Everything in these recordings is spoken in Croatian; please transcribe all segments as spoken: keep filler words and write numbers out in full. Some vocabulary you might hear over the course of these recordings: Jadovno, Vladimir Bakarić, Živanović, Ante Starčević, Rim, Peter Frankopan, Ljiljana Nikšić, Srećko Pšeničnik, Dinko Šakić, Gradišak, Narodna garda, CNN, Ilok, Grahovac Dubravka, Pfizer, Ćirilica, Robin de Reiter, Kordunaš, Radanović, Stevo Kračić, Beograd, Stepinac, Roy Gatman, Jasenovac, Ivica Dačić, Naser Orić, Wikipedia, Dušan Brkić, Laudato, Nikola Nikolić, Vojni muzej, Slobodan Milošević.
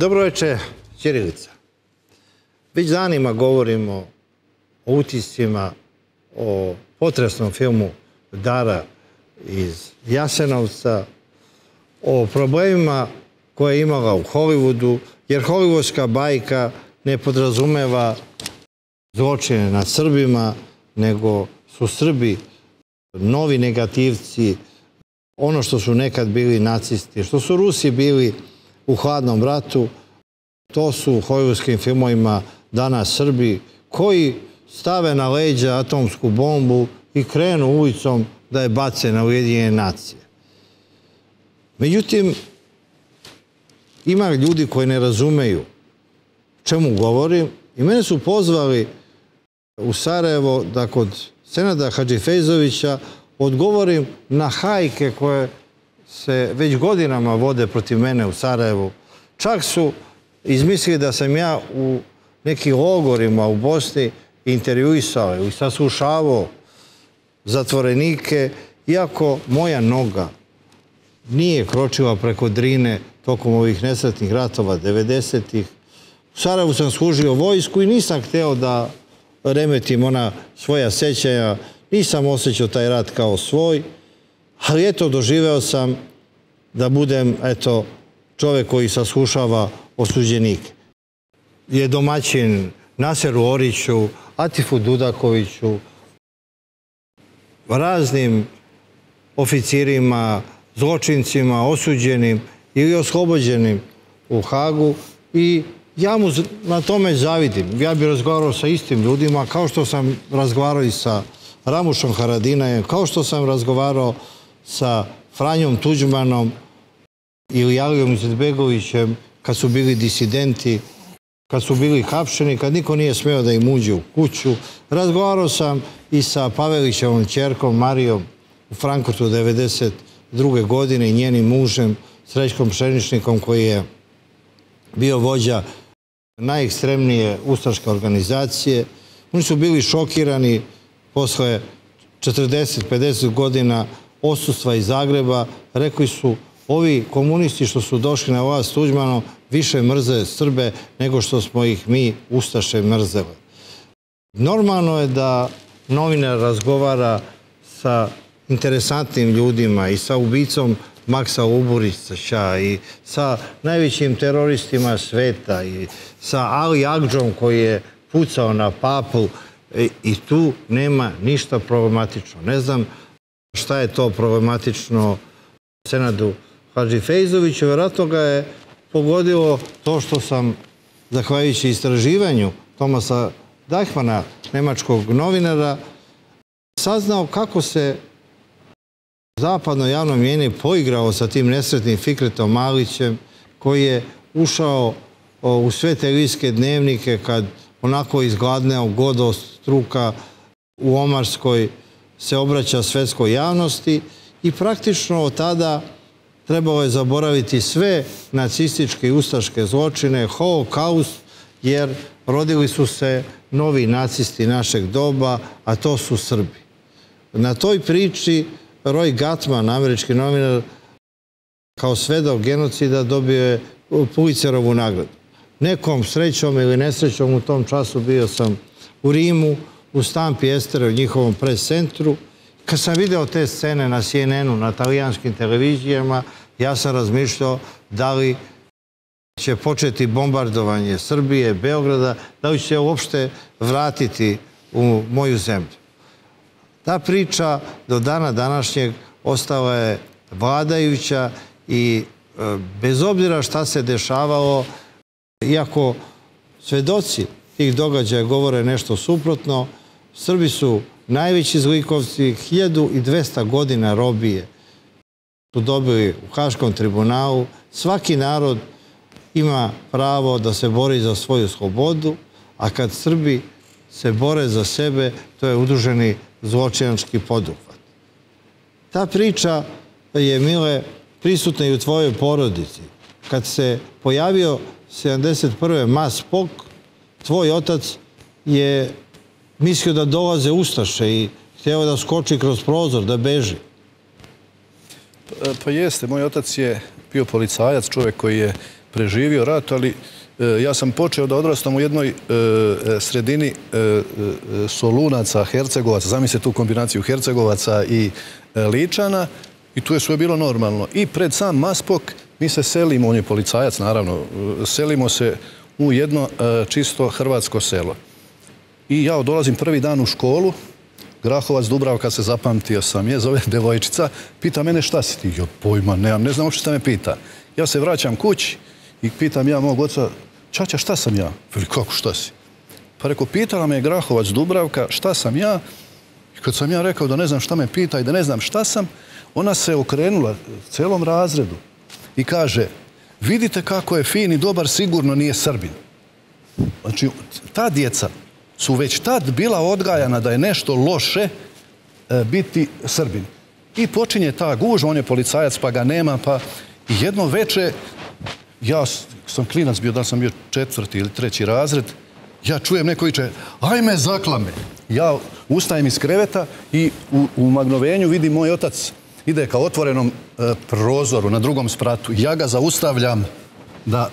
Dobroveče, ćirilica. Već danima govorimo o utiscima, o potresnom filmu Dara iz Jasenovca, o problemima koje je imala u Holivudu, jer holivudska bajka ne podrazumeva zločine nad Srbima, nego su Srbi novi negativci, ono što su nekad bili nacisti, što su Rusi bili u hladnom ratu, to su u holivudskim filmovima danas Srbi koji stave na leđa atomsku bombu i krenu ulicom da je bace na Ujedinjene nacije. Međutim, ima ljudi koji ne razumeju čemu govorim i mene su pozvali u Sarajevo da kod Senada Hadžifejzovića odgovorim na hajke koje se već godinama vode protiv mene u Sarajevu. Čak su izmislili da sam ja u nekim logorima u Bosni intervjuisao i saslušavao zatvorenike, iako moja noga nije kročila preko Drine tokom ovih nesretnih ratova devedesetih. U Sarajevu sam služio vojsku i nisam hteo da remetim ona svoja sećanja. Nisam osjećao taj rat kao svoj, ali eto, doživeo sam da budem, eto, čovek koji saslušava osuđenike. Je domaćin Naseru Oriću, Atifu Dudakoviću, raznim oficirima, zločincima, osuđenim ili oslobođenim u Hagu, i ja mu na tome zavidim. Ja bih razgovarao sa istim ljudima, kao što sam razgovarao i sa Ramušom Haradinajem, kao što sam razgovarao sa Franjom Tuđmanom ili Alijom Izetbegovićem kad su bili disidenti, kad su bili hapšeni, kad niko nije smeo da im uđe u kuću. Razgovarao sam i sa Pavelićevom ćerkom Marijom u Frankfurtu devedeset druge. godine i njenim mužem Srećkom Pšeničnikom, koji je bio vođa najekstremnije ustaške organizacije. Oni su bili šokirani posle četrdeset pedeset godina odsustva iz Zagreba. Rekli su, ovi komunisti što su došli na vlast Tuđmanom više mrze Srbe nego što smo ih mi ustaše mrzeli. Normalno je da novinar razgovara sa interesantnim ljudima i sa ubicom Maksa Luburića i sa najvećim teroristima sveta i sa Ali Agdžom koji je pucao na Papu. I tu nema ništa problematično. Ne znam šta je to problematično Senadu Hadžifejzoviću. Vjerojatno ga je pogodilo to što sam, zahvaljujući istraživanju Tomasa Dajhmana, nemačkog novinara, saznao kako se zapadno javno mnjenje poigrao sa tim nesretnim Fikretom Malićem, koji je ušao u sve televizijske dnevnike kad onako izgladneo godostruka u Omarskoj se obraća svetskoj javnosti, i praktično od tada trebalo je zaboraviti sve nacističke i ustaške zločine, holokaust, jer rodili su se novi nacisti našeg doba, a to su Srbi. Na toj priči Roy Gatman, američki novinar, kao svedok genocida dobio je Pulitzerovu nagradu. Nekom srećom ili nesrećom u tom času bio sam u Rimu, u Stampi Estere, u njihovom pres-centru. Kad sam video te scene na C N N-u, na talijanskim televizijama, ja sam razmišljao da li će početi bombardovanje Srbije, Beograda, da li će se uopšte vratiti u moju zemlju. Ta priča do dana današnjeg ostala je vladajuća i bez obzira šta se dešavalo, iako svedoci tih događaja govore nešto suprotno, Srbi su najveći zlikovci, hiljadu dvesta godina robije su dobili u Haškom tribunalu. Svaki narod ima pravo da se bori za svoju slobodu, a kad Srbi se bore za sebe, to je udruženi zločinački poduhvat. Ta priča je, Mile, prisutna i u tvojoj porodici. Kad se pojavio sedamdeset prve. Maspok, tvoj otac je mislio da dolaze ustaše i hteo da skoči kroz prozor, da beži. Pa jeste, moj otac je bio policajac, čovjek koji je preživio rat, ali ja sam počeo da odrastam u jednoj sredini Solunaca, Hercegovaca, zamislite tu kombinaciju Hercegovaca i Ličana, i tu je sve bilo normalno. I pred sam Maspok mi se selimo, on je policajac naravno, selimo se u jedno čisto hrvatsko selo. I ja dolazim prvi dan u školu, Grahovac Dubravka se zapamtio sam je, zove devojčica, pita mene šta si ti? Jo, pojma, nemam, ne znam uopšte šta me pita. Ja se vraćam kući i pitam ja mog oca, čača šta sam ja? Veli, kako šta si? Pa reko, pitala me je Grahovac Dubravka šta sam ja, i kad sam ja rekao da ne znam šta me pita i da ne znam šta sam, ona se okrenula celom razredu i kaže, vidite kako je fin i dobar, sigurno nije Srbin. Znači, ta djeca su već tad bila odgajana da je nešto loše biti Srbin. I počinje ta gužva, on je policajac pa ga nema, pa jedno veče, ja sam klinac bio, da sam bio četvrti ili treći razred, ja čujem neko viče, ajme zaklame. Ja ustajem iz kreveta i u magnovenju vidim moj otac ide ka otvorenom prozoru na drugom spratu. Ja ga zaustavljam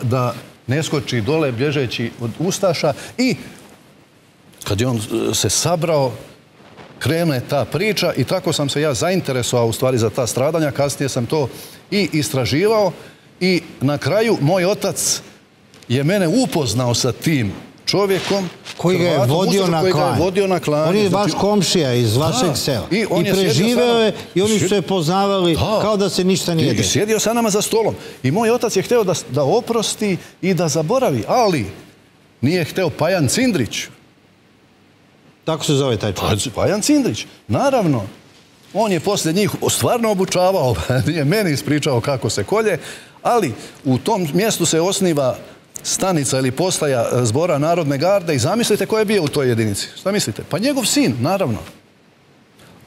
da ne skoči dole bježeći od ustaša i kad je on se sabrao, krene ta priča i tako sam se ja zainteresovao u stvari za ta stradanja. Kasnije sam to i istraživao i na kraju moj otac je mene upoznao sa tim čovjekom koji ga je vodio na klanje. On je vaš komšija iz vašeg sela. I preživeo je i oni su je poznavali kao da se ništa nije desilo. I sjedio sa nama za stolom. I moj otac je hteo da oprosti i da zaboravi, ali nije hteo Pajan Cindrić. Tako se zove taj čovjek. Pajan Cindrić. Naravno, on je poslije njih stvarno obučavao, nije meni ispričao kako se kolje, ali u tom mjestu se osniva stanica ili postaja zbora Narodne garde i zamislite ko je bio u toj jedinici. Šta mislite? Pa njegov sin, naravno.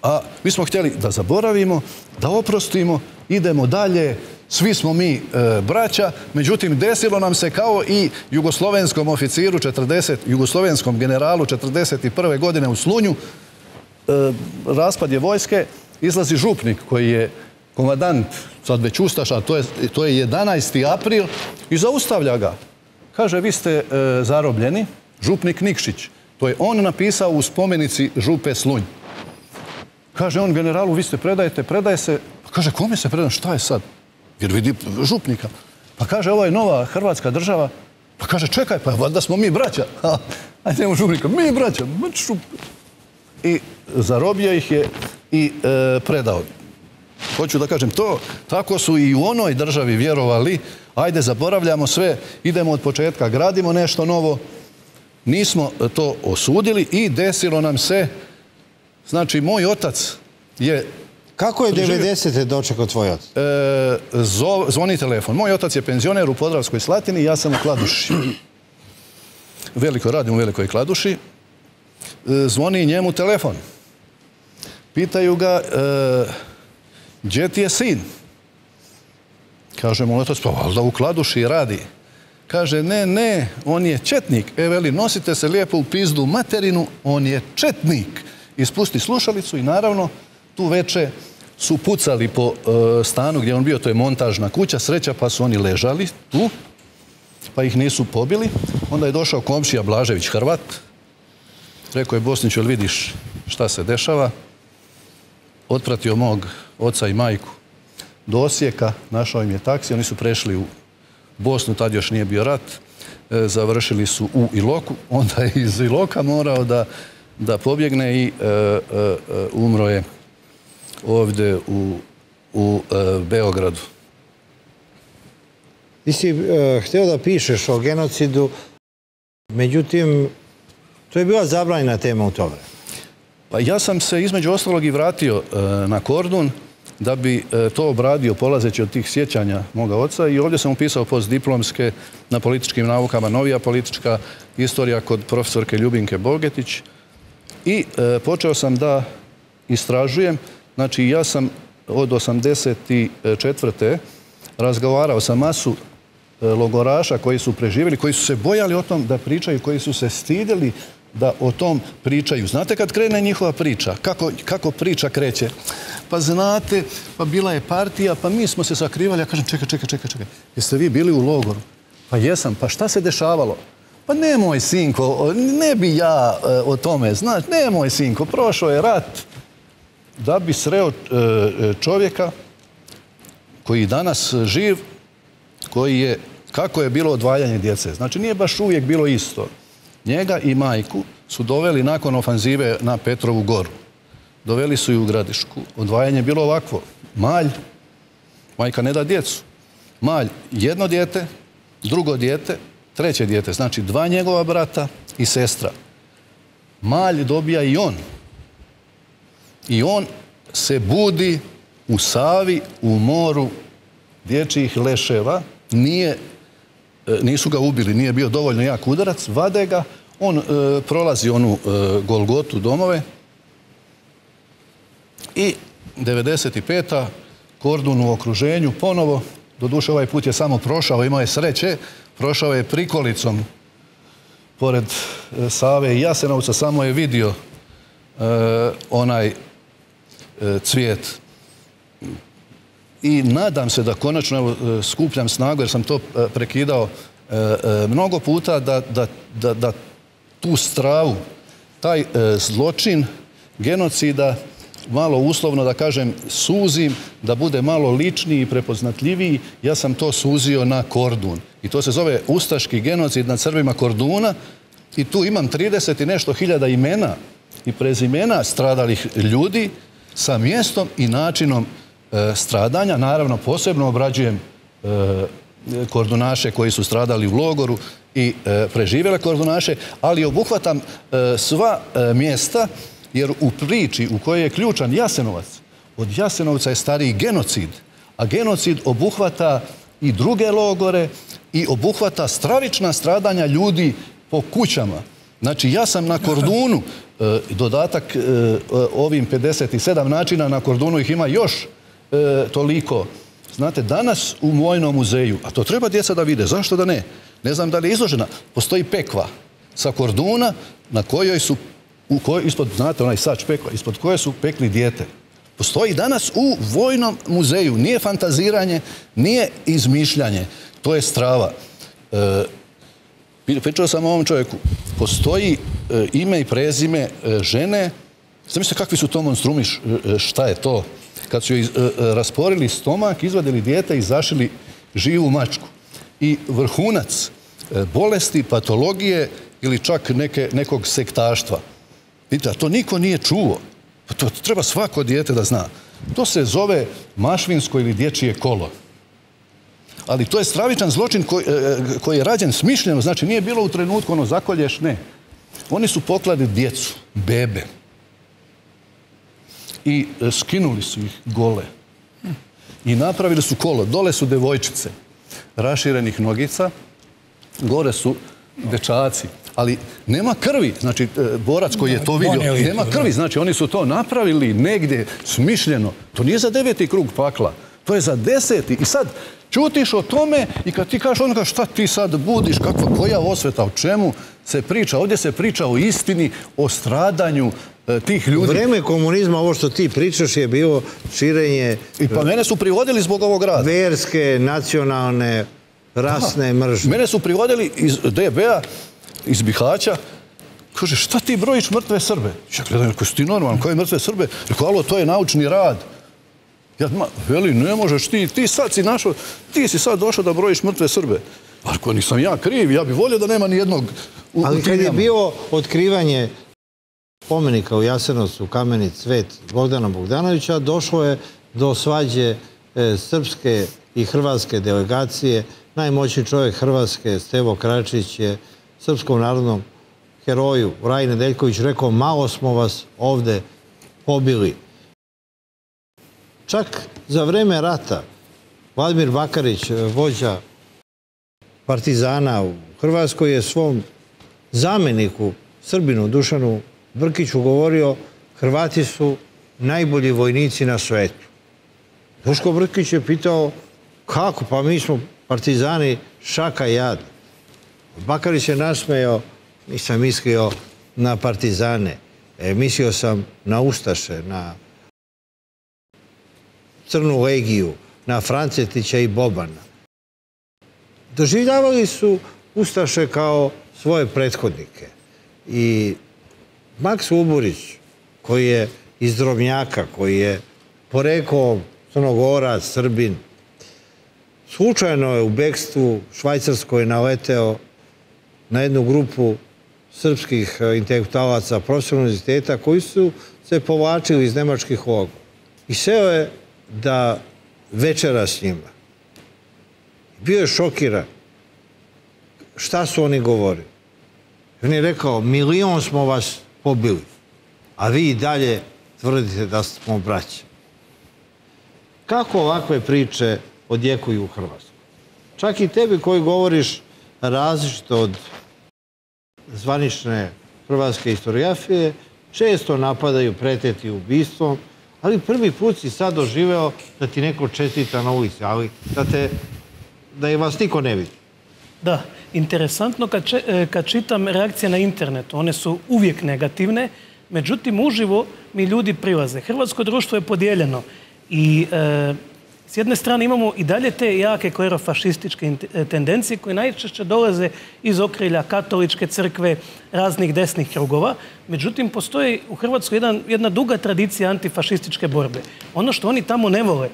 A mi smo htjeli da zaboravimo, da oprostimo, idemo dalje, svi smo mi braća, međutim desilo nam se kao i jugoslovenskom oficiru, jugoslovenskom generalu četrdeset prve. godine u Slunju, raspad je vojske, izlazi župnik koji je komandant, sad već ustaša, to je jedanaesti april i zaustavlja ga. Kaže, vi ste zarobljeni, župnik Nikšić, to je on napisao u spomenici župe Slunj. Kaže on generalu, vi se predajete, predaje se, kaže, kome se predaje, šta je sad? Jer vidi župnika. Pa kaže, ovo je nova hrvatska država. Pa kaže, čekaj, pa valjda smo mi braća. Ajde, nemo župnika, mi braća. I zarobio ih je i predao. Hoću da kažem to, tako su i u onoj državi vjerovali. Ajde, zaboravljamo sve, idemo od početka, gradimo nešto novo. Nismo to osudili i desilo nam se. Znači, moj otac je... Kako je devedesete. dočekao tvoj otac? Zvoni telefon. Moj otac je penzioner u Podravskoj Slatini, ja sam u Kladuši. Veliko radim u Velikoj Kladuši. Zvoni njemu telefon. Pitaju ga, gdje ti je sin? Kaže mu otac, pa valjda u Kladuši radi. Kaže, ne, ne, on je četnik. E, veli, nosite se lijepo u pizdu materinu, on je četnik. Ispusti slušalicu i naravno tu veče su pucali po stanu gdje on bio, to je montažna kuća, sreća pa su oni ležali tu, pa ih nisu pobili. Onda je došao komšija Blažević, Hrvat, rekao je Bosniću, jel vidiš šta se dešava? Otpratio mog oca i majku do Osijeka, našao im je taksi, oni su prešli u Bosnu, tad još nije bio rat, završili su u Iloku, onda je iz Iloka morao da da pobjegne i umro je ovdje u Beogradu. Ti si htio da pišeš o genocidu, međutim, to je bila zabranjena tema u to vreme. Pa ja sam se između ostalog i vratio na Kordun da bi to obradio polazeći od tih sjećanja moga oca i ovdje sam upisao postdiplomske na političkim naukama, novija politička istorija kod profesorke Ljubinke Bogetić. I počeo sam da istražujem, znači ja sam od osamdeset četvrte. razgovarao sa masu logoraša koji su preživjeli, koji su se bojali o tom da pričaju, koji su se stidjeli da o tom pričaju. Znate kad krene njihova priča, kako priča kreće? Pa znate, pa bila je partija, pa mi smo se sakrivali, ja kažem čekaj, čekaj, čekaj, čekaj, jeste vi bili u logoru? Pa jesam, pa šta se dešavalo? Pa nemoj, sinko, ne bi ja o tome, znaš, nemoj, sinko, prošao je rat da bi sreo čovjeka koji je danas živ, koji je, kako je bilo odvajanje djece. Znači, nije baš uvijek bilo isto. Njega i majku su doveli nakon ofanzive na Petrovu goru. Doveli su ju u Gradišku. Odvajanje je bilo ovakvo. Malj, majka ne da djecu. Malj, jedno dijete, drugo dijete, treće dijete. Znači, dva njegova brata i sestra. Malj dobija i on. I on se budi u Savi, u moru dječjih leševa. Nisu ga ubili, nije bio dovoljno jak udarac. Vade ga, on prolazi onu Golgotu domove. I devedeset peta. Kordun u okruženju ponovo. Doduše, ovaj put je samo prošao, imao je sreće. Prošao je prikolicom pored Save i Jasenovca. Samo je vidio onaj cvijet. I nadam se da konačno skupljam snagu, jer sam to prekidao mnogo puta, da tu stravu, taj zločin genocida, malo uslovno da kažem suzim, da bude malo ličniji i prepoznatljiviji. Ja sam to suzio na Kordun. I to se zove ustaški genocid nad Srbima Korduna. I tu imam trideset i nešto hiljada imena i prezimena stradalih ljudi sa mjestom i načinom stradanja. Naravno, posebno obrađujem kordunaše koji su stradali u logoru i preživjele kordunaše, ali obuhvatam sva mjesta, jer u priči u kojoj je ključan Jasenovac, od Jasenovca je stariji genocid, a genocid obuhvata i druge logore i obuhvata stravična stradanja ljudi po kućama. Znači, ja sam na Kordunu, dodatak ovim pedeset sedam načina, na Kordunu ih ima još toliko. Znate, danas u Vojnom muzeju, a to treba djeca da vide, zašto da ne? Ne znam da li je izložena. Postoji pekva sa Korduna na kojoj su, ispod, znate, onaj sač pekva, ispod koje su pekli dijete. Postoji danas u Vojnom muzeju. Nije fantaziranje, nije izmišljanje. To je strava. Pričao sam o ovom čovjeku. Postoji ime i prezime žene. Znam mislite kakvi su to monstrumi, šta je to? Kad su joj rasporili stomak, izvadili dijete i zašili živu mačku. I vrhunac bolesti, patologije ili čak nekog sektaštva. Vidite, a to niko nije čuo. To treba svako dijete da zna. To se zove mašvinsko ili dječije kolo. Ali to je stravičan zločin koji je rađen smišljeno. Znači, nije bilo u trenutku ono zakolješ, ne. Oni su poklali djecu, bebe. I skinuli su ih gole. I napravili su kolo. Dole su devojčice raširenih nogica. Gore su dečaci. Ali nema krvi. Znači, borac koji je to vidio, nema krvi. Znači, oni su to napravili negdje smišljeno. To nije za deveti krug pakla. To je za deseti. I sad čutiš o tome i kad ti kažeš onoga šta ti sad budiš, koja osveta, o čemu se priča. Ovdje se priča o istini, o stradanju tih ljudi. U vreme komunizma ovo što ti pričaš je bilo širenje... I pa mene su privodili zbog ovog rada. Verske, nacionalne, rasne mržnje. Mene su privodili iz de be a, iz Bihaća. Kaže, šta ti brojiš mrtve Srbe? Ja gledam, koji su ti normalni, koji mrtve Srbe? Rekao, alo, to je naučni rad. Ja, ma, veli, ne možeš ti, ti sad si našao, ti si sad došao da brojiš mrtve Srbe. Ako nisam ja kriv, ja bih volio da nema ni jednog... Ali kad je bilo otkrivanje spomenika u Jasenovcu, kameni cvet Bogdana Bogdanovića, došlo je do svađe srpske i hrvatske delegacije. Najmoćniji čovjek Hrvatske, Stevo Kračić, je srpskom narodnom heroju Raji Nedeljković rekao, malo smo vas ovde pobili. Čak za vreme rata Vladimir Bakarić, vođa partizana u Hrvatskoj, je svom zameniku Srbinu Dušanu Brkiću govorio, Hrvati su najbolji vojnici na svetu. Duško Brkić je pitao, kako, pa mi smo partizani šaka jad. Bakarić je nasmejao, nisam mislio na partizane, mislio sam na ustaše, na Crnu legiju, na Francetića i Bobana. doživljavali su ustaše kao svoje prethodnike. I Maks Luburić, koji je iz Drobnjaka, koji je poreklom Crnogorac, Srbin, slučajno je u bekstvu Švajcarskoj naleteo na jednu grupu srpskih intelektualaca, profesora univerziteta, koji su se povlačili iz nemačkih logora. I seo je da večera s njima. Bio je šokiran. Šta su oni govorili? On je rekao, milion smo vas pobili, a vi i dalje tvrdite da smo braća. Kako ovakve priče odjekuju u Hrvatskoj? Čak i tebi koji govoriš različito od zvanične hrvatske historiografije, često napadaju preteti ubistvom, ali prvi put si sad doživeo da ti neko čestita na ulici, ali da je vas niko ne vidi. Da, interesantno kad čitam reakcije na internetu, one su uvijek negativne, međutim uživo mi ljudi prilaze. Hrvatsko društvo je podijeljeno i s jedne strane imamo i dalje te jake klerofašističke tendencije koje najčešće dolaze iz okrilja katoličke crkve, raznih desnih krugova. Međutim, postoji u Hrvatskoj jedna duga tradicija antifašističke borbe. Ono što oni tamo ne vole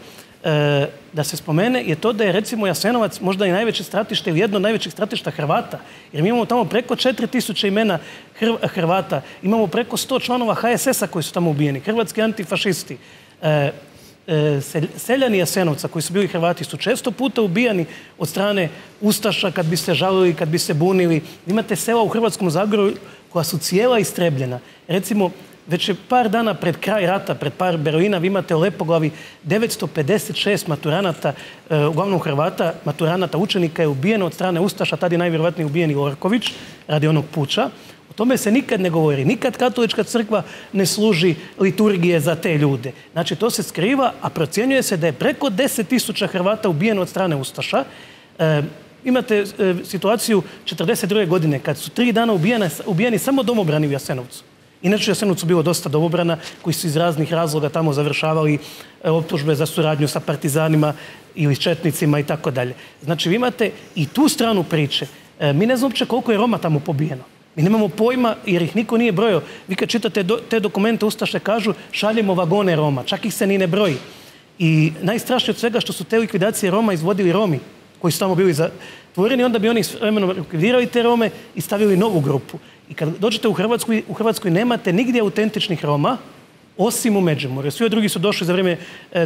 da se spomene je to da je recimo Jasenovac možda i najveće stratište ili jedno od najvećih stratišta Hrvata. Jer mi imamo tamo preko četiri tisuće imena Hrvata. Imamo preko sto članova ha es es a koji su tamo ubijeni. Hrvatski antifašisti. Seljani Jasenovca koji su bili Hrvati su često puta ubijani od strane ustaša kad bi se žalili, kad bi se bunili. Imate sela u Hrvatskom Zagorju koja su cijela istrebljena. Recimo, već je par dana pred kraj rata, pred par Berlina, vi imate u Lepoglavi devetsto pedeset šest maturanata, uglavnom Hrvata, maturanata učenika je ubijeno od strane ustaša, tada je najvjerovatnije ubijeni Orković radi onog puča. O tome se nikad ne govori. Nikad katolička crkva ne služi liturgije za te ljude. Znači, to se skriva, a procjenjuje se da je preko deset tisuća Hrvata ubijeno od strane ustaša. Imate situaciju četrdeset druge godine, kad su tri dana ubijeni samo domobrani u Jasenovcu. Inače, u Jasenovcu bilo dosta domobrana koji su iz raznih razloga tamo završavali optužbe za suradnju sa partizanima ili četnicima i tako dalje. Znači, vi imate i tu stranu priče. Mi ne znam uopće koliko je Roma tamo pobijeno. Mi nemamo pojma jer ih niko nije brojao. Vi kad čitate te dokumente, ustaše kažu šaljemo vagone Roma, čak ih se ni ne broji. I najstrašnije od svega što su te likvidacije Roma izvodili Romi koji su tamo bili zatvoreni, onda bi oni s vremenom likvidirali te Rome i stavili novu grupu. I kad dođete u Hrvatsku, u Hrvatskoj nemate nigdje autentičnih Roma, osim u Međimurju. Svi drugi su došli za vrijeme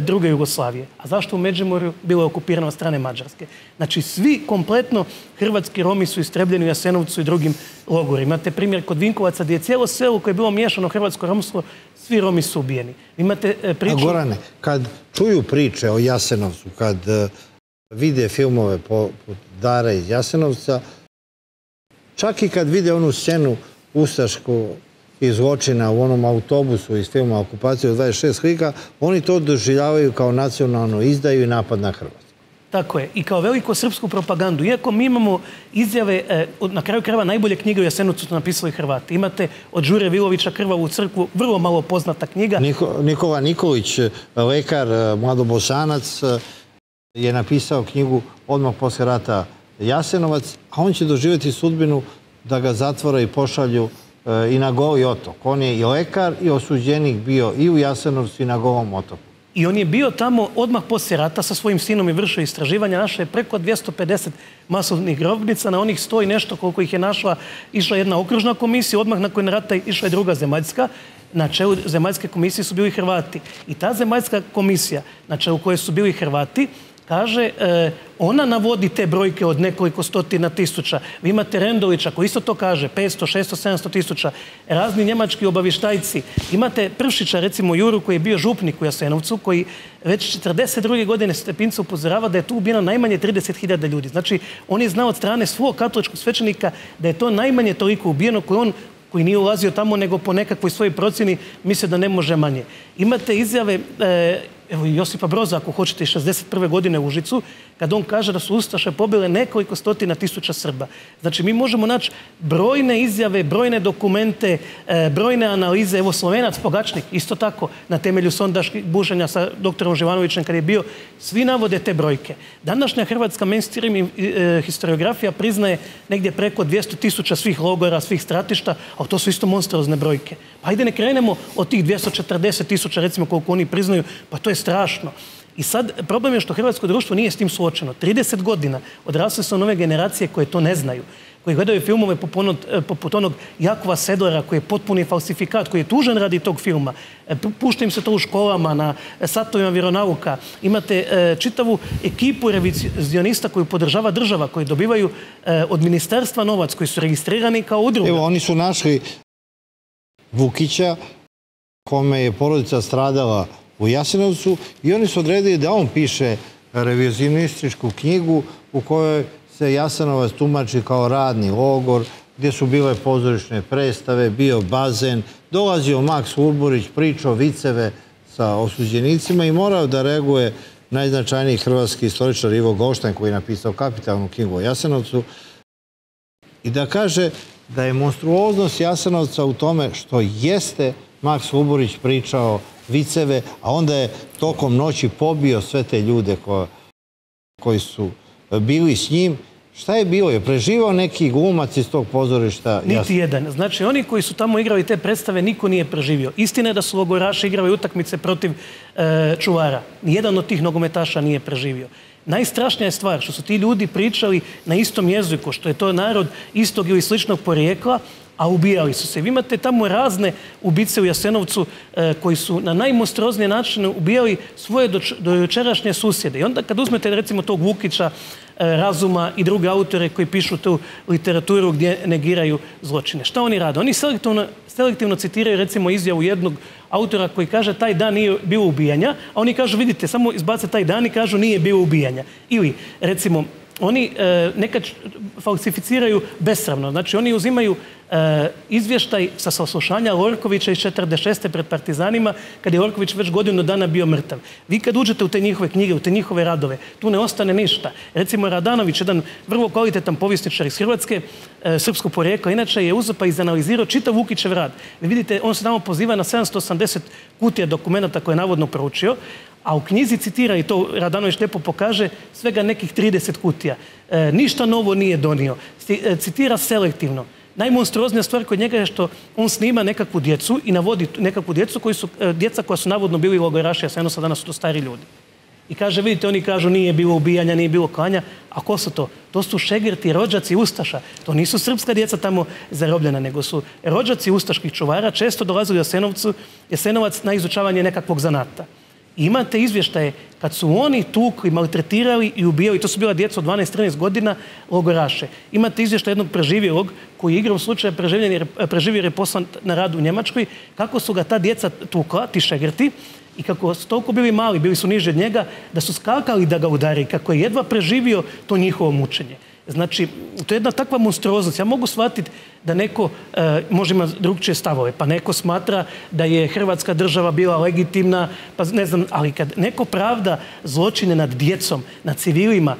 druge Jugoslavije. A zašto u Međimurju? Bilo je okupirano od strane Mađarske. Znači, svi kompletno hrvatski Romi su istrebljeni u Jasenovcu i drugim logorima. Imate primjer kod Vinkovaca gdje je cijelo selo koje je bilo miješano hrvatsko romstvo, svi Romi su ubijeni. Imate priču... A Gorane, kad čuju priče o Jasenovcu, kad vide filmove poput Dara iz Jasenovca, čak i kad vide onu scenu ustašku i zločina u onom autobusu iz filma Okupacija od dvadeset šest slika, oni to doživljavaju kao nacionalno izdaju i napad na Hrvatsku. Tako je. I kao veliko srpsku propagandu. Iako mi imamo izjave, na kraju krajeva najbolje knjige u Jasenovcu su napisali Hrvati. Imate od Đure Vilovića Krvavu crkvu, vrlo malo poznata knjiga. Nikola Nikolić, lekar, mladobosanac, je napisao knjigu odmah posle rata Jasenovac, a on će doživjeti sudbinu da ga zatvore i pošalju i na Goli otok. On je i lekar i osuđenik bio i u Jasenovcu i na Golom otoku. I on je bio tamo odmah poslije rata sa svojim sinom i vršio istraživanja. Našao je preko dvjesto pedeset masovnih grobnica. Na onih sto i nešto koliko ih je našla išla jedna okružna komisija. Odmah nakon rata išla je druga zemaljska. Na čelu zemaljske komisije su bili Hrvati. I ta zemaljska komisija na čelu koje su bili Hrvati kaže, ona navodi te brojke od nekoliko stotina tisuća. Vi imate Rendovića koji isto to kaže, petsto, šesto, sedamsto tisuća. Razni njemački obavištajci. Imate Pršića, recimo Juru, koji je bio župnik u Jasenovcu, koji već četrdeset druge godine Stepinca upozorava da je tu ubijeno najmanje trideset hiljada ljudi. Znači, on je znao od strane svog katoličkog svećenika da je to najmanje toliko ubijeno koje on koji nije ulazio tamo, nego po nekakvoj svojoj procjeni misle da ne može manje. Imate izjave evo i Josipa Broza, ako hoćete, iz šezdeset prve godine u Užicu, kada on kaže da su Ustaše pobile nekoliko stotina tisuća Srba. Znači, mi možemo naći brojne izjave, brojne dokumente, brojne analize. Evo, Slovenac Pogačnik, isto tako, na temelju sondaških buženja sa doktorom Živanovićem kada je bio, svi navode te brojke. Današnja hrvatska mainstream historiografija priznaje negdje preko dvjesto tisuća svih logora, svih stratišta, ali to su isto monstruozne brojke. Pa ajde ne krenemo od tih dvjesto četrdeset tisuća, recimo, koliko oni priznaju, pa to je strašno. I sad, problem je što hrvatsko društvo nije s tim suočeno. trideset godina odrasle su nove generacije koje to ne znaju, koji gledaju filmove poput onog Jakova Sedlara, koji je potpuni falsifikat, koji je tužan radi tog filma. Pušta im se to u školama, na satovima vjeronauka. Imate čitavu ekipu revizionista koju podržava država, koji dobivaju od ministarstva novac, koji su registrirani kao udruga. Evo, oni su našli Vukića, kome je porodica stradala u Jasenovcu, i oni su odredili da on piše revizionističku knjigu u kojoj se Jasenovac tumači kao radni logor, gdje su bile pozorišne predstave, bio bazen, dolazio Maks Luburić, pričao viceve sa osuđenicima i morao da reaguje najznačajniji hrvatski istoričar Ivo Goštanj, koji je napisao kapitalnu knjigu o Jasenovcu, i da kaže da je monstruoznost Jasenovca u tome što jeste Maks Luburić pričao viceve, a onda je tokom noći pobio sve te ljude koji su bili s njim. Šta je bilo? Je preživao neki glumac iz tog pozorišta? Niti jedan. Znači, oni koji su tamo igrali te predstave, niko nije preživio. Istina je da su logoraši igrali utakmice protiv čuvara. Nijedan od tih nogometaša nije preživio. Najstrašnija je stvar što su ti ljudi pričali na istom jeziku, što je to narod istog ili sličnog porijekla, a ubijali su se. Vi imate tamo razne ubice u Jasenovcu koji su na najmonstruoznije načine ubijali svoje dojučerašnje susjede. I onda kad uzmete recimo tog Vukića, Razuma i druge autore koji pišu tu literaturu gdje negiraju zločine. Šta oni rade? Oni selektivno citiraju recimo izjavu jednog autora koji kaže taj dan nije bilo ubijanja, a oni kažu vidite, samo izbace taj dan i kažu nije bilo ubijanja. Ili recimo oni nekad falsificiraju besramno. Znači, oni uzimaju izvještaj sa saslušanja Lorkovića iz četrdeset šeste pred partizanima, kada je Lorković već godinu dana bio mrtav. Vi kad uđete u te njihove knjige, u te njihove radove, tu ne ostane ništa. Recimo, Radanović, jedan vrlo kvalitetan povjesničar iz Hrvatske, srpsko porijeklo, inače je uzeo pa izanalizirao čitav Vukićev rad. Vi vidite, on se tamo poziva na sedamsto osamdeset kutija dokumenta koje je navodno proučio, a u knjizi citira, i to Radanović lijepo pokaže, svega nekih trideset kutija. Ništa novo nije donio. Citira selektivno. Najmonstruoznija stvar kod njega je što on snima nekakvu djecu i navodi nekakvu djecu, djeca koja su navodno bili logoraši, a sve danas su to stari ljudi. I kaže, vidite, oni kažu nije bilo ubijanja, nije bilo klanja. A ko su to? To su šegrti, rođaci Ustaša. To nisu srpska djeca tamo zarobljena, nego su rođaci ustaških čuvara. Često dolaze u Jasenovac na izučavanje nekakvog zanata. Imate izvještaje kad su oni tukli, maltretirali i ubijali, to su bila djeca od dvanaest do trinaest godina, logoraše. Imate izvještaj jednog preživjelog koji je igrom slučaja preživio jer je poslan na rad u Njemačkoj, kako su ga ta djeca tukla, ti šegrti, i kako su toliko bili mali, bili su niži od njega, da su skakali da ga udari, kako je jedva preživio to njihovo mučenje. Znači, to je jedna takva monstruoznost. Ja mogu shvatiti da neko može imati drugčije stavove, pa neko smatra da je Hrvatska država bila legitimna, pa ne znam, ali kad neko pravda zločine nad djecom, nad civilima,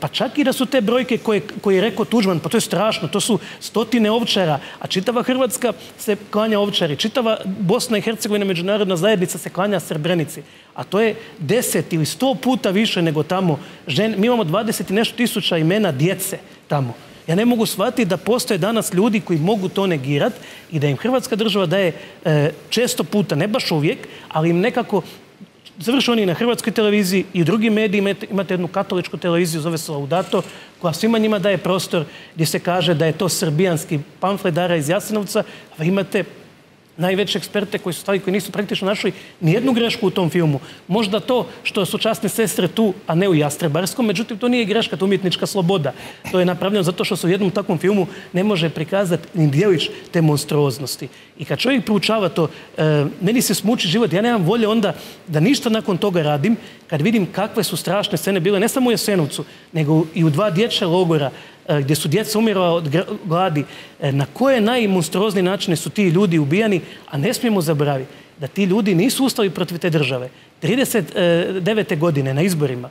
pa čak i da su te brojke koje je rekao Tuđman, pa to je strašno, to su stotine ovčara, a čitava Hrvatska se klanja ovčari, čitava Bosna i Hercegovina, međunarodna zajednica se klanja Srebrenici, a to je deset ili sto puta više nego tamo. Mi imamo dvadeset i nešto tisuća imena djece tamo. Ja ne mogu shvatiti da postoje danas ljudi koji mogu to negirati i da im Hrvatska država daje često puta, ne baš uvijek, ali im nekako završu oni na Hrvatskoj televiziji i u drugim medijima. Imate jednu katoličku televiziju, zove se Laudato, koja svima njima daje prostor gdje se kaže da je to srbijanski pamflet Dara iz Jasenovca, a imate najveće eksperte koji su stali, koji nisu praktično našli nijednu grešku u tom filmu. Možda to što su Časne sestre tu, a ne u Jastrebarskom, međutim to nije greška, to je umjetnička sloboda. To je napravljeno zato što se u jednom takvom filmu ne može prikazati ni djelić te monstruoznosti. I kad čovjek proučava to, meni se smuči život, ja nemam volje onda da ništa nakon toga radim, kad vidim kakve su strašne scene bile, ne samo u Jasenovcu, nego i u dva dječja logora, gdje su djeca umirala od gladi, na koje najmonstruoznije načine su ti ljudi ubijani, a ne smijemo zaboraviti da ti ljudi nisu ustali protiv te države. trideset devete. godine na izborima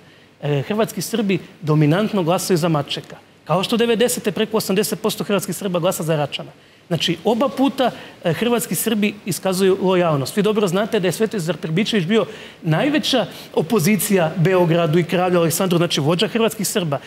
hrvatski Srbi dominantno glasaju za Mačeka. Kao što devedesete. preko osamdeset posto hrvatskih Srba glasa za Račana. Znači, oba puta hrvatski Srbi iskazuju lojalnost. Vi dobro znate da je Svetozar Pribičević bio najveća opozicija Beogradu i kralju Aleksandru, znači vođa hrvatskih Srba.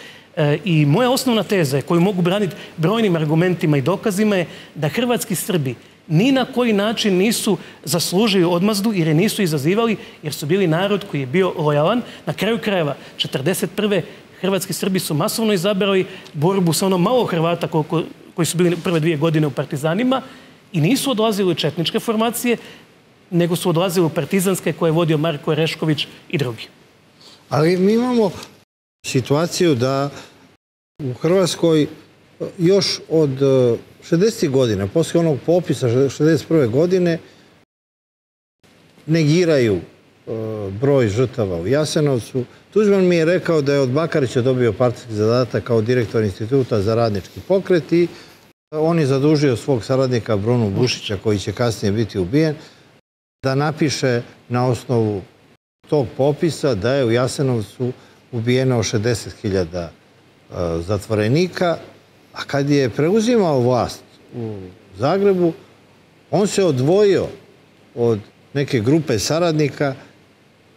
I moja osnovna teza, koju mogu braniti brojnim argumentima i dokazima, je da hrvatski Srbi ni na koji način nisu zaslužili odmazdu jer je nisu izazivali, jer su bili narod koji je bio lojalan. Na kraju krajeva, četrdeset prve. hrvatski Srbi su masovno izabrali borbu sa ono malo Hrvata koji su bili prve dvije godine u partizanima i nisu odlazili u četničke formacije, nego su odlazili u partizanske koje je vodio Marko Orešković i drugi. Ali mi imamo situaciju da u Hrvatskoj još od šezdesetih godina, poslije onog popisa šezdeset prve. godine, negiraju broj žrtava u Jasenovcu. Tuđman mi je rekao da je od Bakarića dobio partijski zadatak kao direktor Instituta za radnički pokret i on je zadužio svog saradnika Brunu Bušića, koji će kasnije biti ubijen, da napiše na osnovu tog popisa da je u Jasenovcu ubijeno šezdeset hiljada zatvorenika, a kad je preuzimao vlast u Zagrebu, on se odvojio od neke grupe saradnika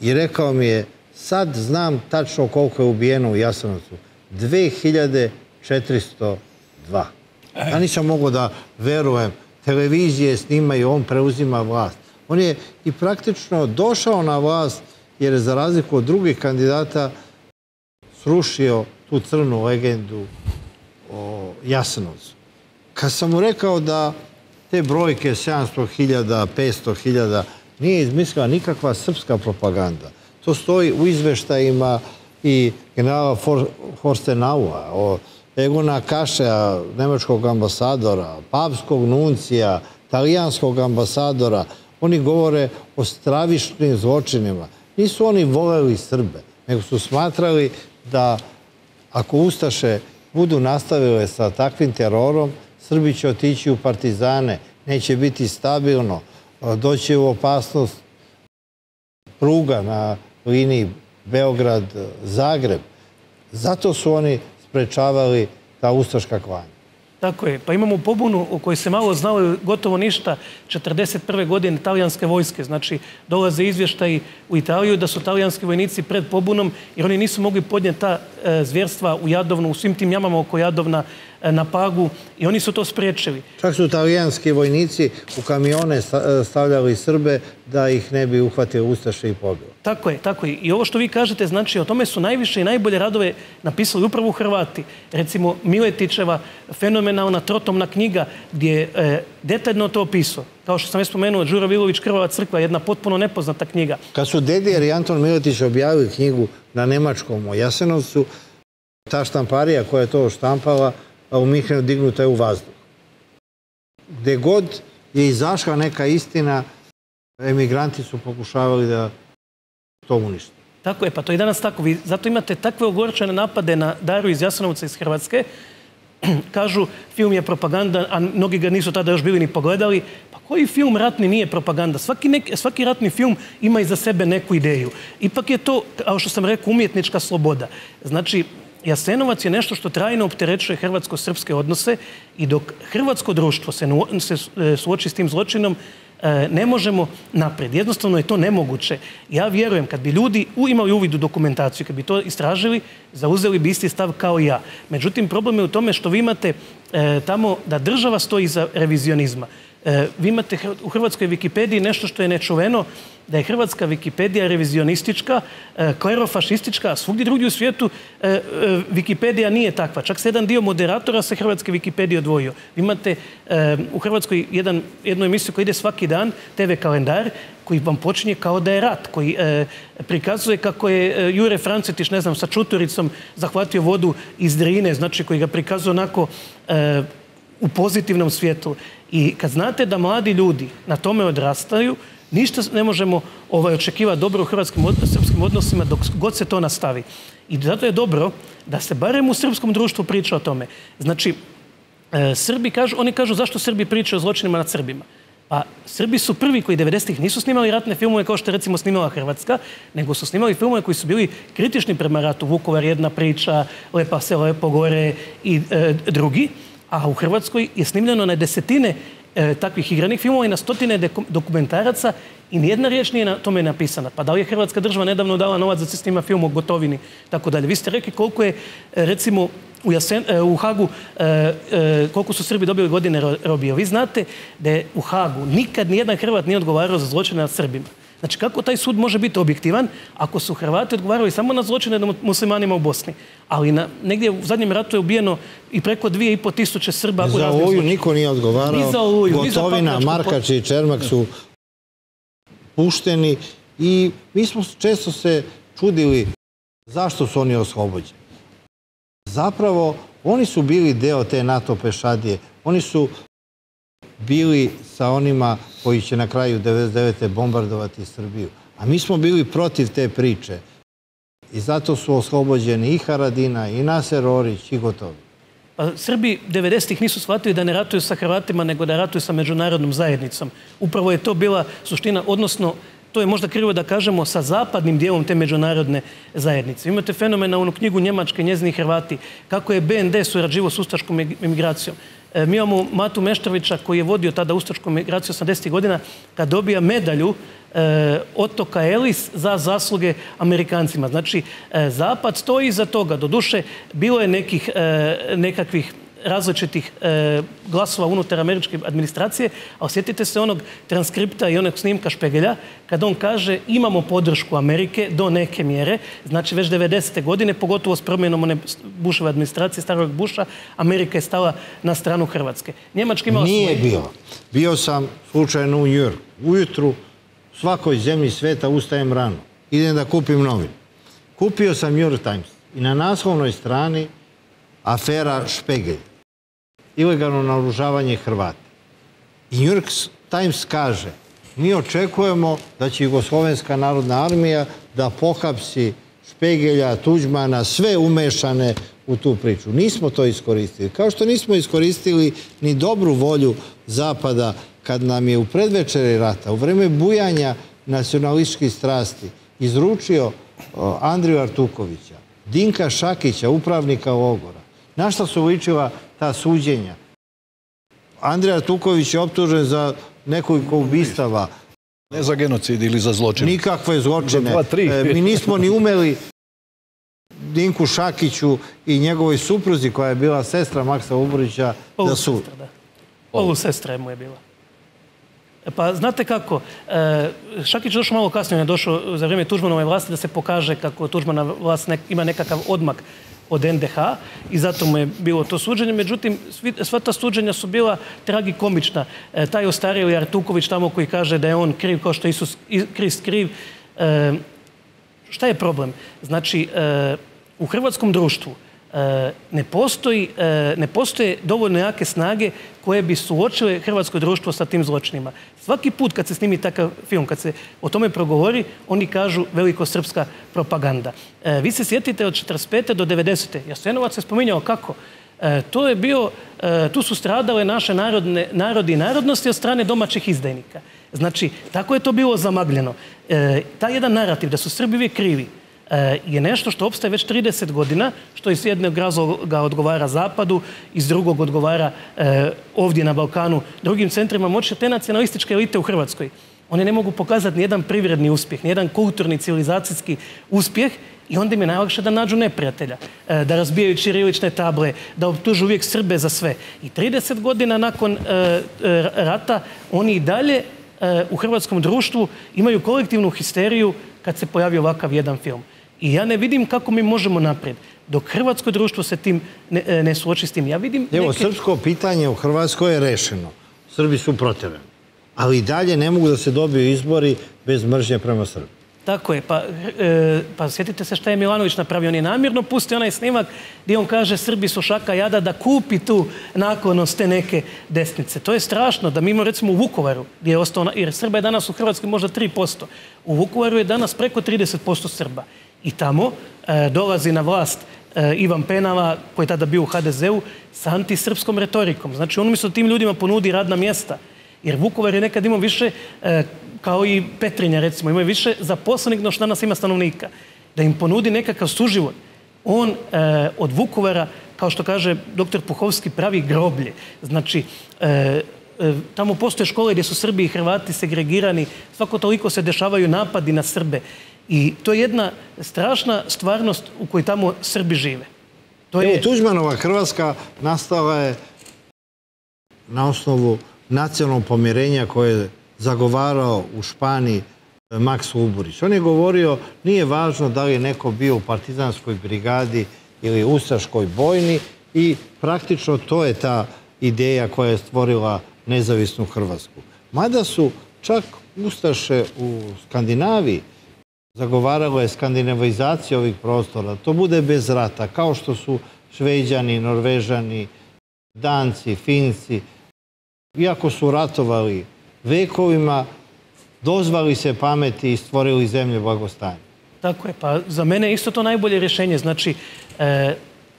i rekao mi je: sad znam tačno koliko je ubijeno u Jasenovcu. dve hiljade četiristo dva. Ja nisam mogao da verujem. Televizije snimaju, on preuzima vlast. On je i praktično došao na vlast jer je za razliku od drugih kandidata srušio tu crnu legendu o Jasenovcu. Kad sam mu rekao da te brojke sedamsto hiljada, petsto hiljada nije izmislila nikakva srpska propaganda. To stoji u izveštajima i generala Forstenaua, Egona Kašea, nemačkog ambasadora, papskog nuncija, talijanskog ambasadora. Oni govore o stravičnim zločinima. Nisu oni voleli Srbe, nego su smatrali da ako Ustaše budu nastavile sa takvim terorom, Srbi će otići u partizane, neće biti stabilno, doći u opasnost pruga na liniji Beograd-Zagreb. Zato su oni sprečavali ta ustaška klanja. Tako je. Pa imamo pobunu o kojoj se malo znalo, gotovo ništa, četrdeset prve. godine talijanske vojske. Znači, dolaze izvještaji u Italiju da su talijanski vojnici pred pobunom, jer oni nisu mogli podnijeti ta zvjerstva u Jadovnu, u svim tim jamama oko Jadovna, na Pagu, i oni su to spriječili. Čak su talijanski vojnici u kamione stavljali Srbe da ih ne bi uhvatio ustaše i pobio. Tako je, tako je. I ovo što vi kažete, znači, o tome su najviše i najbolje radove napisali upravo Hrvati. Recimo, Miletićeva fenomenalna Trotomna knjiga gdje je detaljno to opisao. Kao što sam već spomenuo, Đuro Vilović, Krvava crkva, jedna potpuno nepoznata knjiga. Kad su Dedijer i Anton Miletić objavili knjigu na nemačkom o Jasenovcu, ta štamparija koja je to štampala u Minhenu dignuta je u vazduh. Gde god je izašla neka istina, emigranti su pokušavali da to unište. Tako je, pa to i danas tako. Zato imate takve ogorčene napade na Daru iz Jasenovca iz Hrvatske. Kažu, film je propaganda, a mnogi ga nisu tada još bili ni pogledali. Pa koji film ratni nije propaganda? Svaki ratni film ima iza sebe neku ideju. Ipak je to, kao što sam rekao, umjetnička sloboda. Znači, Jasenovac je nešto što trajno opterećuje hrvatsko-srpske odnose i dok hrvatsko društvo se suoči s tim zločinom, ne možemo napred. Jednostavno je to nemoguće. Ja vjerujem, kad bi ljudi imali uvid u dokumentaciju, kad bi to istražili, zauzeli bi isti stav kao i ja. Međutim, problem je u tome što vi imate tamo da država stoji iza revizionizma. Vi imate u hrvatskoj Wikipediji nešto što je nečuveno, da je hrvatska Wikipedija revizionistička, klerofašistička, a svugdje drugdje u svijetu Wikipedija nije takva. Čak se jedan dio moderatora se hrvatske Wikipedije odvojio. Vi imate u Hrvatskoj jednu emisiju koja ide svaki dan, te ve kalendar, koji vam počinje kao da je rat, koji prikazuje kako je Jure Francetić, ne znam, sa čuturicom zahvatio vodu iz Drine, znači koji ga prikazuje onako u pozitivnom svijetu. I kad znate da mladi ljudi na tome odrastaju, ništa ne možemo očekivati dobro u hrvatskim srpskim odnosima dok god se to nastavi. I zato je dobro da se barem u srpskom društvu priča o tome. Znači, Srbi kažu, oni kažu zašto Srbi pričaju o zločinima nad Srbima. Pa Srbi su prvi koji devedesetih nisu snimali ratne filmove kao što je recimo snimala Hrvatska, nego su snimali filmove koji su bili kritični prema ratu. Vukovar jedna priča, Lepa se lepo gore i drugi. A u Hrvatskoj je snimljeno na desetine takvih igranih filmova i na stotine dokumentaraca i nijedna riječ nije na tome napisana. Pa da li je Hrvatska država nedavno dala novac da se snima film o Gotovini, tako dalje. Vi ste rekli koliko je, recimo, u Hagu, koliko su Srbi dobili godine robije. Vi znate da je u Hagu nikad nijedan Hrvat nije odgovarao za zločine nad Srbima. Znači, kako taj sud može biti objektivan ako su Hrvati odgovarali samo na zločine nad muslimanima u Bosni? Ali negdje u zadnjem ratu je ubijeno i preko dvije i po tisuće Srba u raznim slučajima. Za Oluju niko nije odgovarao. Gotovina, Markač i Čermak su pušteni i mi smo često se čudili zašto su oni oslobođeni. Zapravo, oni su bili deo te NATO pešadije. Oni su bili sa onima koji će na kraju devedeset devete bombardovati Srbiju. A mi smo bili protiv te priče. I zato su oslobođeni i Haradina, i Naser Orić, i Gotovina. Srbi devedesetih nisu shvatili da ne ratuju sa Hrvatima, nego da ratuju sa međunarodnom zajednicom. Upravo je to bila suština, odnosno to je možda krivo da kažemo sa zapadnim dijelom te međunarodne zajednice. Imate fenomenalnu knjigu Njemačke, njezini Hrvati, kako je be en de surađivo s ustaškom emigracijom. Mi imamo Matu Meštrovića koji je vodio tada ustašku emigraciju osamdesetih godina kad dobija medalju Otoka Ellis za zasluge Amerikancima. Znači, Zapad stoji iza toga. Doduše, bilo je nekakvih različitih glasova unutar američke administracije, a osjetite se onog transkripta i onog snimka Špegelja, kada on kaže imamo podršku Amerike do neke mjere, znači već devedesete godine, pogotovo s promjenom one Buševe administracije, starog Buša, Amerika je stala na stranu Hrvatske. Njemačka imala svoje... Nije bio. Bio sam slučajno u Njujorku. Ujutru svakoj zemlji sveta ustajem rano. Idem da kupim novin. Kupio sam New York Times i na naslovnoj strani afera Špegelj. Ilegalno naoružavanje Hrvata. I New York Times kaže mi očekujemo da će Jugoslovenska narodna armija da pohapsi Špegelja, Tuđmana, sve umešane u tu priču. Nismo to iskoristili. Kao što nismo iskoristili ni dobru volju Zapada kad nam je u predvečeri rata, u vreme bujanja nacionalističkih strasti, izručio Andriju Artukovića, Dinka Šakića, upravnika logora. Na šta su ličila ta suđenja? Andrija Artuković je optužen za nekoliko ubistava. Ne za genocid ili za zločine. Nikakve zločine. Mi nismo ni umeli Dinku Šakiću i njegovoj supruzi, koja je bila sestra Maksa Luburića, da su... Polusestra mu je bila. Pa znate kako, Šakić je došao malo kasnije, on je došao za vrijeme Tuđmanove vlasti da se pokaže kako Tuđmana vlast ima nekakav odmak od en de ha i zato mu je bilo to suđenje. Međutim, sva ta suđenja su bila tragikomična. Taj ostarili Artuković tamo koji kaže da je on kriv kao što je Isus Krist kriv. Šta je problem? Znači, u hrvatskom društvu ne postoje dovoljno jake snage koje bi suočile hrvatsko društvo sa tim zločinima. Svaki put kad se snimi takav film, kad se o tome progovori, oni kažu velikosrpska propaganda. Vi se sjetite od četrdeset pete do devedesete Jasenovac se spominjao kako. Tu su stradale naše narodi i narodnosti od strane domaćih izdajnika. Znači, tako je to bilo zamagljeno. Taj jedan narativ da su Srbi uvijek krivi je nešto što opstaje već trideset godina, što iz jednog razloga odgovara Zapadu, iz drugog odgovara ovdje na Balkanu, drugim centrima moći, te nacionalističke elite u Hrvatskoj. One ne mogu pokazati nijedan privredni uspjeh, nijedan kulturni, civilizacijski uspjeh i onda im je najlakše da nađu neprijatelja, da razbijaju ćirilične table, da optužu uvijek Srbe za sve. I trideset godina nakon rata oni i dalje u hrvatskom društvu imaju kolektivnu histeriju kad se pojavi ovakav jedan film. I ja ne vidim kako mi možemo napred, dok hrvatsko društvo se tim ne suoči s tim. Ja vidim neke... Evo, srpsko pitanje u Hrvatskoj je rešeno. Srbi su protjerani. Ali i dalje ne mogu da se dobiju izbori bez mržnje prema Srbiji. Tako je. Pa sjetite se šta je Milanović napravio. On je namjerno pustio onaj snimak gdje on kaže Srbi su šaka jada da kupi tu naklonost te neke desnice. To je strašno da mi imamo recimo u Vukovaru, gdje je ostao, jer Srba je danas u Hrvatskoj možda tri posto. U Vukovaru je danas preko trideset posto Srba. I tamo dolazi na vlast Ivan Penava, koji je tada bio u ha de zeu, sa antisrpskom retorikom. Znači, on umjesto tim ljudima ponudi radna mjesta Jer Vukovar je nekad imao više, kao i Petrinja recimo, imao je više zaposlenih no što danas ima stanovnika. Da im ponudi nekakav suživot. On od Vukovara, kao što kaže doktor Puhovski, pravi groblje. Znači, tamo postoje škole gdje su Srbi i Hrvati segregirani, svako toliko se dešavaju napadi na Srbe. I to je jedna strašna stvarnost u kojoj tamo Srbi žive. Evo, Tuđmanova Hrvatska nastala je na osnovu nacionalnog pomirenja koje je zagovarao u Španiji Maks Luburić. On je govorio, nije važno da li je neko bio u partizanskoj brigadi ili ustaškoj bojni, i praktično to je ta ideja koja je stvorila nezavisnu Hrvatsku. Mada su čak ustaše u Skandinaviji zagovaralo je skandinavizaciju ovih prostora, to bude bez rata, kao što su Šveđani, Norvežani, Danci, Finci. Iako su ratovali vekovima, dozvali se pameti i stvorili zemlje blagostanja. Tako je, pa za mene je isto to najbolje rješenje. Znači,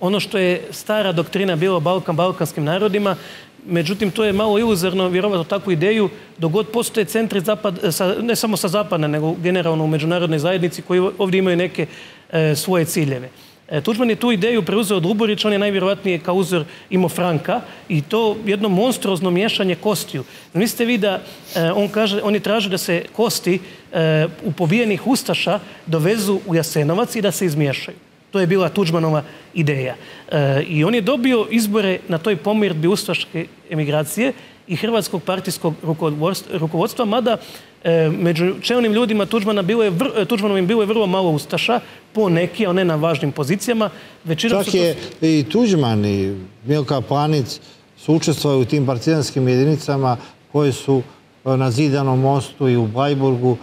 ono što je stara doktrina bila Balkan balkanskim narodima, međutim, to je malo iluzorno vjerovati u takvu ideju, dok god postoje centri ne samo sa zapadne, nego generalno u međunarodnoj zajednici koji ovdje imaju neke svoje ciljeve. Tuđman je tu ideju preuzeo od Luburića, on je najvjerovatnije kao uzor imao Franka, i to jedno monstruozno miješanje kostiju. Mislite vi da on je tražio da se kosti u pobijenih ustaša dovezu u Jasenovac i da se izmiješaju. To je bila Tuđmanova ideja. I on je dobio izbore na toj pomirbi ustaške emigracije i hrvatskog partijskog rukovodstva, mada među čelnim ljudima Tuđmanovim bilo je vrlo malo ustaša, po neki, a ne na važnim pozicijama. Čak je i Tuđman i Milka Planić su učestvovali u tim partizanskim jedinicama koje su na Zidanom mostu i u Blajburgu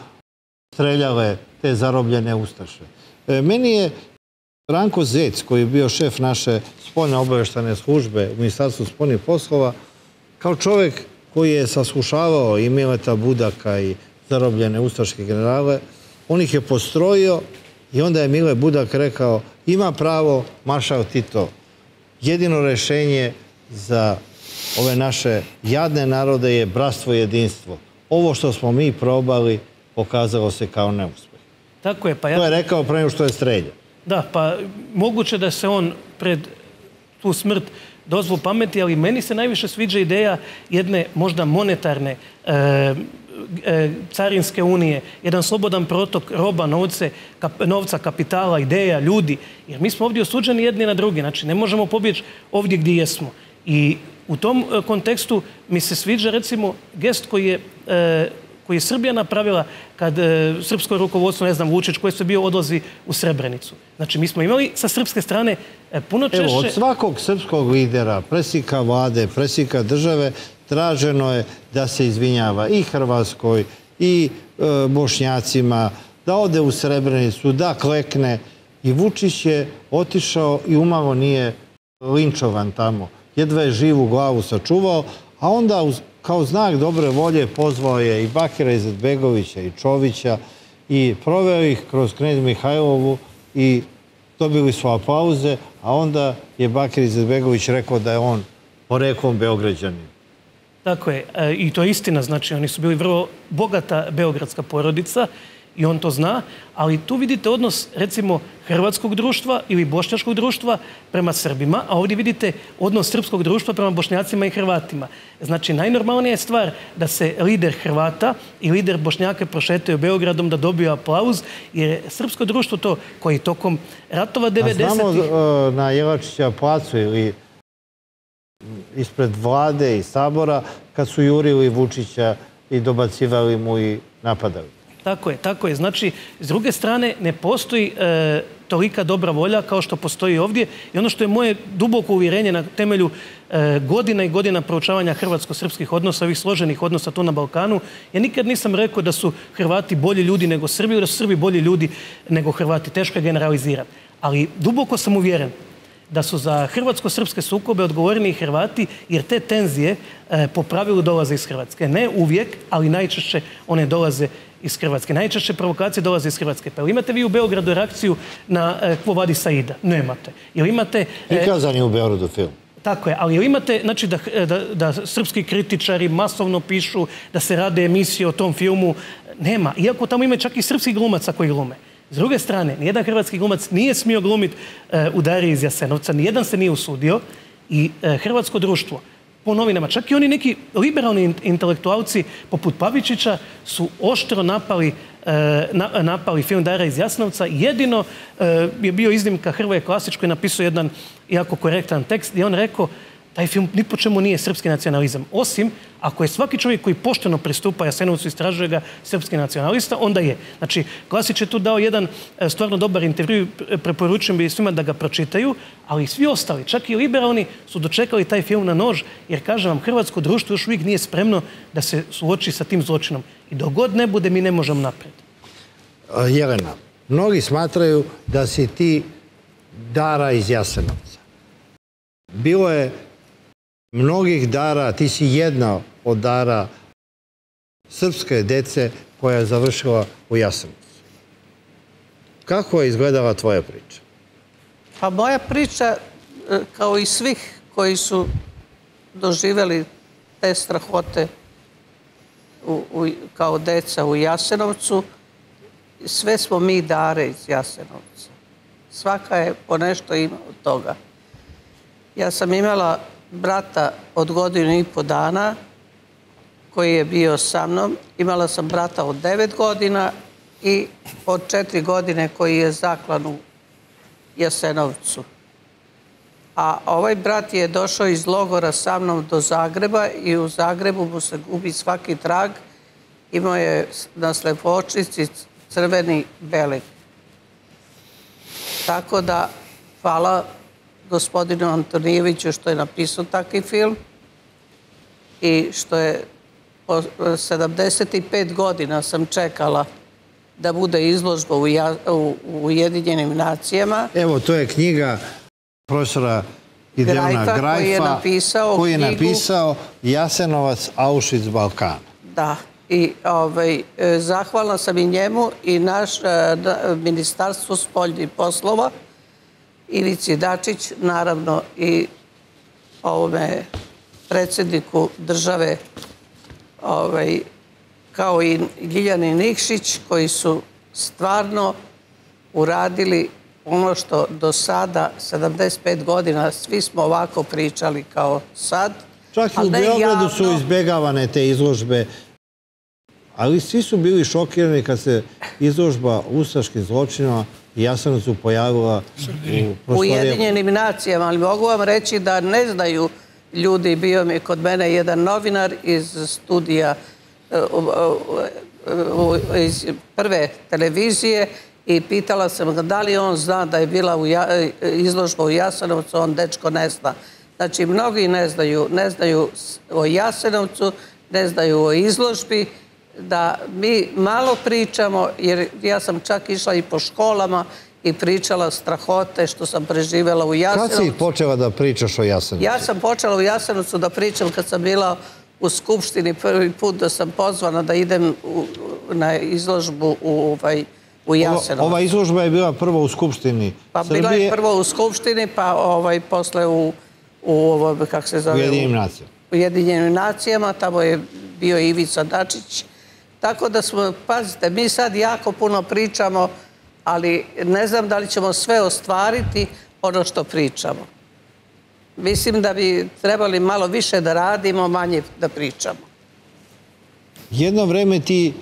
streljale te zarobljene ustaše. Meni je Ranko Zec, koji je bio šef naše spoljne obavještajne službe u Ministarstvu spoljnih poslova, kao čovjek koji je saslušavao i Mileta Budaka i zarobljene ustaške generale, on ih je postrojio i onda je Mile Budak rekao: ima pravo maršal Tito, jedino rješenje za ove naše jadne narode je bratstvo i jedinstvo. Ovo što smo mi probali pokazalo se kao neuspjeh. Tako je, pa ja... To je rekao pre nego što je streljao. Da, pa moguće da se on pred tu smrt dozvu pameti, ali meni se najviše sviđa ideja jedne možda monetarne carinske unije, jedan slobodan protok roba, novca, kapitala, ideja, ljudi. Jer mi smo ovdje osuđeni jedni na drugi, znači ne možemo pobjeći ovdje gdje jesmo. I u tom kontekstu mi se sviđa recimo gest koji je... koji je Srbija napravila kad srpsko rukovodstvo, ne znam, Vučić, koji se bio odlazi u Srebrenicu. Znači, mi smo imali sa srpske strane puno češće... Evo, od svakog srpskog lidera, predsjednika vlade, predsjednika države, traženo je da se izvinjava i Hrvatskoj, i Bošnjacima, da ode u Srebrenicu, da klekne. I Vučić je otišao i umalo nije linčovan tamo. Jedva je živu glavu sačuvao, a onda... Kao znak dobre volje pozvao je i Bakira Izetbegovića i Čovića i proveo ih kroz Knez Mihajlovu i dobili su aplauze, a onda je Bakir Izetbegović rekao da je on poreklom Beograđanin. Tako je, i to je istina, znači oni su bili vrlo bogata beogradska porodica i on to zna, ali tu vidite odnos recimo hrvatskog društva ili bošnjačkog društva prema Srbima, a ovdje vidite odnos srpskog društva prema bošnjacima i Hrvatima. Znači, najnormalnija je stvar da se lider Hrvata i lider Bošnjaka prošetaju Beogradom, da dobiju aplauz, jer srpsko društvo to koji tokom ratova devedesetih... Znamo na Jelačića placu ili ispred vlade i sabora kad su jurili Vučića i dobacivali mu i napadali. Tako je, tako je. Znači, s druge strane, ne postoji tolika dobra volja kao što postoji ovdje. I ono što je moje duboko uvjerenje na temelju godina i godina proučavanja hrvatsko-srpskih odnosa, ovih složenih odnosa tu na Balkanu, ja nikad nisam rekao da su Hrvati bolji ljudi nego Srbi ili da su Srbi bolji ljudi nego Hrvati. Teško je generalizirati. Ali duboko sam uvjeren da su za hrvatsko-srpske sukobe odgovorni i Hrvati, jer te tenzije po pravilu dolaze iz Hrvatske. Ne uvijek, ali najčešće one dolaze iz Hrvatske. Najčešće provokacije dolaze iz Hrvatske. Pa imate vi u Beogradu reakciju na Kvo Vadi Saida? Nemate. Ili imate... Prikazan je u Beogradu film. Tako je, ali imate, znači, da srpski kritičari masovno pišu, da se rade emisije o tom filmu, nema. Iako tamo ima čak i srpski glumaca koji glume. S druge strane, nijedan hrvatski glumac nije smio glumiti u Dari iz Jasenovca, nijedan se nije usudio i hrvatsko društvo po novinama, čak i oni neki liberalni intelektualci poput Pavičića su oštro napali napali film Dara iz Jasenovca. Jedino je bio iznimka Hrvoje Klasić koji je napisao jedan jako korektan tekst gdje je on rekao taj film ni po čemu nije srpski nacionalizam. Osim, ako je svaki čovjek koji pošteno pristupa Jasenovcu i istražuje ga srpski nacionalista, onda je. Znači, Klasić je tu dao jedan stvarno dobar intervju, preporučujem bi svima da ga pročitaju, ali svi ostali, čak i liberalni, su dočekali taj film na nož, jer, kažem vam, hrvatsko društvo još uvijek nije spremno da se suoči sa tim zločinom. I dok god ne bude, mi ne možemo napred. Jelena, mnogi smatraju da si ti Dara iz Jasenovca. Bilo je mnogih Dara, ti si jedna od Dara srpske dece koja je završila u Jasenovcu. Kako je izgledala tvoja priča? Pa moja priča, kao i svih koji su doživjeli te strahote kao deca u Jasenovcu, sve smo mi Dare iz Jasenovca. Svaka je ponešto ima od toga. Ja sam imala brata od godinu i po dana koji je bio sa mnom. Imala sam brata od devet godina i od četiri godine koji je zaklan u Jasenovcu. A ovaj brat je došao iz logora sa mnom do Zagreba i u Zagrebu mu se gubi svaki trag. Imao je na slepočici crveni belek. Tako da, hvala gospodinu Antonijeviću što je napisao takvi film i što je sedamdeset pet godina sam čekala da bude izložba u Ujedinjenim nacijama. Evo, to je knjiga profesora Gideona Grajfa koji je napisao Jasenovac, Auschwitz, Balkan. Da, i zahvalna sam i njemu i naš Ministarstvo spoljnih poslova, Ivici Dačić, naravno, i ovome predsjedniku države, kao i Ljiljani Nikšić, koji su stvarno uradili ono što do sada, sedamdeset pet godina, svi smo ovako pričali kao sad. Čak i u Beogradu su izbjegavane te izložbe, ali svi su bili šokirani kad se izložba ustaških zločinova Jasenovcu pojavila u Ujedinjenim nacijama, ali mogu vam reći da ne znaju ljudi. Bio mi je kod mene jedan novinar iz studija iz prve televizije i pitala sam ga da li on zna da je bila izložba u Jasenovcu, on dečko ne zna. Znači, mnogi ne znaju, ne znaju o Jasenovcu, ne znaju o izložbi, da mi malo pričamo, jer ja sam čak išla i po školama i pričala strahote što sam preživjela u Jasenovcu. Kad si počela da pričaš o Jasenovcu? Ja sam počela u Jasenovcu da pričam kad sam bila u Skupštini prvi put, da sam pozvana da idem u, na izložbu u, u Jasenovcu. Ova izložba je bila prvo u Skupštini pa Srbije? Bila je prvo u Skupštini, pa ovaj, posle u, u kako se zove, Ujedinjenim nacijama. Ujedinjenim nacijama, tamo je bio Ivica Dačić. Tako da smo, pazite, mi sad jako puno pričamo, ali ne znam da li ćemo sve ostvariti ono što pričamo. Mislim da bi trebali malo više da radimo, manje da pričamo. Jedno vreme ti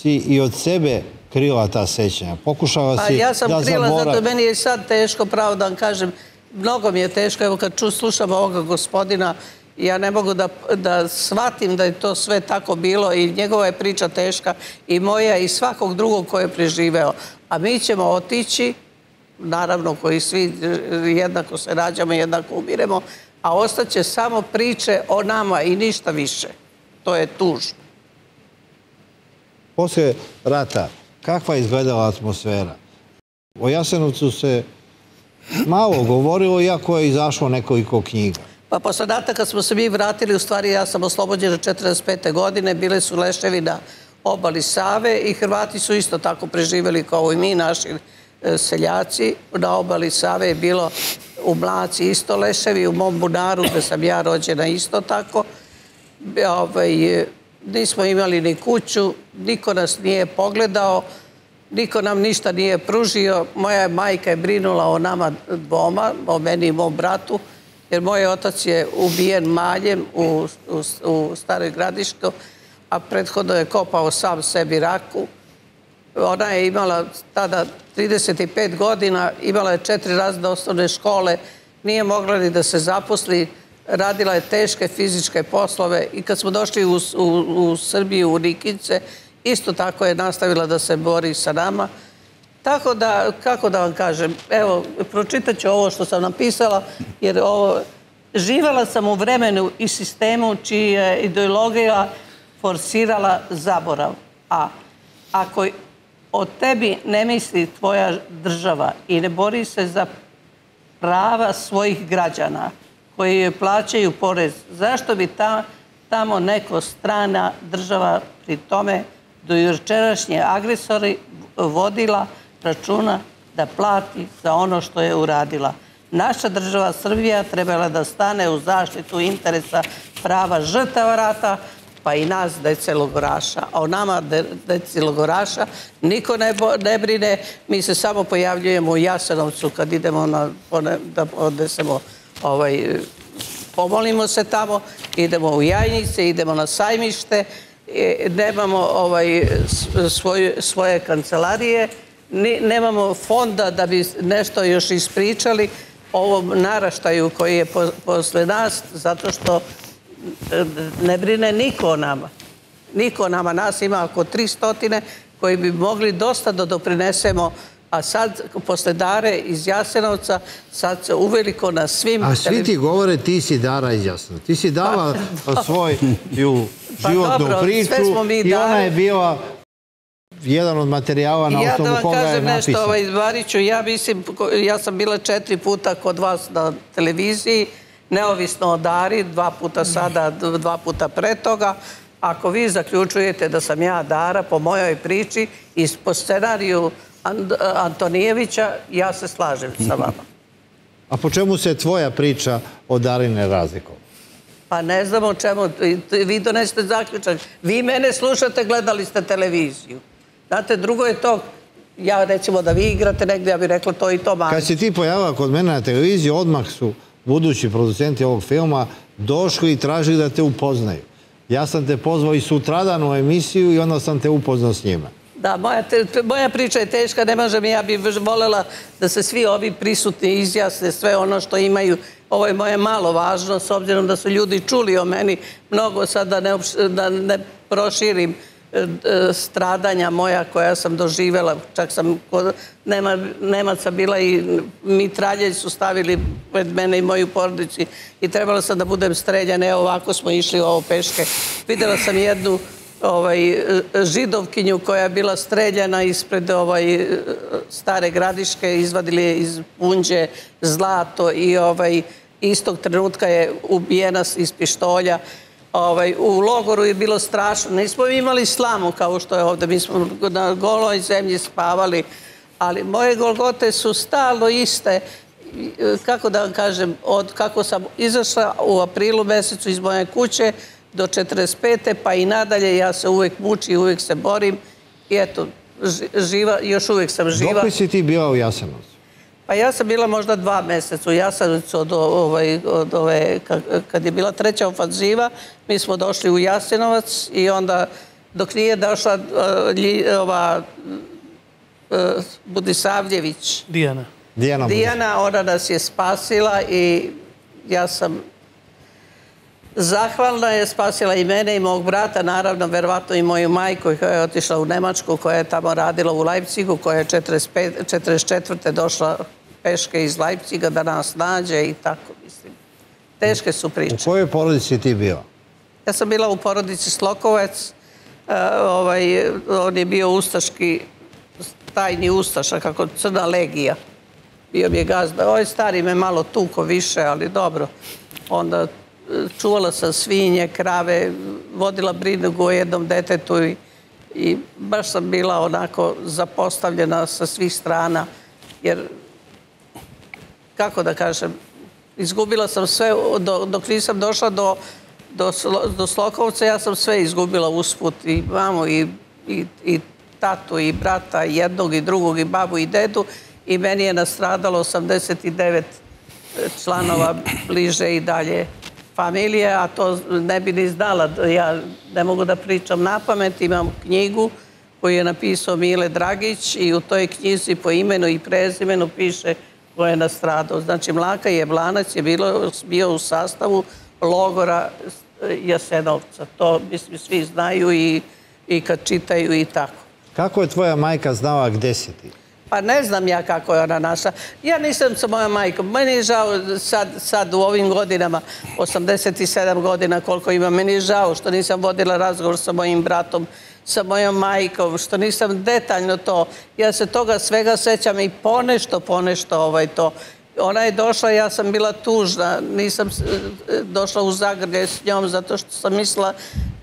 si i od sebe krila ta sećanja. Pokušala si da zaboraviš. Ja sam krila, zato meni je sad teško, pravo da vam kažem. Mnogo mi je teško. Evo, kad ču slušam ovoga gospodina, ja ne mogu da shvatim da je to sve tako bilo i njegova je priča teška i moja i svakog drugog koji je preživeo. A mi ćemo otići, naravno koji svi jednako se rađamo, jednako umiremo, a ostaće samo priče o nama i ništa više. To je tužno. Poslije rata, kakva je izgledala atmosfera? O Jasenovcu se malo govorilo, iako je izašlo nekoliko knjiga. Pa posle rata kad smo se mi vratili, u stvari ja sam oslobođena četrdeset pete godine, bile su leševi na obali Save i Hrvati su isto tako preživjeli kao i mi, naši seljaci. Na obali Save je bilo u Mlaci isto leševi, u mom bunaru da sam ja rođena isto tako. Nismo imali ni kuću, niko nas nije pogledao, niko nam ništa nije pružio. Moja majka je brinula o nama dvoma, o meni i mom bratu, jer moj otac je ubijen maljem u, u, u Staroj Gradiško, a prethodno je kopao sam sebi raku. Ona je imala tada trideset pet godina, imala je četiri razreda osnovne škole, nije mogla ni da se zaposli, radila je teške fizičke poslove i kad smo došli u, u, u Srbiju, u Nikince, isto tako je nastavila da se bori sa nama. Tako da, kako da vam kažem, evo, pročitat ću ovo što sam napisala, jer ovo, živjela sam u vremenu i sistemu čija je ideologija forsirala zaborav. A ako o tebi ne misli tvoja država i ne bori se za prava svojih građana koji joj plaćaju porez, zašto bi ta, tamo neko strana država pri tome do jučerašnje agresori vodila računa da plati za ono što je uradila? Naša država Srbija trebala da stane u zaštitu interesa prava žrtava rata, pa i nas, dece logoraša. A o nama, deci logoraša, niko ne brine. Mi se samo pojavljujemo u Jasenovcu kad idemo da odnesemo, pomolimo se tamo, idemo u Jajnice, idemo na sajmište, nemamo svoje kancelarije, nemamo fonda da bi nešto još ispričali ovom naraštaju koji je posle nas, zato što ne brine niko o nama. Niko o nama. Nas ima oko tri stotine koji bi mogli dosta da doprinesemo, a sad, posle Dare iz Jasenovca, sad se uveliko na svim... A svi ti govore, ti si Dara iz Jasenovca. Ti si dala svoju životnu priču i ona je bila jedan od materijala na osnovu koga je napisana. Ja da vam kažem nešto, Izbariću, ja mislim, ja sam bila četiri puta kod vas na televiziji, neovisno o Dari, dva puta sada, dva puta pre toga. Ako vi zaključujete da sam ja Dara po mojoj priči i po scenariju Antonijevića, ja se slažem sa vama. A po čemu se tvoja priča o Darine razlikovala? Pa ne znam o čemu. Vi donesete zaključak. Vi mene slušate, gledali ste televiziju. Znate, drugo je to... Ja recimo da vi igrate negdje, ja bih rekla to i to manje. Kad si ti pojavila kod mene na televiziji, odmah su budući producenti ovog filma došli i tražili da te upoznaju. Ja sam te pozvao i sutradan u emisiju i onda sam te upoznao s njima. Da, moja priča je teška, ne možem, ja bih voljela da se svi ovi prisutni izjasne sve ono što imaju. Ovo je moje malo važno, s obzirom da su ljudi čuli o meni mnogo, sad da ne proširim stradanja moja koja sam doživjela. Čak sam kod Nemaca bila i mitralje su stavili pred mene i moju porodicu i trebala sam da budem streljana. Evo, ovako smo išli ovo peške. Videla sam jednu židovkinju koja je bila streljana ispred Stare Gradiške, izvadili je iz punđe zlato i istog trenutka je ubijena iz pištolja. U logoru je bilo strašno. Nismo imali slamu kao što je ovdje. Mi smo na goloj zemlji spavali. Ali moje golgote su stalno iste. Kako da vam kažem, od kako sam izašla u aprilu mesecu iz moje kuće do četrdeset pete pa i nadalje ja se uvijek mučim, uvijek se borim. I eto, još uvijek sam živa. Dokle si ti bila u Jasenovcu? Pa ja sam bila možda dva meseca u Jasenovcu od ove, kad je bila treća ofanziva, mi smo došli u Jasenovac i onda dok nije došla ova Budisavljević. Dijana. Dijana, ona nas je spasila i ja sam zahvalna, je spasila i mene i mog brata, naravno, verovatno i moju majku koja je otišla u Nemačku, koja je tamo radila u Leipzigu, koja je četrdeset četvrte došla peške iz Leipziga da nas nađe i tako, mislim. Teške su priče. U kojoj porodici ti bila? Ja sam bila u porodici Slokovac. On je bio ustaški, tajni ustaša, kako Crna legija. Bio mi je gazda. Oj, stari me malo tuko više, ali dobro. Onda čuvala sam svinje, krave, vodila brinugu o jednom detetu i baš sam bila onako zapostavljena sa svih strana, jer kako da kažem, izgubila sam sve, dok nisam došla do Slokovca, ja sam sve izgubila usput, i mamu, i tatu, i brata, i jednog, i drugog, i babu, i dedu, i meni je nastradalo osamdeset devet članova bliže i dalje familije, a to ne bi ni znala, ja ne mogu da pričam na pamet, imam knjigu koju je napisao Mile Dragić i u toj knjizi po imenu i prezimenu piše ko je nastradao. Znači, Mlaka Jeblanac je bio u sastavu logora Jasenovca. To mislim svi znaju i kad čitaju i tako. Kako je tvoja majka znala gde si ti? Pa ne znam ja kako je ona našla. Ja nisam sa mojom majkom. Meni je žao sad u ovim godinama, osamdeset sedam godina koliko imam, meni je žao što nisam vodila razgovor sa mojim bratom, sa mojom majkom, što nisam detaljno to. Ja se toga svega sećam i ponešto, ponešto to. Ona je došla, ja sam bila tužna. Nisam došla u Zagrlje s njom zato što sam mislila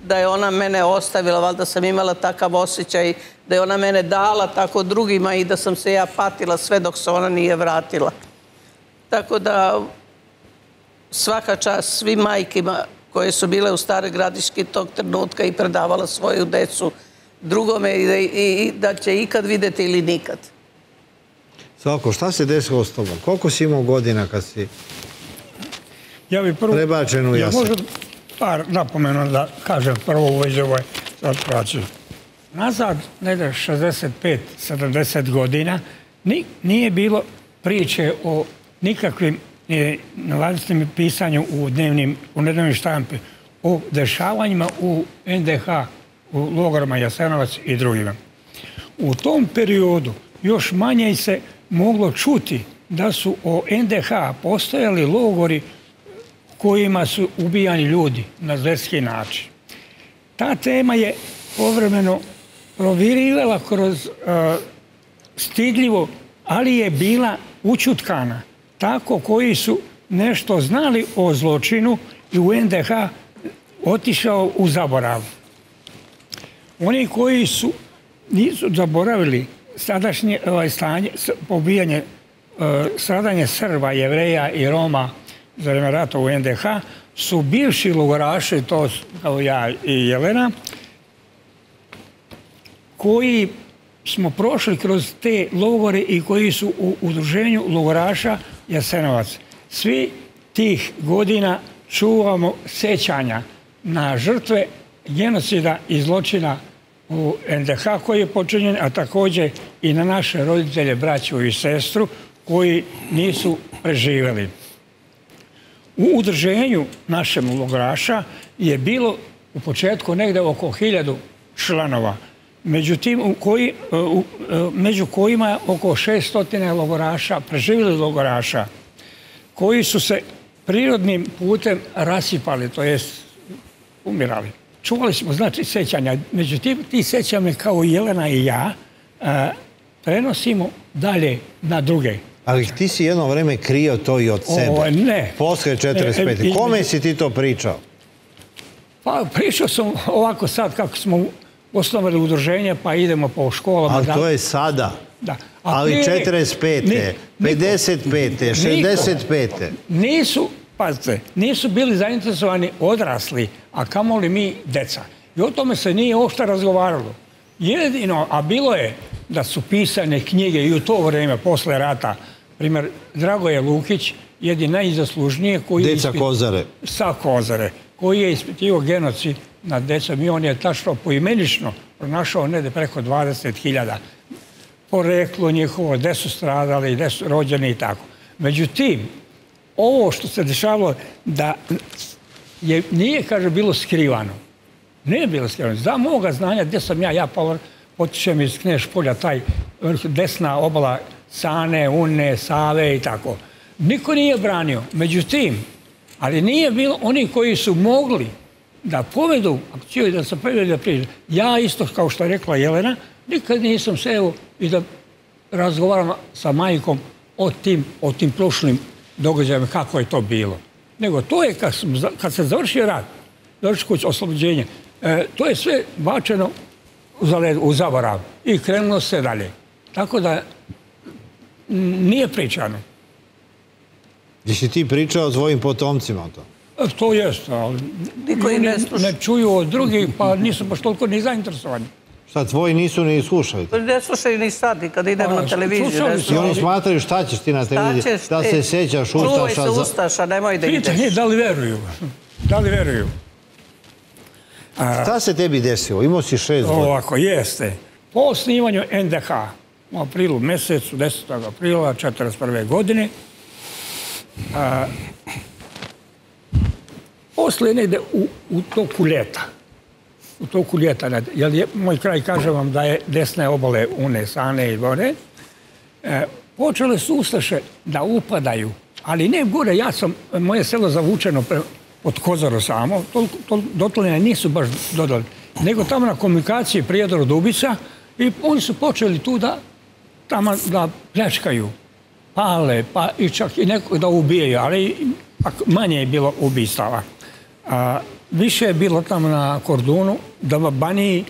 da je ona mene ostavila, valjda sam imala takav osjećaj, da je ona mene dala tako drugima i da sam se ja patila sve dok se ona nije vratila. Tako da svaka čast svim majkima koje su bile u Staroj Gradiški tog trenutka i predavala svoju decu drugome i da će ikad videti ili nikad. Slavko, šta se desilo s tobom? Koliko si imao godina kad si prebačen u Jasenovac? Par napomenu da kažem prvo u vezi ovoj sad praćenju. Nazad, negde šezdeset pet sedamdeset godina, nije bilo priče o nikakvim nevaljstvenim pisanju u dnevnim, u nednevnim štampi, o dešavanjima u N D H, u logorima Jasenovac i drugima. U tom periodu još manje se moglo čuti da su o N D H postojali logori kojima su ubijani ljudi na zverski način. Ta tema je povremeno provirirala kroz stidljivo, ali je bila učutkana. Tako koji su nešto znali o zločinu i u N D H otišao u zaborav. Oni koji su nisu zaboravili sadašnje stanje, pobijanje, stradanje Srba, Jevreja i Roma za vreme rata u N D H, su bivši logoraši, to kao ja i Jelena, koji smo prošli kroz te logore i koji su u udruženju logoraša Jasenovac. Svi tih godina čuvamo sećanja na žrtve genocida i zločina u N D H koji je počinjen, a takođe i na naše roditelje, braću i sestru koji nisu preživeli. U udruženju našem logoraša je bilo u početku negde oko hiljadu članova, među kojima je oko šest stotina logoraša, preživjeli logoraša, koji su se prirodnim putem rasipali, to jest umirali. Čuvali smo, znači, sećanja. Međutim, ti sećanja kao Jelena i ja prenosimo dalje na druge. Ali ti si jedno vreme krio to i od sebe. Ne. Posle četrdeset pete. Kome si ti to pričao? Pa pričao sam ovako sad kako smo osnovali udruženje, pa idemo po školama. Ali to je sada. Da. Ali četrdeset pete, pedeset pete, šezdeset pete. Nisu, pazite, nisu bili zainteresovani odrasli, a kamoli mi deca. I o tome se nije uopšte razgovaralo. Jedino, a bilo je da su pisane knjige i u to vreme, posle rata, primjer, Dragoje Lukić, jedin najzaslužnije koji je... Deca Kozare. Sa Kozare, koji je ispitivao genocid nad decom i on je tačno poimenično pronašao negde preko dvadeset hiljada. Poreklo njihovo, gde su stradali, gde su rođeni i tako. Međutim, ovo što se dešavalo da nije, kaže, bilo skrivano. Nije bilo skrivano. Za moga znanja, gde sam ja, ja potičem iz Kneš polja, taj desna obala Sane, Une, Save i tako. Niko nije branio. Međutim, ali nije bilo oni koji su mogli da povedu akciju i da se prevedu da priđu. Ja isto, kao što je rekla Jelena, nikad nisam seo i da razgovaram sa majkom o tim prošlim događajima, kako je to bilo. Nego to je, kad se završio rad, završio kuće oslobođenje, to je sve bačeno u zaborav i krenulo se dalje. Tako da nije pričano. Gdje si ti pričao o svojim potomcima o to? To jeste, ali oni ne čuju od drugih, pa nisu baš toliko ni zainteresovani. Šta, tvoji nisu ni slušali? Ne slušaju ni sad, ni kada idem na televiziju. I oni smatraju šta ćeš ti na televiziji, da se sećaš Ustaša. Čuvaj se Ustaša, nemoj da ideš. Pitanje da li veruju, da li veruju. Šta se tebi desilo? Imao si šest godina. Ovako, jeste. Po osnivanju N D H u aprilu mesecu, desetog aprila četrdeset prve godine, posle negde u toku ljeta, u toku ljeta, jer moj kraj, kažem vam, da je desne obale une, Sane i gore, počele su Ustaše da upadaju, ali ne gore, ja sam, moje selo zavučeno pod Kozaru samo, dotle nisu baš dodali, nego tamo na komunikaciji Prijedor Dubica i oni su počeli tu da tamo da pljačkaju, pale, pa i čak i nekog da ubijaju, ali manje je bilo ubistava. Više je bilo tamo na Kordunu, da Baniji,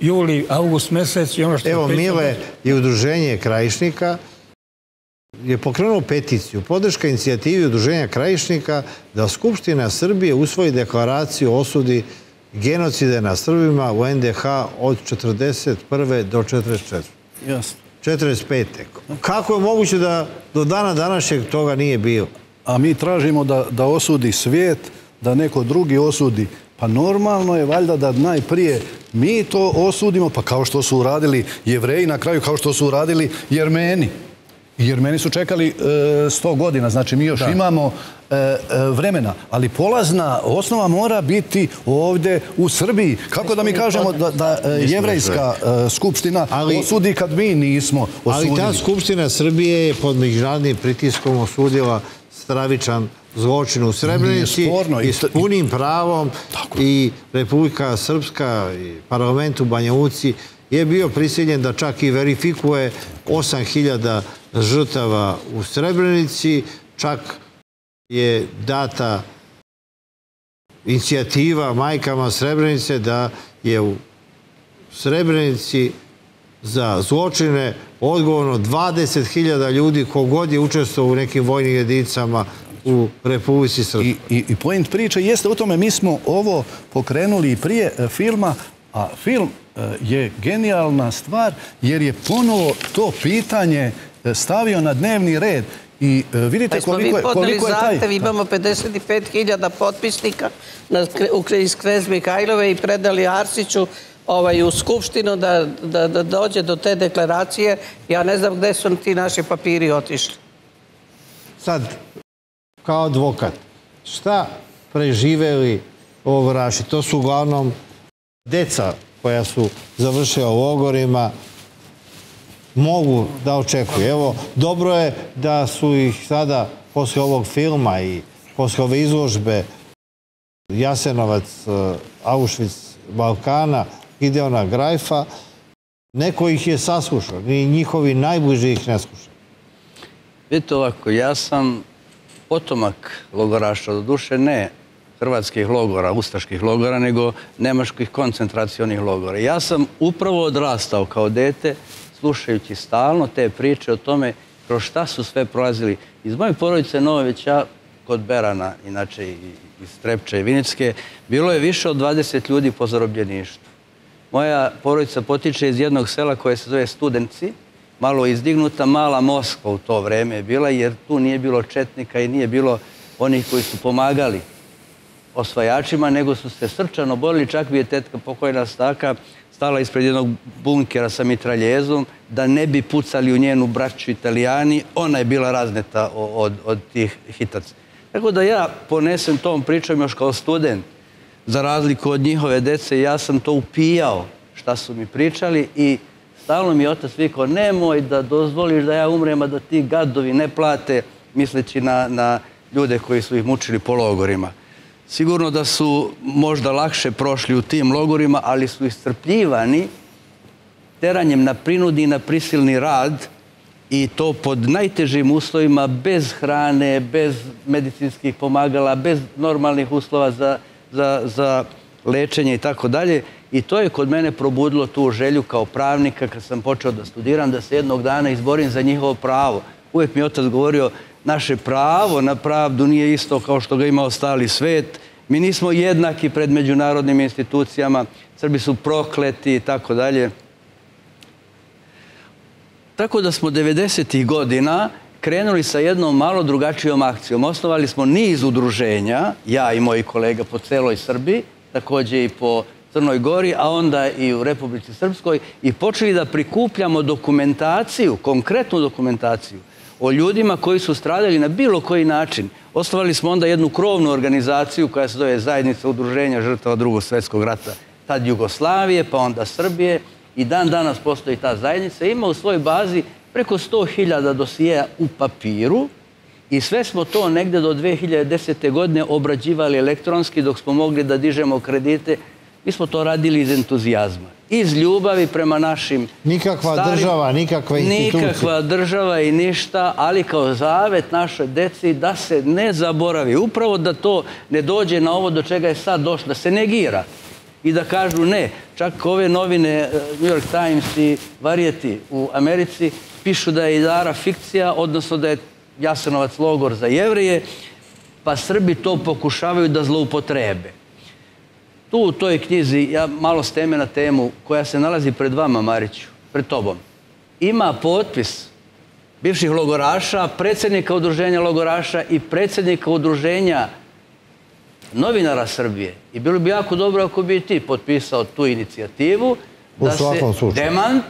juli, august, mesec i ono što... Evo, Mile i Udruženje Krajišnika je pokrenuo peticiju, podrška inicijativi Udruženja Krajišnika da Skupština Srbije usvoji deklaraciju o osudi genocide na Srbima u N D H od četrdeset prve do četrdeset četvrte Jasno. četrdeset pete Kako je moguće da do dana današnjeg toga nije bilo? A mi tražimo da osudi svijet, da neko drugi osudi. Pa normalno je valjda da najprije mi to osudimo, pa kao što su uradili Jevreji, na kraju kao što su uradili Jermeni. Jermeni su čekali sto godina, znači mi još imamo vremena. Ali polazna osnova mora biti ovdje u Srbiji. Kako da mi kažemo da jevrejska skupština osudi kad mi nismo osudili? Ali ta Skupština Srbije je pod međunarodnim pritiskom osudila stravičan zločin u Srebrenici i s punim pravom, i Republika Srpska i parlament u Banja Luci je bio prisiljen da čak i verifikuje osam hiljada žrtava u Srebrenici, čak je data inicijativa majkama Srebrenice da je u Srebrenici za zločine odgovorno dvadeset hiljada ljudi, kogod je učestvovao u nekim vojnim jedinicama u Republici Srpskoj. I point priče jeste u tome, mi smo ovo pokrenuli prije filma, a film je genijalna stvar jer je ponovo to pitanje stavio na dnevni red. I vidite koliko je taj... Pa smo mi podneli zahtev, imamo pedeset pet hiljada potpisnika iz Knez Mihajlove i predali Arsiću u Skupštinu da dođe do te deklaracije. Ja ne znam gde su ti naši papiri otišli. Sad, kao advokat, šta preživeli logoraši? To su uglavnom deca koja su završila u logorima, mogu da očekuju. Evo, dobro je da su ih sada, posle ovog filma i posle ove izložbe Jasenovac, Auschwitz, Balkana, Gideona Grajfa, neko ih je saslušao, i njihovi najbliži ih ne slušao. Vidite ovako, ja sam potomak logoraša, do duše ne hrvatskih logora, ustaških logora, nego nemačkih koncentracionih logora. Ja sam upravo odrastao kao dete, slušajući stalno te priče o tome kroz šta su sve prolazili. Iz moje porodice Novovića, kod Berana, inače iz Trepče i Vinicke, bilo je više od dvadeset ljudi po zarobljeništvu. Moja porodica potiče iz jednog sela koje se zove Studenci, malo izdignuta, mala Moskva u to vreme je bila, jer tu nije bilo četnika i nije bilo onih koji su pomagali osvajačima, nego su se srčano borili. Čak bi je tetka, pokojna Staka, stala ispred jednog bunkera sa mitraljezom da ne bi pucali u njenu braću Italijani. Ona je bila razneta od, od tih hitaca. Tako da ja ponesem tom pričom još kao student. Za razliku od njihove dece, ja sam to upijao šta su mi pričali i stalno mi je otac vikao, nemoj da dozvoliš da ja umrem, a da ti gadovi ne plate, misleći na, na ljude koji su ih mučili po logorima. Sigurno da su možda lakše prošli u tim logorima, ali su iscrpljivani teranjem na prinudi i na prisilni rad i to pod najtežim uslovima, bez hrane, bez medicinskih pomagala, bez normalnih uslova za, za, za lečenje i tako dalje. I to je kod mene probudilo tu želju kao pravnika, kad sam počeo da studiram, da se jednog dana izborim za njihovo pravo. Uvijek mi je otac govorio, naše pravo na pravdu nije isto kao što ga ima ostali svet. Mi nismo jednaki pred međunarodnim institucijama, Srbi su prokleti i tako dalje. Tako da smo devedesetih godina krenuli sa jednom malo drugačijom akcijom. Osnovali smo niz udruženja, ja i moji kolega po celoj Srbiji, takođe i po Crnoj Gori, a onda i u Republici Srpskoj, i počeli da prikupljamo dokumentaciju, konkretnu dokumentaciju o ljudima koji su stradali na bilo koji način. Osnovali smo onda jednu krovnu organizaciju koja se zove Zajednica udruženja žrtava Drugog svjetskog rata, tad Jugoslavije, pa onda Srbije, i dan danas postoji ta zajednica. Ima u svojoj bazi preko sto hiljada dosijeja u papiru i sve smo to negde do dve hiljade desete. godine obrađivali elektronski dok smo mogli da dižemo kredite. Mi smo to radili iz entuzijazma, iz ljubavi prema našim starim... Nikakva država, nikakva institucija. Nikakva država i ništa, ali kao zavet našoj deci da se ne zaboravi. Upravo da to ne dođe na ovo do čega je sad došlo, da se negira i da kažu ne. Čak ove novine New York Times i Variety u Americi pišu da je Dara fikcija, odnosno da je Jasenovac logor za Jevrije, pa Srbi to pokušavaju da zloupotrebe. Tu u toj knjizi, ja malo s teme na temu, koja se nalazi pred vama, Mariću, pred tobom, ima potpis bivših logoraša, predsednika udruženja logoraša i predsednika udruženja novinara Srbije. I bilo bi jako dobro ako bi ti potpisao tu inicijativu da se demant,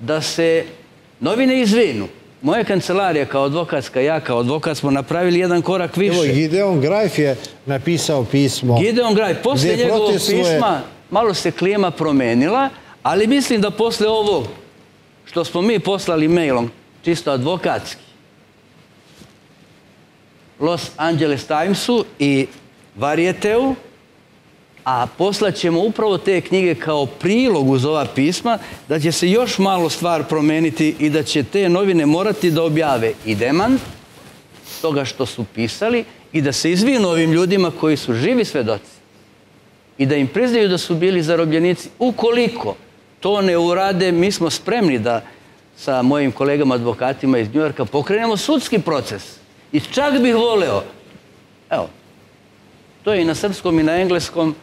da se novine izvinu. Moja kancelarija kao advokatska, ja kao advokat smo napravili jedan korak više. Evo, Gideon Grajf je napisao pismo. Gideon Grajf, posle njegovog pisma malo se klima promenila, ali mislim da posle ovog što smo mi poslali mailom, čisto advokatski, Los Angeles Timesu i Varieteu, a poslaćemo upravo te knjige kao prilog uz ova pisma, da će se još malo stvar promeniti i da će te novine morati da objave i demant toga što su pisali i da se izvinu ovim ljudima koji su živi svedoci i da im priznaju da su bili zarobljenici. Ukoliko to ne urade, mi smo spremni da sa mojim kolegama advokatima iz Njujorka pokrenemo sudski proces. I čak bih voleo, evo, to je i na srpskom i na engleskom,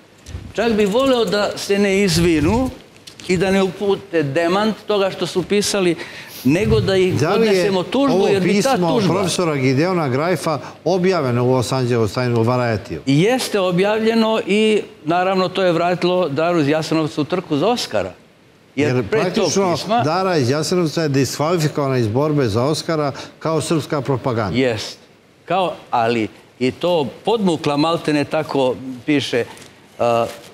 čak bih voleo da se ne izvinu i da ne upute demant toga što su pisali, nego da ih podnesemo tužbu, jer bi ta tužba... Da li je ovo pismo profesora Gideona Grajfa objavljeno u Los Angeles Timesu, u Varietiju? Jeste objavljeno i naravno to je vratilo Daru iz Jasenovca u trku za Oskara. Jer praktično Dara iz Jasenovca je diskvalifikovana iz borbe za Oskara kao srpska propaganda. Jeste. Kao, ali i to podmukla, maltene tako piše,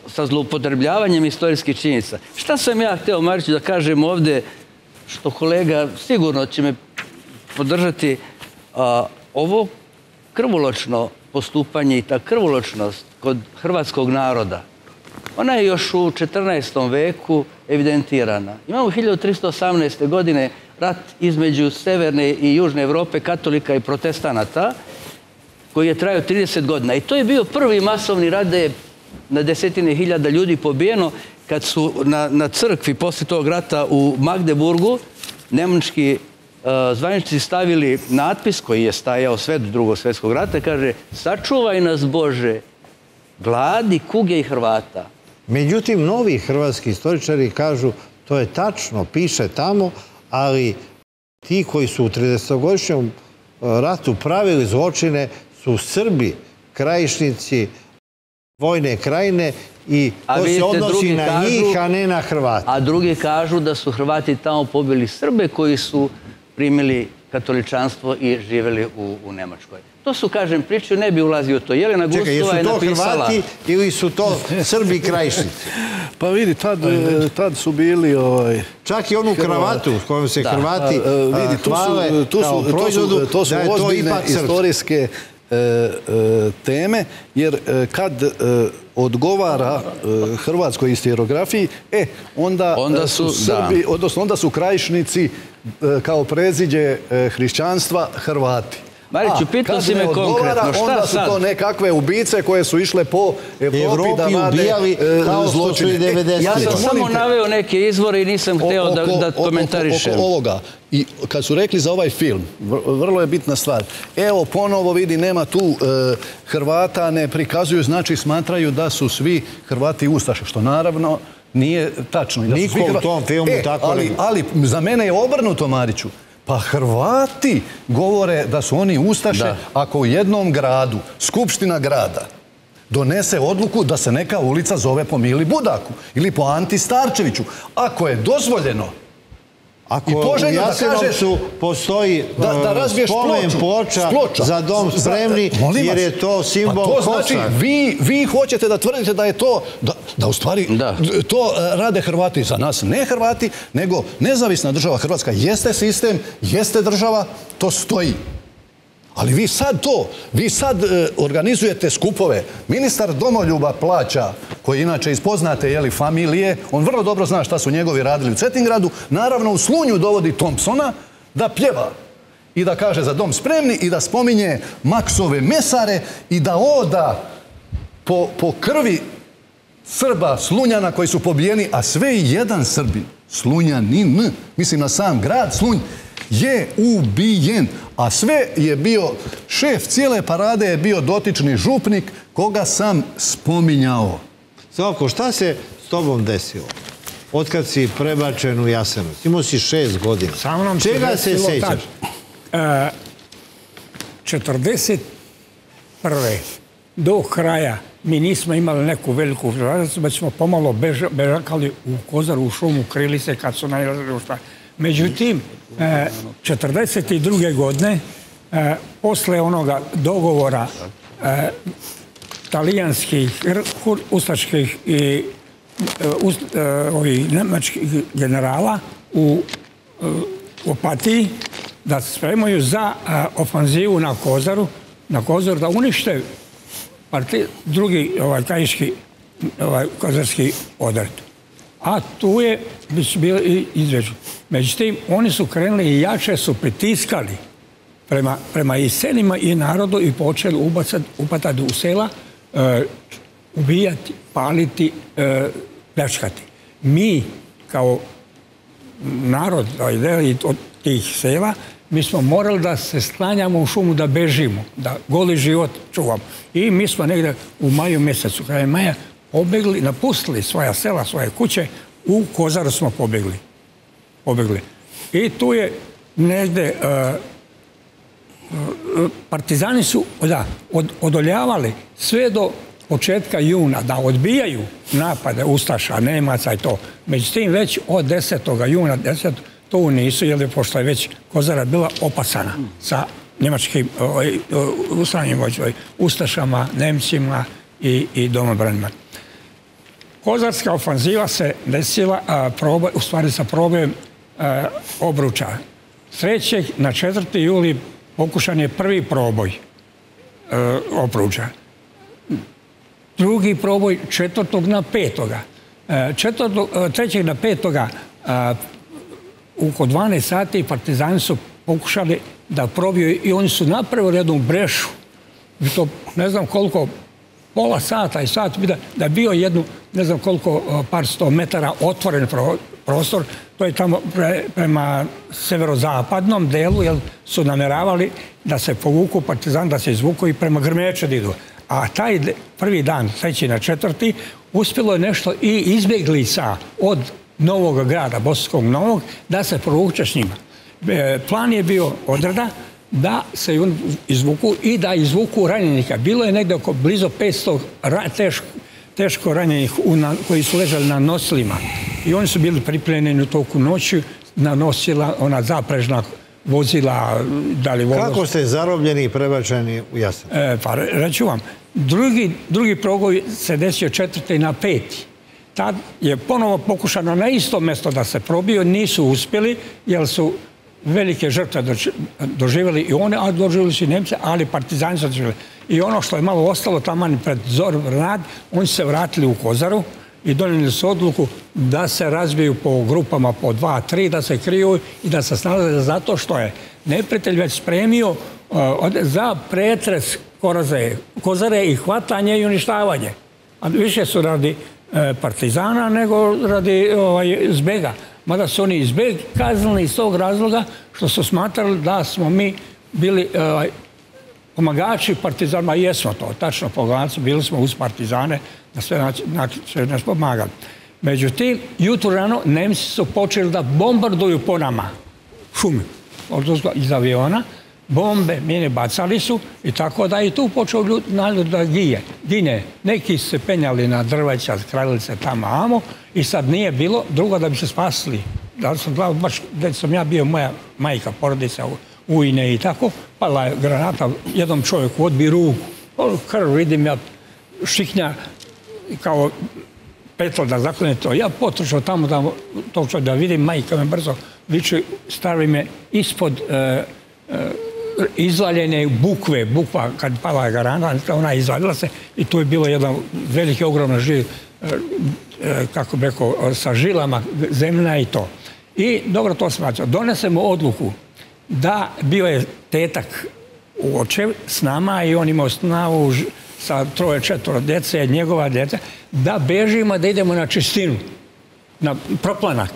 sa zloupotrebljavanjem istorijskih činjenica. Šta sam ja hteo, Mariću, da kažem ovde, što kolega sigurno će me podržati, ovo krvoločno postupanje i ta krvoločnost kod hrvatskog naroda, ona je još u četrnaestom veku evidentirana. Imamo hiljadu trista osamnaeste. godine rat između Severne i Južne Evrope, katolika i protestanata, koji je trajao trideset godina. I to je bio prvi masovni rat da je na desetine hiljada ljudi pobijeno, kad su na crkvi posle tog rata u Magdeburgu nemački zvaničnici stavili natpis koji je stajao sve do Drugog svjetskog rata, kaže: sačuvaj nas Bože gladi, kuge i Hrvata. Međutim, novi hrvatski istoričari kažu to je tačno, piše tamo, ali ti koji su u tridesetogodišnjem ratu pravili zločine su Srbi, krajišnici Vojne krajine, i to se odnosi na njih, a ne na Hrvati. A drugi kažu da su Hrvati tamo pobili Srbe koji su primili katoličanstvo i živeli u Nemačkoj. To su, kažem, priče, ne bi ulazio u to. Jelena Gustova je napisala... Čekaj, jesu to Hrvati ili su to Srbi i krajišnici? Pa vidi, tad su bili... Čak i onu kravatu s kojom se Hrvati hvale kao proizvodu, da je to ipak srpski. teme, jer kad odgovara hrvatskoj historiografiji, e, onda su Srbi, odnosno onda su krajišnici kao preziđe hrišćanstva Hrvati. Mariću, pitao si me konkretno, šta sad? Onda su to nekakve ubice koje su išle po Evropi da rade zločine. Ja sam samo naveo neke izvore i nisam hteo da komentarišem. Oko ovoga. I kad su rekli za ovaj film, vrlo je bitna stvar. Evo, ponovo vidi, nema tu Hrvata, ne prikazuju, znači smatraju da su svi Hrvati ustaše, što naravno nije tačno. Niko u tom filmu tako ne. Ali za mene je obrnuto, Mariću. Pa Hrvati govore da su oni ustaše ako u jednom gradu, skupština grada, donese odluku da se neka ulica zove po Mili Budaku ili po Anti Starčeviću. Ako je dozvoljeno i poželjno da kažeš da razviješ ploču za dom spremni jer je to simbol Kosova. To znači vi hoćete da tvrdite da je to, da u stvari to rade Hrvati za nas. Ne Hrvati, nego nezavisna država Hrvatska jeste sistem, jeste država, to stoji. Ali vi sad to, vi sad organizujete skupove. Ministar domoljuba plaća, koji inače ispoznate, jeli, familije, on vrlo dobro zna šta su njegovi radili u Cetingradu, naravno u Slunju dovodi Thompsona da pljeva i da kaže za dom spremni i da spominje Maksove mesare i da oda po krvi Srba, Slunjana koji su pobijeni, a sve i jedan Srbin, Slunjanin, mislim na sam grad Slunj, je ubijen, a sve je bio, šef cijele parade je bio dotični župnik koga sam spominjao. Slavko, šta se s tobom desilo? Otkad si prebačen u Jasenovac, imao si šest godina. Sa mnom se desilo. Čega se sećaš? četrdeset prve do kraja mi nismo imali neku veliku vladacu, već smo pomalo bežakali u kozaru, u šumu, krili se kad su najlazili u šta. Međutim, četrdeset druge godine, posle onoga dogovora talijanskih, ustaških i nemačkih generala u Opatiji, da se spremaju za ofanzivu na Kozaru, na Kozaru da unište drugi krajiški kozarski odred. A tu je bilo i izveđeno. Međutim, oni su krenuli i jače su pritiskali prema i selima i narodu i počeli upatati u sela, ubijati, paliti, pljačkati. Mi, kao narod od tih sela, mi smo morali da se sklanjamo u šumu, da bežimo, da goli život čuvamo. I mi smo negde u maju mjesecu, krajem maja, pobegli, napustili svoja sela, svoje kuće, u Kozaru smo pobegli. Pobegli. I tu je negde, partizani su odoljavali sve do početka juna, da odbijaju napade ustaša, Nemaca i to. Međutim, već od desetog juna, desetog tu nisu, jer pošto je već Kozara bila opasana sa njemačkim ustranim vojskom, ustašama, Nemcima i domobranima. Kozarska ofanziva se desila u stvari sa problem obruča. S trećeg na četvrti juli pokušan je prvi proboj obruča. Drugi proboj četvrtog na petoga. Trećeg na petoga oko dvanaest sati partizani su pokušali da probiju i oni su napravili jednu brešu. Ne znam koliko, pola sata i sat, da je bio jednu, ne znam koliko, par sto metara otvoren prostor, to je tamo prema severozapadnom delu, jer su nameravali da se povuku partizan, da se izvuku i prema Grmečedu idu. A taj prvi dan, treći na četvrti, uspjelo je nešto i izbjeglica od Novog grada, Bosanskog Novog, da se provuče s njima. Plan je bio odreda da se izvuku i da izvuku ranjenika. Bilo je negde oko blizu petsto teško ranjenih koji su ležali na nosilima. I oni su bili pripremljeni u toku noći na nosila, ona zaprežna vozila. Kako ste zarobljeni i prebačeni u Jasenovac? Pa reću vam, drugi proboj se desio četvrti na peti. Tad je ponovo pokušano na isto mesto da se probio, nisu uspjeli jer su velike žrtve doživjeli i one, a doživjeli su i Nemce, ali partizani su doživjeli. I ono što je malo ostalo tamo pred Zornad, oni se vratili u Kozaru i donijeli su odluku da se razbiju po grupama, po dva, tri, da se kriju i da se snalaze zato što je neprijatelj već spremio za pretres Kozare i hvatanje i uništavanje. Više su radi partizana nego radi zbega. Mada su oni zbeg kaznili iz tog razloga što su smatrali da smo mi bili pomagači partizanima. I jesmo to, tačno pomagači, bili smo uz partizane da sve nas pomagali. Međutim, jutro rano Nemci su počeli da bombarduju po nama šumi, odnosno iz aviona, bombe, mine bacali su i tako da je tu počeo narod da gine. Neki su se penjali na drveća, kraljice tamo, amo i sad nije bilo drugo da bi se spasili. Da sam gledao, baš gdje sam ja bio, moja majka, porodica, ujne i tako, pala je granata, jednom čovjeku odbi ruku, krv vidim ja, šiknja kao petlo da zakone to. Ja potrčao tamo da vidim, majka me brzo viče, stavi me ispod izvaljene bukve, bukva kad pala je granata, ona izvaljila se i tu je bilo jedan veliki, ogromna žil, kako bi rekao, sa žilama, zemlja i to. I dobro to smačao. Donesemo odluku da bio je tetak u očev s nama i on imao snavu sa troje, četvoro djece, njegova djeca, da bežimo, da idemo na čistinu, na proplanak.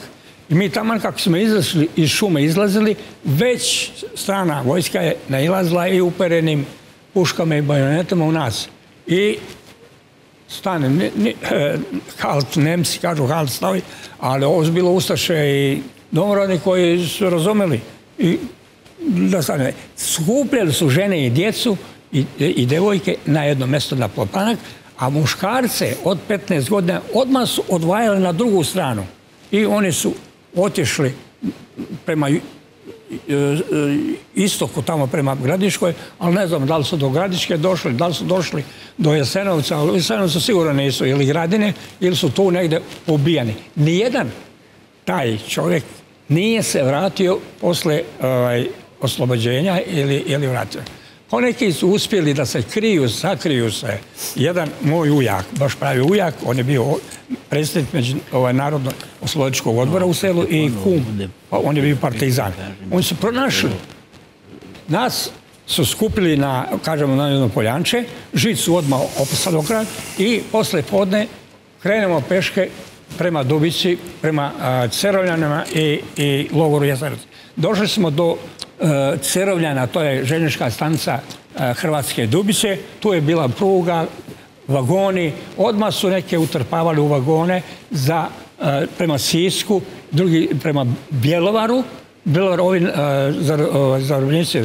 I mi tamo kako smo izlazili, iz šume izlazili, već strana vojska je nailazila i uperenim puškama i bajonetama u nas. I stanem, halt, Nemci kažu halt stavi, ali ovo je bilo ustaše i domorodni koji su razumeli. Skupljali su žene i djecu i devojke na jedno mjesto na proplanak, a muškarce od petnaest godina odmah su odvajali na drugu stranu. I oni su otišli prema istoku, tamo prema Gradiškoj, ali ne znam da li su do Gradiške došli, da li su došli do Jasenovca, ali Jasenovca sigurno nisu, ili Gradine, ili su tu negdje pobijani. Nijedan taj čovjek nije se vratio posle oslobođenja ili vratio. Poneki su uspjeli da se kriju, sakriju se. Jedan moj ujak, baš pravi ujak, on je bio predsjednik Narodnog oslobodilačkog odbora u selu i kum, on je bio partizan. Oni su pronašli. Nas su skupili na, kažemo, na jedno poljanče, žicu odmah opasali okran i posle podne krenemo peške prema Dubici, prema Cerovljanima i logoru Jasenovca. Došli smo do Cerovljana, to je željeznička stanica Hrvatske Dubice, tu je bila pruga, vagoni, odmah su neke utrpavali u vagone za prema Sisku, drugi prema Bjelovaru, Bjelovar, ovi zarobljenici,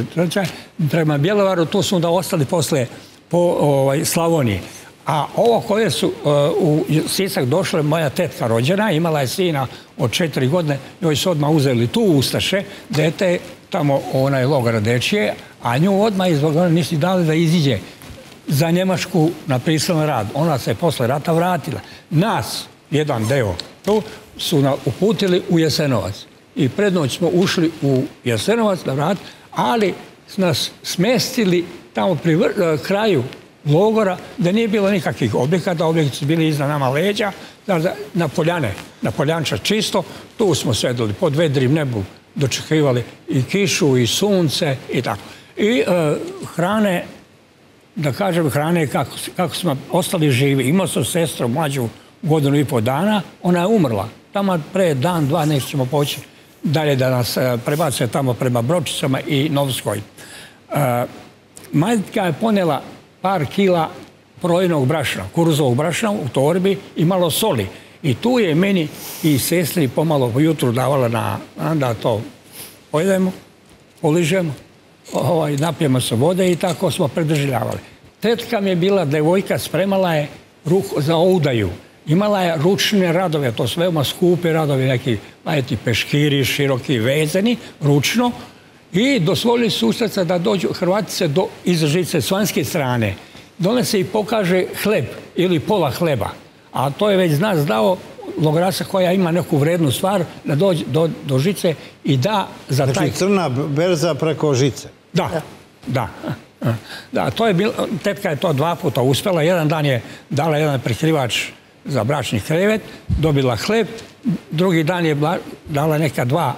prema Bjelovaru, tu su onda ostali posle po Slavoniji. A ovo koje su u Sisak došle, moja tetka rođena, imala je sina od četiri godine, joj su odmah uzeli tu ustaše, dete je tamo onaj logor dečije, a nju odmah iz vagona nisi dali da iziđe za Njemačku na prisilan rad. Ona se posle rata vratila. Nas, jedan deo, tu su uputili u Jasenovac. I prednoć smo ušli u Jasenovac na vrat, ali nas smestili tamo pri kraju logora, da nije bilo nikakvih objekata, objekti su bili iznad nama leđa, na poljane, na poljanča čisto, tu smo sedeli pod vedrim nebom, dočekivali i kišu, i sunce, i tako. I hrane, da kažem hrane, kako smo ostali živi, imao sam sestru mlađu godinu i pol dana, ona je umrla. Tamo pre dan, dva, nešto ćemo poći dalje da nas prebace tamo prema Bročicama i Novskoj. Majka je ponela par kila projnog brašna, kukuruzovog brašna u torbi i malo soli. I tu je meni i sestri pomalo jutru davala na, onda to pojedemo, poližemo, napijemo se vode i tako smo preživljavali. Tetka mi je bila devojka, spremala je ruk za oudaju. Imala je ručne radove, to su veoma skupi radovi, neki peškiri, široki, vezeni, ručno. I dozvolili su ustaše da dođu Hrvatice do izražice s vanjske strane. Dole se i pokaže hleb ili pola hleba. A to je već nas dao logorasa koja ima neku vrednu stvar da dođe do žice i da za taj... Znači crna berza preko žice. Da, da. Tetka je to dva puta uspela. Jedan dan je dala jedan prikrivač za bračni krevet, dobila hleb. Drugi dan je dala neka dva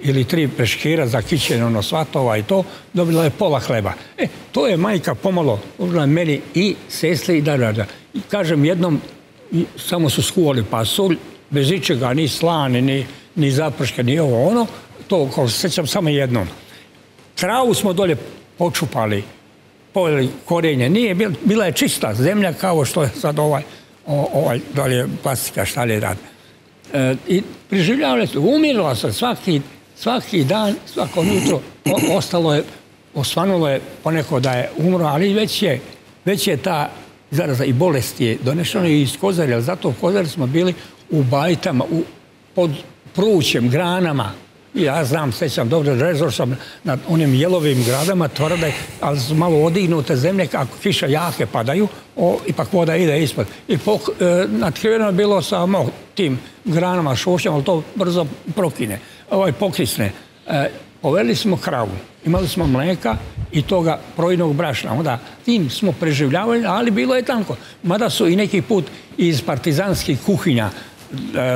ili tri peškira za kićenje, ono, svatova i to, dobila je pola hleba. E, to je majka pomalo uzela meni i sestri i dalje. I kažem, jednom samo su skuvali pasulj, bez ničega, ni slane, ni zaprške, ni ovo, ono, to kao sećam samo jednom. Travu smo dolje počupali, pojeli korenje, nije, bila je čista zemlja kao što je sad ovaj, dolje plastika, šta li je rad. I preživljavali su, umirala sam svaki dan, svako jutro, ostalo je, osvanulo je poneko da je umro, ali već je ta zaraza i bolest je donešeno iz Kozarja, zato u Kozarju smo bili u bajtama, pod prućem, granama, ja znam, sećam dobro, rezor sam nad onim jelovim gradama, tvrde, ali su malo odignute zemlje, ako kiša jake padaju, ipak voda ide ispod. I natkriveno je bilo samo tim granama, šušnjama, ali to brzo prokine, pokisne. Poveli smo kravu, imali smo mleka i toga projnog brašna. Onda tim smo preživljavali, ali bilo je tanko. Mada su i neki put iz partizanskih kuhinja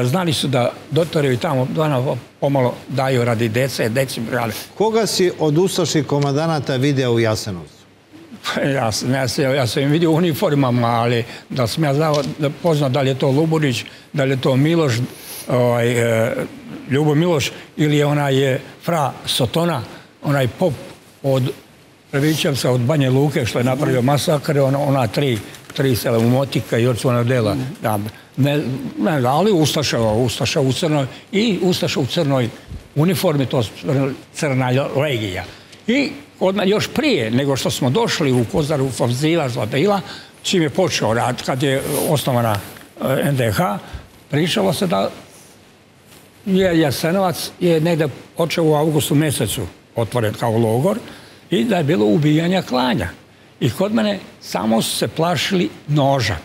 znali su da dotoraju tamo, da nam pomalo daju radi dece, deci brali. Koga si od ustaških komandanata video u Jasenovcu? Ja sam im vidio u uniformama, ali da sam ja znao poznao da li je to Luburić, da li je to Miloš, Ljubo Miloš, ili je onaj fra Sotona, onaj pop od Prvićevca, od Banje Luke, što je napravio masakre, ona tri, tri sela Umotika i Orcvana Dela. Ne, ali Ustaša, Ustaša u crnoj i Ustaša u crnoj uniformi, to je crna legija. I odmah još prije nego što smo došli u Kozaru Favzila Zlatila, čim je počeo rad, kad je osnovana N D H, pričalo se da je Jasenovac je negde počeo u augustu mesecu otvoren kao logor i da je bilo ubijanja klanja. I kod mene samo su se plašili noža.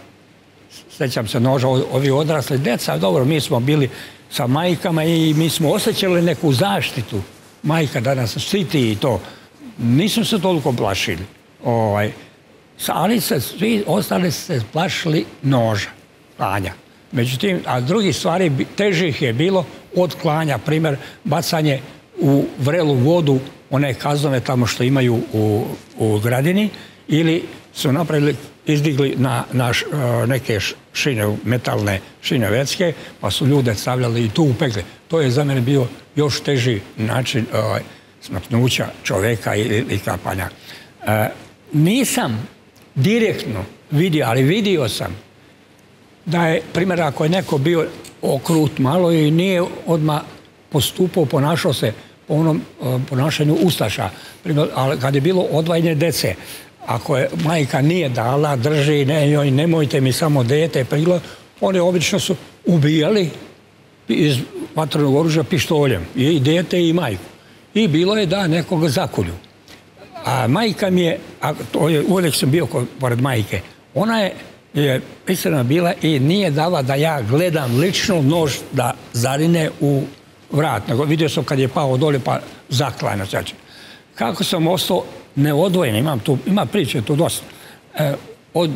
Sjećam se noža, ovi odrasli deca, dobro, mi smo bili sa majkama i mi smo osjećali neku zaštitu. Majka danas štiti i to. Nismo se toliko plašili. Ali se svi ostali se plašili noža, klanja. Međutim, a drugih stvari težih je bilo od klanja, primjer, bacanje u vrelu vodu, one kaznove tamo što imaju u gradini, ili su napravili, izdigli na neke šine, metalne šine vecke, pa su ljude stavljali i tu upekli. To je za mene bio još teži način smaknuća čoveka ili kapanja. Nisam direktno vidio, ali vidio sam da je, primjer, ako je neko bio okrut malo i nije odmah postupao, ponašao se po onom ponašanju ustaša, ali kad je bilo odvajanje dece, ako je majka nije dala, drži, nemojte mi samo dete, one obično su ubijali iz vatrenog oružja pištoljem, i dete i majku. I bilo je da nekoga zakolju. A majka mi je, uvijek sam bio pored majke, ona je pristrana bila i nije dala da ja gledam lično nož da zarine u vrat. Vidio sam kad je pao dolje pa zaklanja. Kako sam ostao neodvojen, imam tu, ima priče tu dosta, od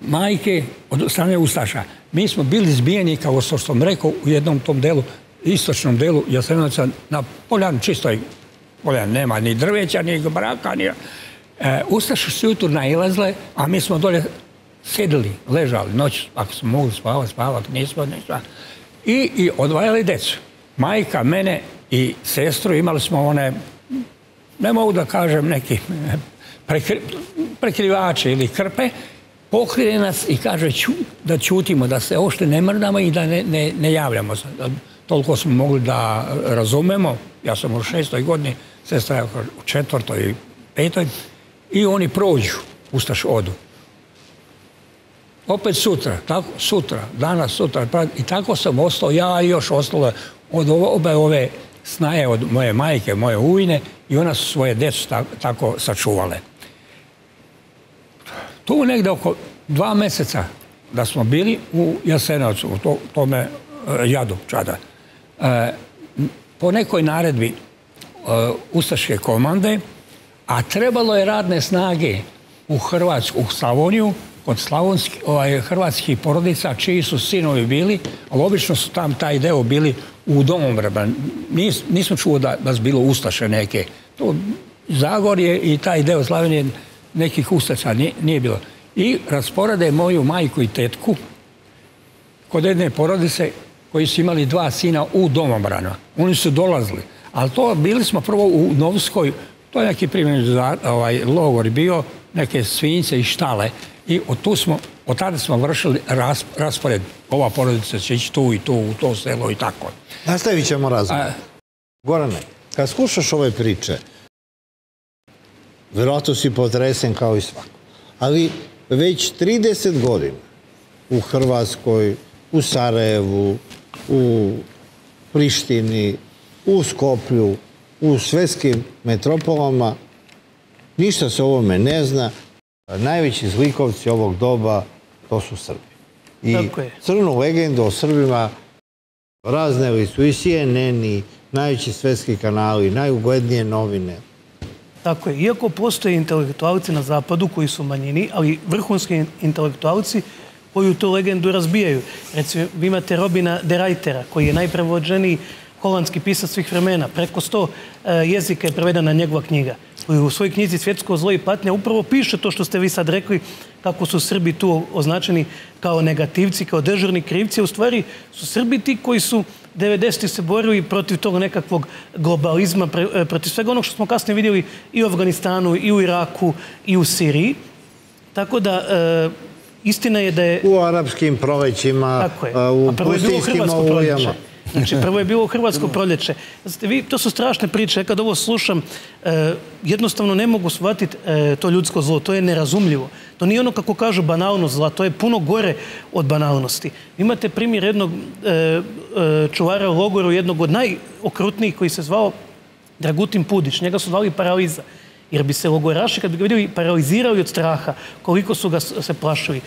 majke, od strane ustaša. Mi smo bili zbijeni, kao što sam rekao, u jednom tom delu, istočnom delu Jasenovca, na poljanu, čistoj poljanu, nema ni drveća, ni braka, ni... Ustaše su jutru nailazile, a mi smo dolje sedili, ležali, noć, ako smo mogli spavati, spavati, nismo, nismo, i odvajali decu. Majka, mene i sestru, imali smo one... ne mogu da kažem neki prekrivače ili krpe, pokrije nas i kaže da ćutimo, da se ošte ne mrdamo i da ne javljamo. Toliko smo mogli da razumemo, ja sam u šestoj godini, sestra je u četvrtoj i petoj, i oni prođu, ustaš odu. Opet sutra, sutra, danas, sutra, i tako sam ostao, ja i još ostalo od obe ove snaje, od moje majke, moje ujine, i ona su svoje djecu tako sačuvale. Tu negde oko dva meseca da smo bili u Jasenovcu, u tome jadu čada. Po nekoj naredbi ustaške komande, a trebalo je radne snage u Hrvatsku, u Slavoniju, kod hrvatskih porodica, čiji su sinovi bili, ali obično su tam taj deo bili u Domobrana. Nisam čuo da vas bilo ustaše neke. Zagorje i taj deo Slavenije nekih ustaša nije bilo. I rasporede moju majku i tetku kod jedne porodice koji su imali dva sina u Domobrana. Oni su dolazili. Ali to bili smo prvo u Novskoj, to je neki primjeni logor bio, neke svinjce i štale. I od tada smo vršili raspored. Ova porodica će ići tu i tu, u to selo i tako. Nastavit ćemo razgovor. Gorane, kad slušaš ove priče, verovatno si potresen kao i svako. Ali već trideset godina u Hrvatskoj, u Sarajevu, u Prištini, u Skoplju, u svetskim metropolama, ništa se o ovome ne zna. Najveći zlikovci ovog doba to su Srbi. I crnu legendu o Srbima razneli su i C N N, i najveći svetski kanali, najuglednije novine. Tako je. Iako postoje intelektualci na zapadu koji su manjini, ali vrhunski intelektualci koju tu legendu razbijaju. Recimo, vi imate Robina de Reitera, koji je najprevođeniji holandski pisac svih vremena. Preko sto jezika je prevedena njegova knjiga. U svojoj knjizi Svjetsko zlo i patnja upravo piše to što ste vi sad rekli, kako su Srbi tu označeni kao negativci, kao dežurni krivci. U stvari su Srbi ti koji su devedesetih se borili protiv tog nekakvog globalizma, protiv svega onog što smo kasnije vidjeli i u Afganistanu, i u Iraku, i u Siriji. Tako da, istina je da je... U arapskim prolećima, u pustinjskim olujama. Znači, prvo je bilo Hrvatsko proljeće. To su strašne priče. Ja kad ovo slušam, jednostavno ne mogu shvatiti to ljudsko zlo. To je nerazumljivo. To nije ono kako kažu banalnost zla. To je puno gore od banalnosti. Imate primjer jednog čuvara u logoru, jednog od najokrutnijih koji se zvao Dragutin Pudić. Njega su zvali Paraliza. Jer bi se logoraši, kad bi ga vidjeli, paralizirali od straha, koliko su ga se plašili.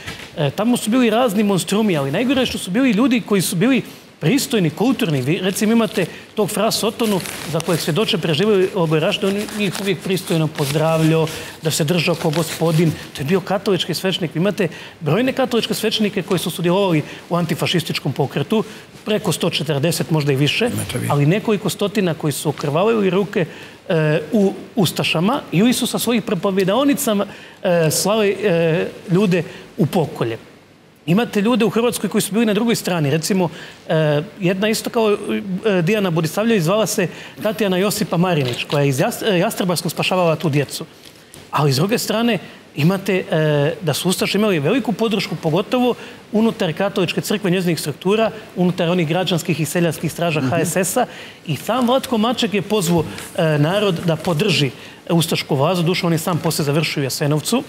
Tamo su bili razni monstrumi, ali najgore što su bili ljudi koji su bili pristojni, kulturni. Vi, recimo, imate tog Fra Sotonu, za kojeg svjedoče preživjeli logoraši, da on ih uvijek pristojno pozdravljao, da se držao kao gospodin. To je bio katolički svećnik. Imate brojne katoličke svećnike koji su sudjelovali u antifašističkom pokretu, preko sto četrdeset, možda i više, ali nekoliko stotina koji su okrvavili ruke u ustašama i oni su sa svojih prepovjedaonicama slali ljude u pokolje. Imate ljude u Hrvatskoj koji su bili na drugoj strani. Recimo, jedna isto kao Dijana Budisavljević, zvala se Tatjana Josipa Marinić, koja je iz Jastrebarskog spašavala tu djecu. Ali, s druge strane, imate da su ustaše imali veliku podršku, pogotovo unutar katoličke crkve, njezinih struktura, unutar onih građanskih i seljanskih straža H S S-a. I sam Vlatko Maček je pozvao narod da podrži ustašku vlazu. Doduše, on je sam poslije završio u Jasenovcu.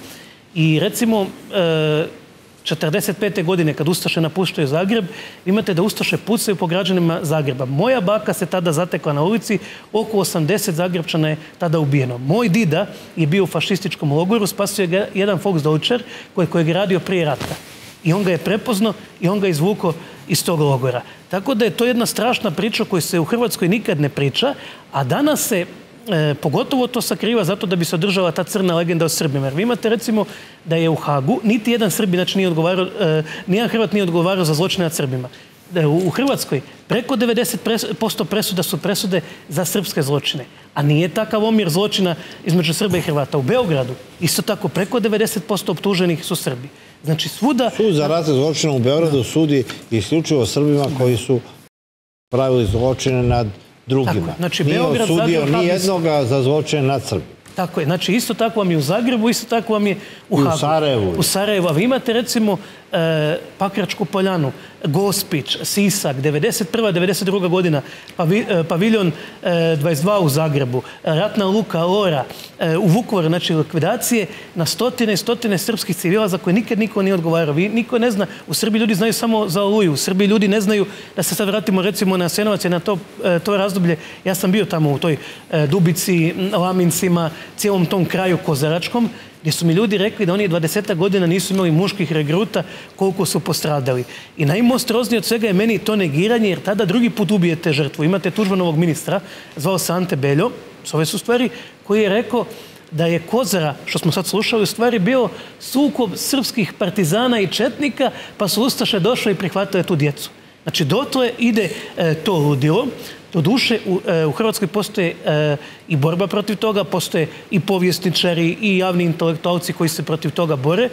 I, recimo, četrdeset pete. godine, kad ustaše napuštaju Zagreb, imate da ustaše pucaju po građanima Zagreba. Moja baka se tada zatekla na ulici, oko osamdeset Zagrebčana je tada ubijeno. Moj dida je bio u fašističkom logoru, spasio ga jedan Volksdeutscher kojeg je radio prije rata. I on ga je prepoznao i on ga je izvukao iz tog logora. Tako da je to jedna strašna priča koju se u Hrvatskoj nikad ne priča, a danas se pogotovo to sakriva zato da bi se održala ta crna legenda o Srbima. Jer vi imate recimo da je u Hagu niti jedan Srbin, znači nije odgovarao, nijedan Hrvat nije odgovarao za zločine nad Srbima. U Hrvatskoj preko devedeset posto presuda su presude za srpske zločine. A nije takav omjer zločina između Srba i Hrvata. U Beogradu isto tako preko devedeset posto optuženih su Srbi. Znači svuda... Sud za ratne zločine u Beogradu sudi isključivo Srbima koji su pravili zločine nad drugima. Nije osudio nijednoga za zločine nad Srbima. Tako je. Znači, isto tako vam je u Zagrebu, isto tako vam je u Hagu. I u Sarajevu. U Sarajevu. A vi imate, recimo, Pakračku Poljanu, Gospić, Sisak, devedeset prva devedeset druga godina, paviljon dvadeset dva u Zagrebu, Ratna luka, Lora, u Vukovaru, znači likvidacije na stotine i stotine srpskih civila za koje nikad niko nije odgovarao. Niko ne zna, u Srbiji ljudi znaju samo za Oluju, u Srbiji ljudi ne znaju, da se sad vratimo recimo na Jasenovac i na to razdoblje, ja sam bio tamo u toj Dubici, Lamincima, cijelom tom kraju kozaračkom, gdje su mi ljudi rekli da oni dvadeset godina nisu imali muških regruta koliko su postradali. I najmonstruoznije od svega je meni to negiranje, jer tada drugi put ubijete žrtvu. Imate Tuđmanovog ministra, zvao se Ante Beljo, s ove su stvari, koji je rekao da je Kozara, što smo sad slušali, u stvari bio sukob srpskih partizana i četnika, pa su ustaše došle i prihvatile tu djecu. Znači, dotle ide to ludilo. Doduše, u Hrvatskoj postoje i borba protiv toga, postoje i povjesničari i javni intelektualci koji se protiv toga bore.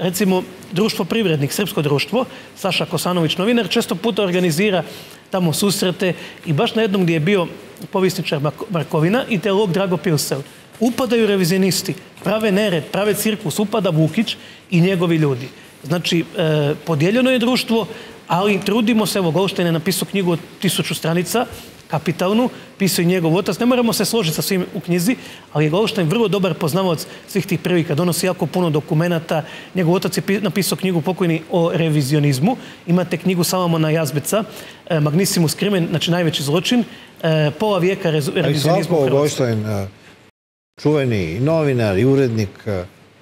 Recimo, društvo privrednik, srpsko društvo, Saša Kosanović, novinar, često puta organizira tamo susrete i baš na jednom gdje je bio povjesničar Markovina i teolog Drago Pilsel. Upadaju revizionisti, prave nered, prave cirkus, upada Vukić i njegovi ljudi. Znači, podijeljeno je društvo, ali trudimo se, evo, Goldstein je napisao knjigu od tisuću stranica, kapitalnu, pisao i njegov otac. Ne moramo se složiti sa svim u knjizi, ali je Goldstein vrlo dobar poznavac svih tih prilika. Donosi jako puno dokumenta. Njegov otac je napisao knjigu pokojni o revizionizmu. Imate knjigu Salamona Jazbeca, Magnisimus krimen, znači najveći zločin, pola vijeka revizionizmu u Hrvatskoj. Goldstein, čuveni novinar i urednik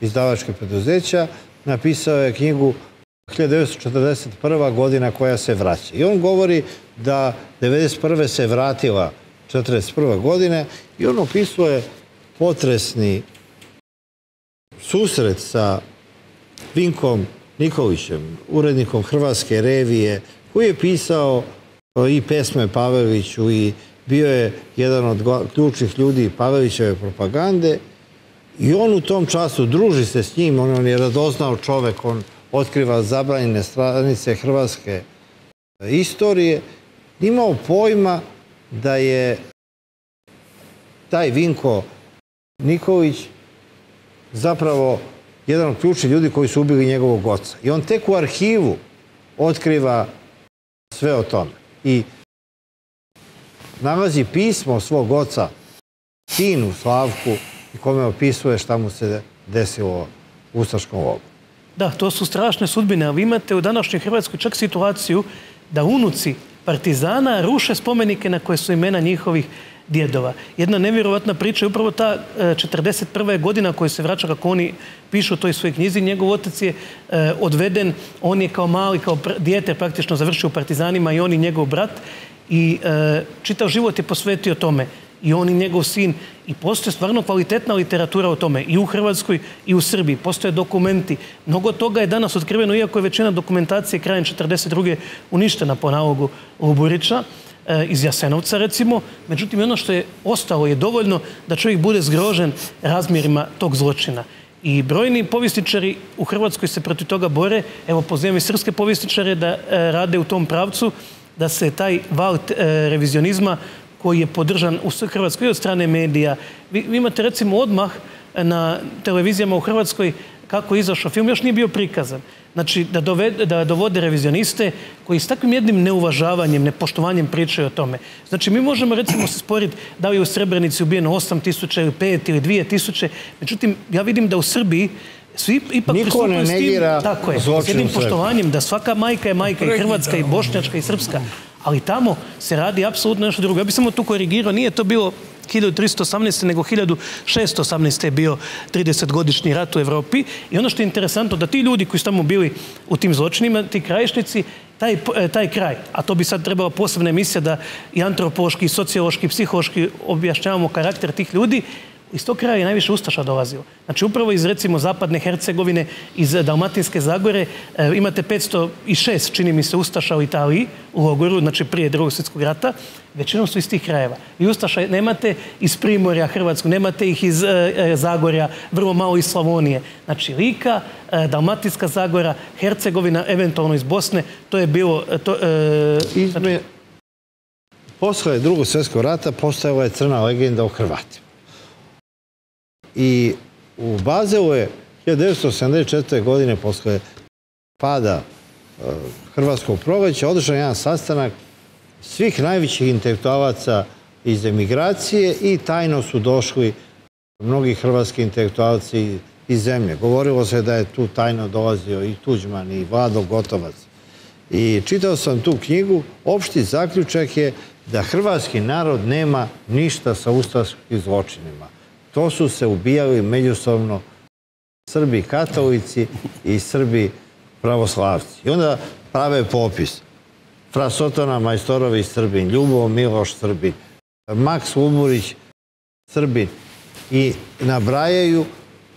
izdavačke preduzeća, napisao je knjigu hiljadu devetsto četrdeset prva godina koja se vraća. I on govori da hiljadu devetsto devedeset prve se vratila hiljadu devetsto četrdeset prve godine i on opisuje potresni susret sa Vinkom Nikolićem, urednikom Hrvatske revije, koji je pisao i pesme Paveliću i bio je jedan od ključnih ljudi Pavelićeve propagande. I on u tom času druži se s njim, on je radoznao čovek, on otkriva zabranjene stranice hrvatske istorije, imao pojma da je taj Vinko Nikolić zapravo jedan od ključnih ljudi koji su ubili njegovog oca. I on tek u arhivu otkriva sve o tome. I nalazi pismo svog oca, sinu Slavku, i kome opisuje šta mu se desilo u ustaškom logoru. Da, to su strašne sudbine, a vi imate u današnjoj Hrvatskoj čak situaciju da unuci partizana ruše spomenike na koje su imena njihovih djedova. Jedna nevjerovatna priča je upravo ta četrdeset prva godina koju se vraća, kako oni pišu u toj svojoj knjizi. Njegov otac je odveden, on je kao mali, kao dijete praktično završio u partizanima i on i njegov brat, i čitav život je posvetio tome. I on i njegov sin. I postoje stvarno kvalitetna literatura o tome. I u Hrvatskoj i u Srbiji. Postoje dokumenti. Mnogo toga je danas otkriveno, iako je većina dokumentacije krajem četrdeset druge uništena po nalogu Luburića, iz Jasenovca recimo. Međutim, ono što je ostalo je dovoljno da čovjek bude zgrožen razmjerima tog zločina. I brojni povjesničari u Hrvatskoj se protiv toga bore. Evo, pozivam i srpske povjesničare da rade u tom pravcu, da se taj val revizionizma koji je podržan u Hrvatskoj od strane medija. Vi imate recimo odmah na televizijama u Hrvatskoj kako je izašao film, još nije bio prikazan. Znači, da dovode revizioniste koji s takvim jednim neuvažavanjem, nepoštovanjem pričaju o tome. Znači, mi možemo recimo se sporiti da li je u Srebrenici ubijeno osam tisuća ili pet ili dvije tisuće. Međutim, ja vidim da u Srbiji svi ipak pristupaju s tim, tako je, s jednim poštovanjem, da svaka majka je majka, i hrvatska, i bošnjačka, i srpska. Ali tamo se radi apsolutno nešto drugo. Ja bih samo tu korigirao, nije to bilo hiljadu trista osamnaeste. nego hiljadu šeststo osamnaeste. je bio tridesetogodišnji rat u Evropi. I ono što je interesantno, da ti ljudi koji su tamo bili u tim zločinima, ti krajišnici, taj kraj, a to bi sad trebala posebna emisija da i antropološki, i sociološki, i psihološki objašnjavamo karakter tih ljudi, iz tog kraja je najviše ustaša dolazilo. Znači, upravo iz, recimo, zapadne Hercegovine, iz Dalmatinske Zagore, imate petsto šest, čini mi se, ustaša u Italiji, u logoru, znači prije Drugog svjetskog rata, većinom su iz tih krajeva. I ustaša nemate iz Primorja Hrvatskog, nemate ih iz Zagorja, vrlo malo iz Slavonije. Znači, Lika, Dalmatinska Zagora, Hercegovina, eventualno iz Bosne, to je bilo... Posle Drugog svjetskog rata postojala je crna legenda o Hrvatima. I u Bazelu je hiljadu devetsto osamdeset četvrte. godine, posle pada Hrvatskog proleća, održan jedan sastanak svih najvećih intelektualaca iz emigracije i tajno su došli mnogi hrvatski intelektualci iz zemlje. Govorilo se da je tu tajno dolazio i Tuđman i Vlado Gotovac. I čitao sam tu knjigu. Opšti zaključak je da hrvatski narod nema ništa sa ustaškim zločinima. To su se ubijali međusobno Srbi katolici i Srbi pravoslavci. I onda prave popis. Fra Sotona Majstorovi Srbin, Ljubo Miloš Srbin, Maks Luburić Srbin. I nabrajaju,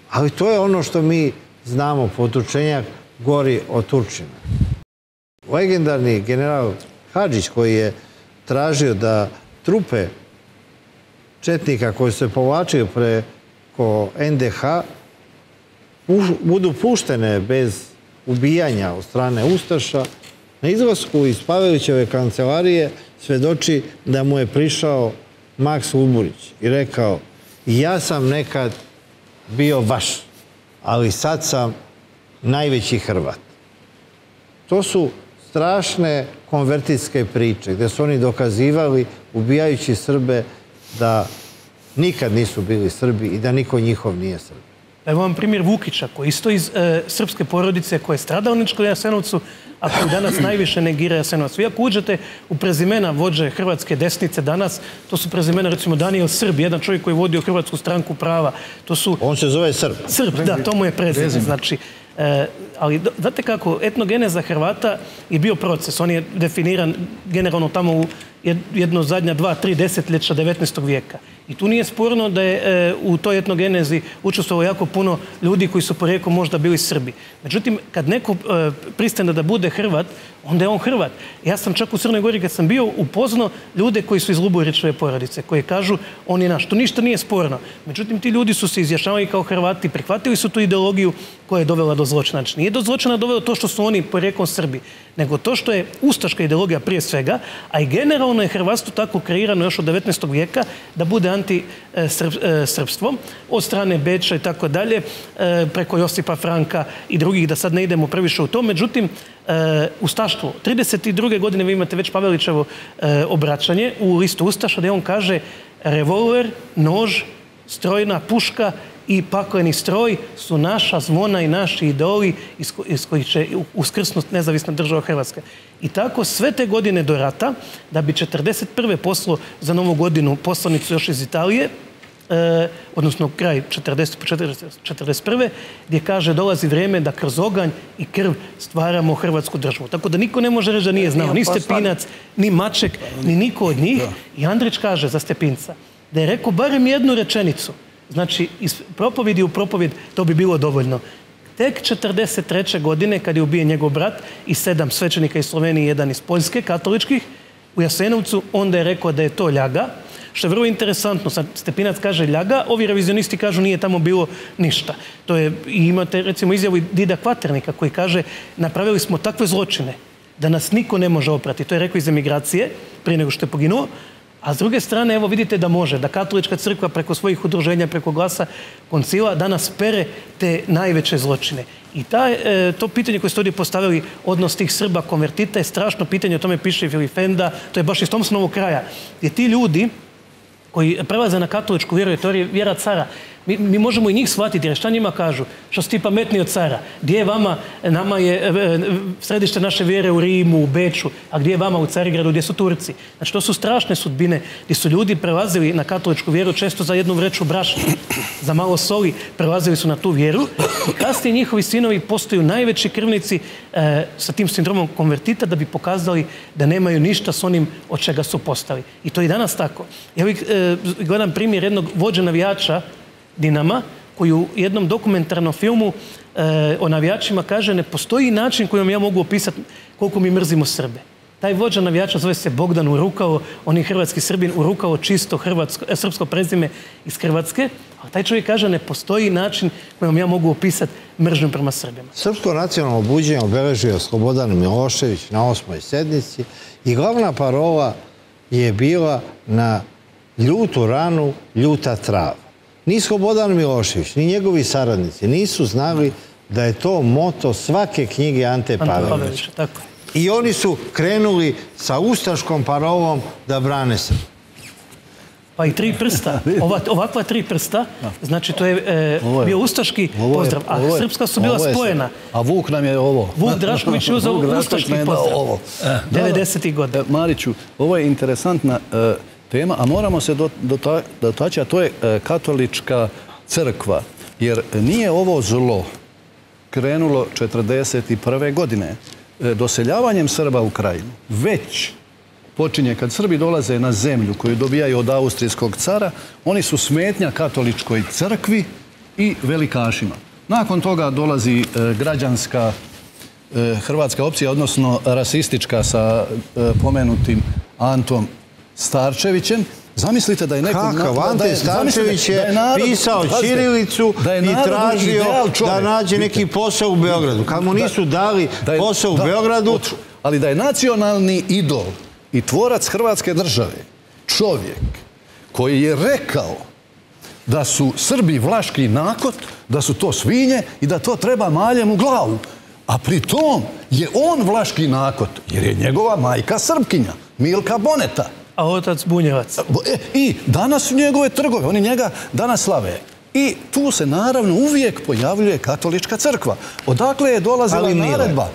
ali to je ono što mi znamo, potučenjak gori od Turčina. Legendarni general Hadžić, koji je tražio da trupe četnika koji se povlačio preko N D H budu puštene bez ubijanja od strane Ustaša. Na izlasku iz Pavelićeve kancelarije svedoči da mu je prišao Maks Luburić i rekao: ja sam nekad bio vaš, ali sad sam najveći Hrvat. To su strašne konvertitske priče gde su oni dokazivali, ubijajući Srbe, da nikad nisu bili Srbi i da niko njihov nije Srbi. Evo vam primjer Vukića, koji je isto iz srpske porodice, koji je stradao u Jasenovcu, a koji danas najviše negira Jasenovac. Vi ako uđete u prezimena vođe hrvatske desnice danas, to su prezimena, recimo, Danijel Srb, jedan čovjek koji je vodio Hrvatsku stranku prava. On se zove Srb. Srb, da, to mu je prezime, znači. Ali, znate kako, etnogeneza Hrvata je bio proces. On je definiran generalno tamo u jedno zadnja dva, tri desetljeća devetnaestog vijeka. I tu nije sporno da je u toj etnogenezi učestvovalo jako puno ljudi koji su poreklom možda bili Srbi. Međutim, kad neko pristane da bude Hrvat, onda je on Hrvat. Ja sam čak u Crnoj Gori, kad sam bio, upoznao ljude koji su iz Luburićeve porodice, koji kažu on je naš. Tu ništa nije sporno. Međutim, ti ljudi su se izjašnjavali kao Hrvati, prihvatili su tu ideologiju koja je dovela do zločina. Nije do zločina dovelo to što su oni poreklom Srbi, nego to što je ustaška ideologija prije svega, a i generalno je hrvatstvo tako kreirano još od devetnaestog vijeka da bude antisrpstvo od strane Beča i tako dalje, preko Josipa Franka i drugih, da sad ne idemo previše u to. Međutim, ustaštvo. trideset druge godine vi imate već Pavelićevo obraćanje u listu Ustaša, gde on kaže: revolver, nož, strojna puška i pakleni stroj su naša zvona i naši ideoli iz kojih će uskrsnuti nezavisna država Hrvatska. I tako sve te godine do rata, da bi četrdeset prve poslao za Novu godinu poslanicu još iz Italije, odnosno kraj četrdeset prve gdje kaže: dolazi vrijeme da kroz oganj i krv stvaramo Hrvatsku državu. Tako da niko ne može reći da nije znao ni Stepinac, ni Maček, ni niko od njih. I Andrić kaže za Stepinca da je rekao barem jednu rečenicu. Znači, iz propovjedi u propovjed to bi bilo dovoljno. Tek četrdeset treće godine, kad je ubijen njegov brat i sedam svećenika iz Slovenije i jedan iz Poljske, katoličkih, u Jasenovcu, onda je rekao da je to ljaga, što je vrlo interesantno. Stepinac kaže ljaga, ovi revizionisti kažu nije tamo bilo ništa. I imate, recimo, izjavu Dida Kvaternika koji kaže: napravili smo takve zločine da nas niko ne može oprati. To je rekao iz emigracije, prije nego što je poginuo. A s druge strane, evo vidite da može, da katolička crkva preko svojih udruženja, preko glasa koncila, danas pere te najveće zločine. I to pitanje koje ste ovdje postavili, odnos tih Srba, konvertita, je strašno pitanje, o tome piše i Filip Fenda, to je baš iz Thompsonovog kraja, gdje ti ljudi koji prelaze na katoličku vjeru, to je vjera cara, mi možemo i njih shvatiti, jer šta njima kažu? Što si ti pametniji od cara? Gdje je vama, nama je središte naše vjere u Rimu, u Beču, a gdje je vama u Carigradu, gdje su Turci? Znači, to su strašne sudbine gdje su ljudi prelazili na katoličku vjeru, često za jednu vreću brašna, za malo soli, prelazili su na tu vjeru. Kasnije njihovi sinovi postaju najveći krvnici sa tim sindromom konvertita da bi pokazali da nemaju ništa s onim od čega su postali. I to je i danas tako. Ja gledam primjer jednog vođe navijača Dinama, koji u jednom dokumentarnom filmu o navijačima kaže: ne postoji način kojom ja mogu opisati koliko mi mrzimo Srbe. Taj vođa navijača zove se Bogdan Urukalo, on je hrvatski Srbin, Urukalo čisto srpsko prezime iz Hrvatske, a taj čovjek kaže: ne postoji način kojom ja mogu opisati mržnju prema Srbima. Srpsko nacionalno buđenje obeležio Slobodan Milošević na osmoj sednici i glavna parola je bila: na ljutu ranu ljuta trava. Ni Slobodan Milošević, ni njegovi saradnici nisu znali da je to moto svake knjige Ante Pavelića. I oni su krenuli sa ustaškom parolom da brane se. Pa i tri prsta. Ovakva tri prsta, znači to je bio ustaški pozdrav, a srpska su bila spojena. A Vuk nam je ovo. Vuk Drašković je uzao ustaški pozdrav. devedesetih godina. Mariću, ovo je interesantna tema, a moramo se dotaći, a to je katolička crkva, jer nije ovo zlo krenulo četrdeset prve godine. Doseljavanjem Srba u krajinu već počinje, kad Srbi dolaze na zemlju koju dobijaju od austrijskog cara, oni su smetnja katoličkoj crkvi i velikašima. Nakon toga dolazi građanska hrvatska opcija, odnosno rasistička sa pomenutim Antom Starčevićem. Zamislite da je nekom... Kakav, Ante Starčević je pisao ćirilicu i tražio da nađe neki posao u Beogradu. Kad mu nisu dali posao u Beogradu... Ali da je nacionalni idol i tvorac Hrvatske države čovjek koji je rekao da su Srbi vlaški nakot, da su to svinje i da to treba maljem u glavu. A pri tom je on vlaški nakot, jer je njegova majka Srpkinja, Milka Boneta. A otac Bunjevac. I danas njegove trgove, oni njega danas slave. I tu se naravno uvijek pojavljuje katolička crkva. Odakle je dolazila naredba?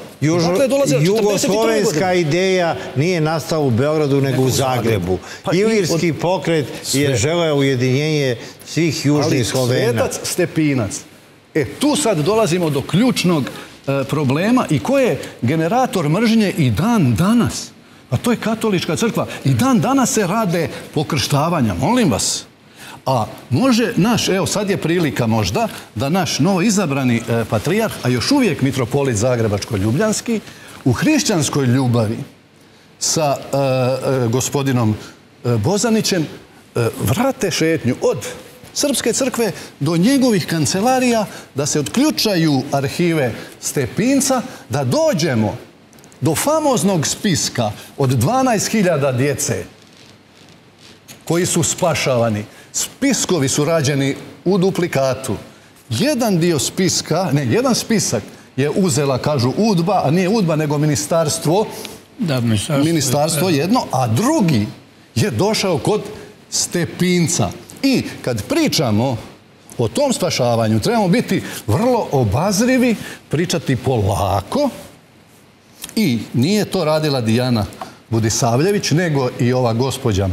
Jugoslovenska ideja nije nastala u Beogradu, nego u Zagrebu. Ilirski pokret je želeo ujedinjenje svih južnih Slovena. Svetac Stepinac. E, tu sad dolazimo do ključnog problema i ko je generator mržnje i dan danas. A to je katolička crkva. I dan danas se rade pokrštavanja, molim vas. A može naš, evo sad je prilika možda, da naš novoizabrani patrijarh, a još uvijek mitropolit Zagrebačko-Ljubljanski, u hrišćanskoj ljubavi sa gospodinom Bozanićem vrate šetnju od Srpske crkve do njegovih kancelarija, da se otključaju arhive Stepinca, da dođemo do famoznog spiska od dvanaest hiljada djece koji su spašavani. Spiskovi su rađeni u duplikatu. Jedan dio spiska, ne, jedan spisak je uzela, kažu, UDBA, a nije UDBA, nego ministarstvo, da, ministarstvo, ministarstvo jedno, a drugi je došao kod Stepinca. I kad pričamo o tom spašavanju, trebamo biti vrlo obazrivi, pričati polako. I nije to radila Dijana Budisavljević, nego i ova gospođa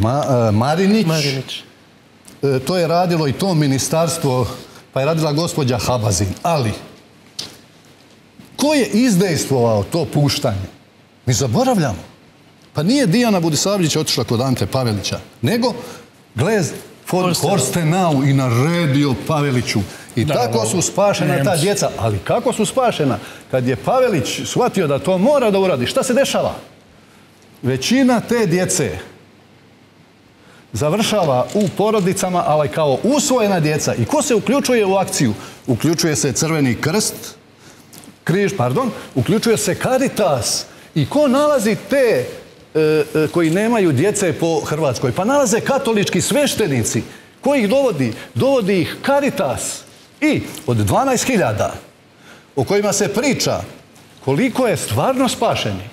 Marinić. To je radilo i to ministarstvo, pa je radila gospođa Habazin. Ali, ko je izdejstvovao to puštanje? Mi zaboravljamo. Pa nije Dijana Budisavljević otišla kod Ante Pavelića, nego Glez von Forstenau i naredio Paveliću. I tako su spašena ta djeca. Ali kako su spašena? Kad je Pavelić shvatio da to mora da uradi, šta se dešava? Većina te djece završava u porodicama, ali kao usvojena djeca. I ko se uključuje u akciju? Uključuje se Crveni krst, križ, pardon, uključuje se Caritas. I ko nalazi te koji nemaju djece po Hrvatskoj? Pa nalaze katolički sveštenici. Ko ih dovodi? Dovodi ih Caritas. I od dvanaest hiljada o kojima se priča koliko je stvarno spašeni,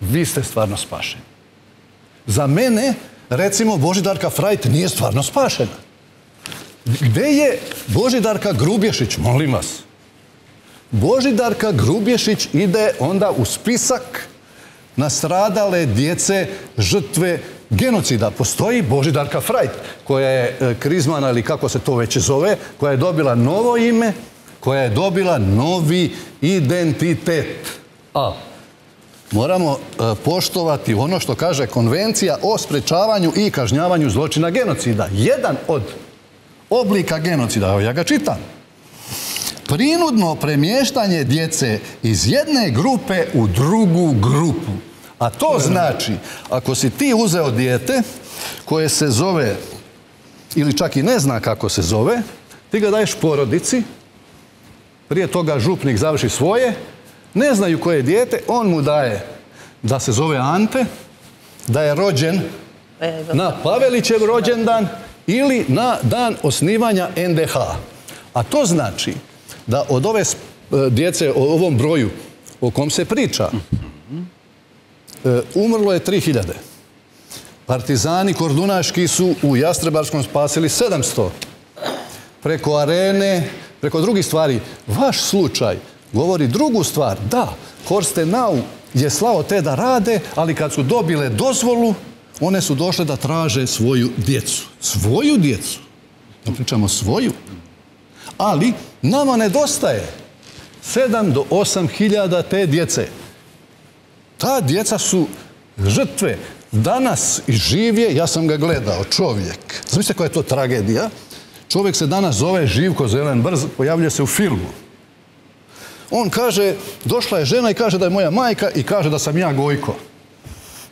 vi ste stvarno spašeni. Za mene, recimo, Božidarka Frajt nije stvarno spašena. Gde je Božidarka Grubješić, molim vas? Božidarka Grubješić ide onda u spisak nastradale djece žrtve genocida. Postoji Božidarka Frajt, koja je krizmana ili kako se to već zove, koja je dobila novo ime, koja je dobila novi identitet. A moramo poštovati ono što kaže Konvencija o sprečavanju i kažnjavanju zločina genocida. Jedan od oblika genocida, evo ja ga čitam, prinudno premještanje djece iz jedne grupe u drugu grupu. A to znači, ako si ti uzeo dijete koje se zove, ili čak i ne zna kako se zove, ti ga daješ porodici, prije toga župnik završi svoje, ne znaju koje je dijete, on mu daje da se zove Ante, da je rođen na Pavelićev rođendan ili na dan osnivanja N D H. A to znači da od ove djece, o ovom broju o kom se priča, umrlo je tri hiljade. Partizani kordunaški su u Jastrebarskom spasili sedamsto. Preko Arene, preko drugih stvari. Vaš slučaj govori drugu stvar. Da, Forstenau je slao te da rade, ali kad su dobile dozvolu, one su došle da traže svoju djecu. Svoju djecu? Da pričamo svoju. Ali nama nedostaje sedam do osam hiljada te djece. Ta djeca su žrtve. Danas i živje, ja sam ga gledao, čovjek. Zamislite koja je to tragedija. Čovjek se danas zove Živko Zelen Brz, pojavlja se u filmu. On kaže, došla je žena i kaže da je moja majka i kaže da sam ja Gojko.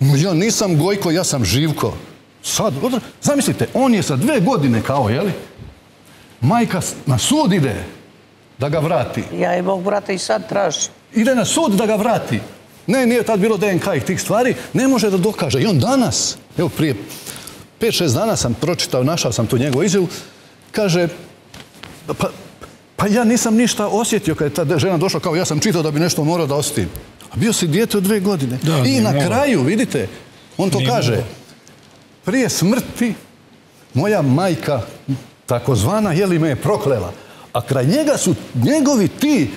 Ja nisam Gojko, ja sam Živko. Sad, zamislite, on je sa dve godine kao, jeli? Majka na sud ide da ga vrati. Ja i mog brata i sad tražim. Ide na sud da ga vrati. Ne, nije tad bilo D N K i tih stvari. Ne može da dokaže. I on danas, evo prije pet šest dana sam pročitao, našao sam tu njegovu izjavu, kaže, pa... Pa ja nisam ništa osjetio kada je ta žena došla, kao ja sam čitao da bi nešto morao da osjetim. A bio si dijete od dve godine. I na kraju, vidite, on to kaže, prije smrti moja majka, takozvana, je li me je proklela. A kraj njega su njegovi ti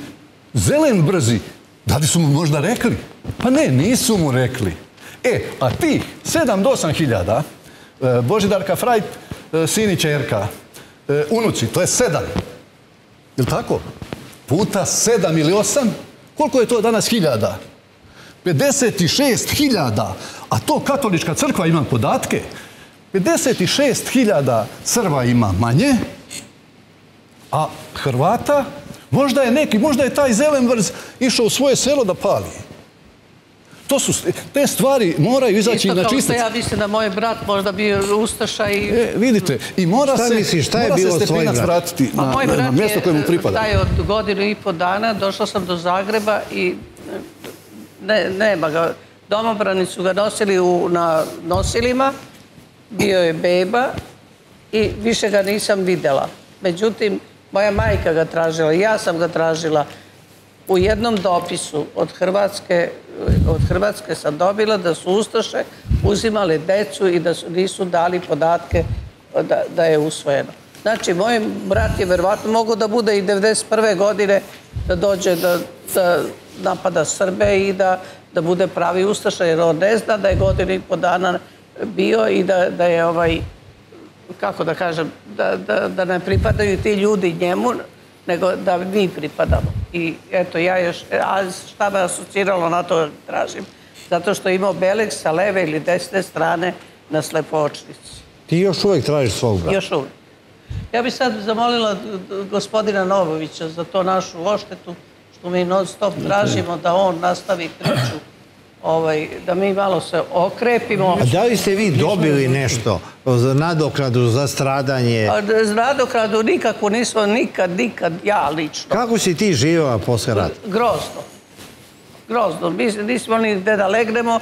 zelenbrzi, da li su mu možda rekli? Pa ne, nisu mu rekli. E, a tih sedam do osam hiljada, Božidarka Frajt, sin i čerka, unuci, to je sedam. Ili tako? Puta sedam ili osam? Koliko je to danas hiljada? pedeset šest hiljada. A to katolička crkva ima podatke. pedeset šest hiljada Srba ima manje, a Hrvata, možda je neki, možda je taj Zelenvrz išao u svoje selo da pali. To su, te stvari moraju izaći na čistac. Isto kao što ja mislim da moj brat možda bio Ustaša i... Vidite, i mora se Stepinac vratiti na mjesto koje mu pripada. Moj brat je od godinu i po dana, došla sam do Zagreba i nema ga. Domobrani su ga nosili na nosilima, bio je beba i više ga nisam videla. Međutim, moja majka ga tražila, ja sam ga tražila. U jednom dopisu od Hrvatske, od Hrvatske sam dobila da su Ustaše uzimale decu i da nisu dali podatke da je usvojeno. Znači, moj brat je verovatno mogao da bude i devedeset prve godine da dođe da napada Srbe i da bude pravi Ustaša, jer on ne zna da je godinu i po dana bio i da je ovaj, kako da kažem, da ne pripadaju ti ljudi njemu, nego da mi pripadamo. I eto, ja još, a šta me asociralo na to tražim? Zato što je imao beleg sa leve ili desne strane na slepočnici. Ti još uvek tražiš svog brata? Još uvek. Ja bih sad zamolila gospodina Novovića za to našu oštetu, što mi non stop tražimo da on nastavi priču, da mi malo se okrepimo. A da li ste vi dobili nešto za nadoknadu, za stradanje? Za nadoknadu nikako nismo, nikad, nikad, ja lično. Kako si ti živjela posle rata? Grozno. Grozno. Mi nismo ni gde da legnemo,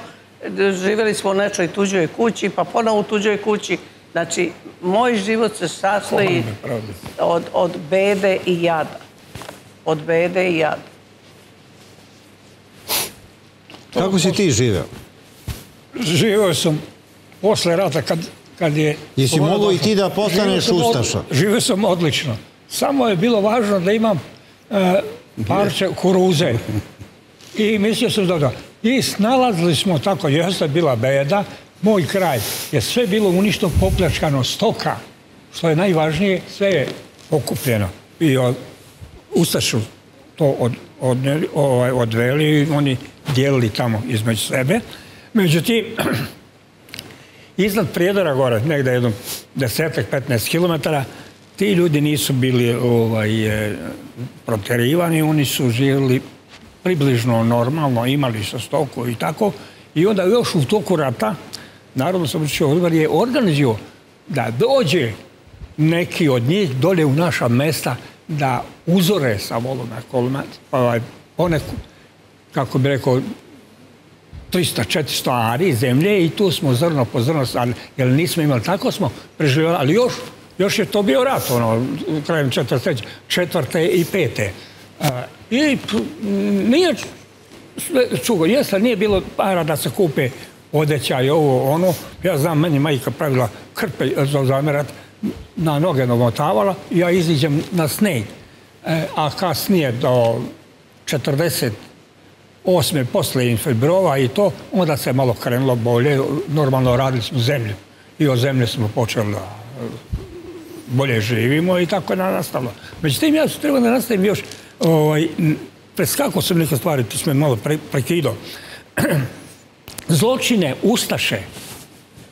živjeli smo u nečoj tuđoj kući, pa ponovo u tuđoj kući. Znači, moj život se sastoji od bede i jada. Od bede i jada. Kako si ti živeo? Živeo sam posle rata kad je... Jesi mogao i ti da postaneš Ustaša? Živeo sam odlično. Samo je bilo važno da imam parče kuruze. I mislio sam da... I snalazili smo tako, jeste bila beda, moj kraj, jer sve bilo uništeno, popljačkano, stoka, što je najvažnije, sve je okupljeno. I Ustašu to odveli, oni... dijelili tamo između sebe. Međutim, iznad Prijedora gore, negde jedno desetak, petnaest kilometara, ti ljudi nisu bili proterivani, oni su živjeli približno normalno, imali sa stoku i tako. I onda još u toku rata, Narodno oslobodilački odbor je organizovao da dođe neki od njih dolje u naša mesta da uzore sa volom na kolima, poneku kako bi rekao, tristo četiristo ari zemlje i tu smo zrno po zrno, jer nismo imali, tako smo preživjeli, ali još, još je to bio rat, ono, krajem četrdeset treće, četvrte i pete. I nije, čugo, jesla nije bilo para da se kupe odeća i ovo, ono, ja znam, meni majka pravila krpe za zamerat, na noge nogotavala, ja iziđem na sneg, a kasnije do četrdeset osme, posle infebrova i to, onda se malo krenulo bolje, normalno radili smo zemlju i o zemlji smo počeli da bolje živimo i tako je nastavilo. Međutim, ja treba da nastavim još, preskakao sam neke stvari, ti smo malo prekidao. Zločine Ustaše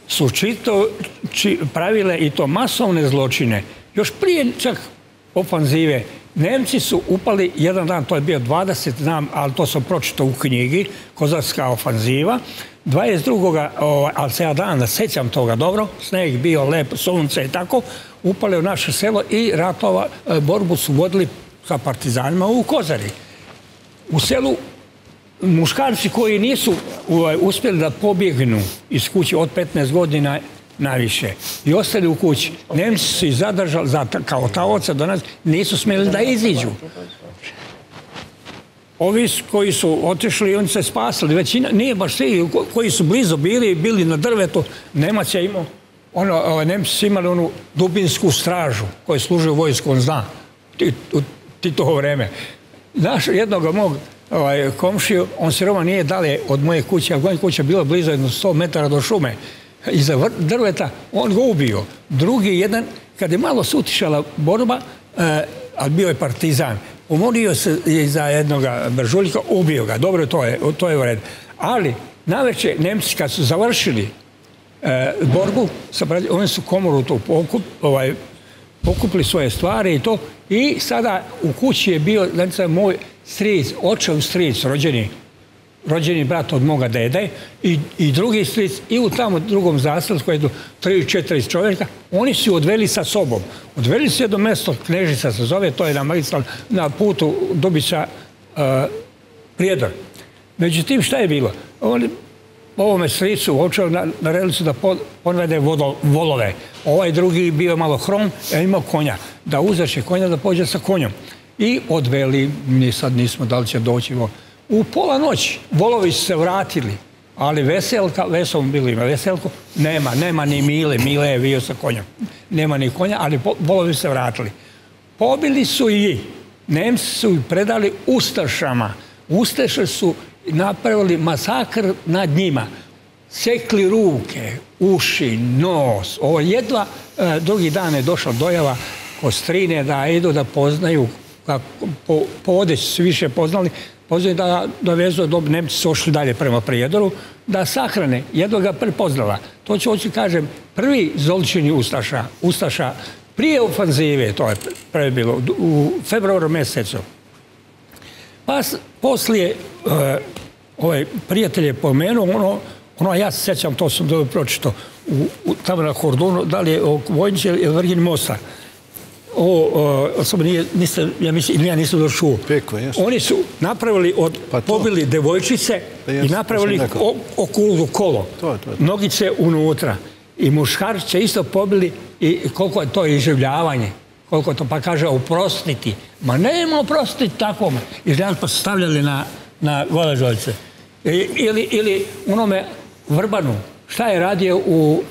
su pravile i to masovne zločine, još prije čak ofanzive. Nemci su upali jedan dan, to je bio dvadesetog, znam, ali to sam pročitao u knjigi, Kozarska ofanziva. dvadeset drugog ali se ja dana, sjećam toga dobro, sneg bio lep, sunce i tako, upale u naše selo i ratova, borbu su vodili sa partizanima u Kozari. U selu muškarci koji nisu uspjeli da pobjegnu iz kuće od petnaest godina najviše i ostali u kući. Nemci su ih zadržali kao taoca do nas, nisu smjeli da iziđu. Ovi koji su otišli, oni se spasili. Većina, nije baš svi koji su blizu bili, bili na drvetu. Nemac je imao, ono, Nemci su imali onu dubinsku stražu koja služi u vojsku, on zna, u Titovo vreme. Znaš, jednog mog komšiju, on se Roma nije dalje od moje kuće, a moja kuća je bila blizu jedno sto metara do šume. Iza drveta, on ga ubio. Drugi, jedan, kad je malo sutišala borba, ali bio je partizan, umorio se iza jednog bržuljka, ubio ga. Dobro, to je, to je u redu. Ali, naveče, Nemci kad su završili borbu, oni su komoru tu pokupili svoje stvari i to, i sada u kući je bio, znači, moj stric, očev stric, rođeni, rođeni brat od moga dede i drugi stric, i u tamo drugom zaselku koji je do tri četiri čovjeka, oni su odveli sa sobom. Odveli su jedno mjesto, Knežica se zove, to je na putu Dubića Prijedor. Međutim, šta je bilo? Ovome stricu, očev, naredili su da ponvede volove. Ovaj drugi bio malo hrom, je imao konja. Da uzeše konja, da pođe sa konjom. I odveli, mi sad nismo da li će doći ovo. U pola noći volovi su se vratili, ali veselka, veselom bili ima veselku, nema, nema ni Mile, Mile je bio sa konjom. Nema ni konja, ali volovi su se vratili. Pobili su i Nemci su ih predali Ustašama. Ustaše su napravili masakr nad njima. Sekli ruke, uši, nos. Ovo jedva drugi dan je došla dojava Kostrine da idu da poznaju, po odeći su više poznali, pozivaju da dovezu, Nemci su ošli dalje prema Prijedoru, da sahrane, jedno ga prepoznala. To ću oći kažem, prvi zločini Ustaša, Ustaša prije ofanzive, to je prvi bilo, u februaru mjesecu. Pa poslije, prijatelj je pomenuo, ono, ja se sjećam, to sam dobro pročito, tamo na Kordonu, da li je Vojnić ili Vrgin Mostar. Osoba nije, ili ja nisam došao. Oni su napravili, pobili devojčice i napravili okulu kolo. Nogice unutra. I muškarče isto pobili i koliko je to iživljavanje. Koliko to, pa kaže, oprostiti. Ma nema oprostiti takvom. I željan pa stavljali na golažoljice. Ili onome Vrbanu. Šta je radio u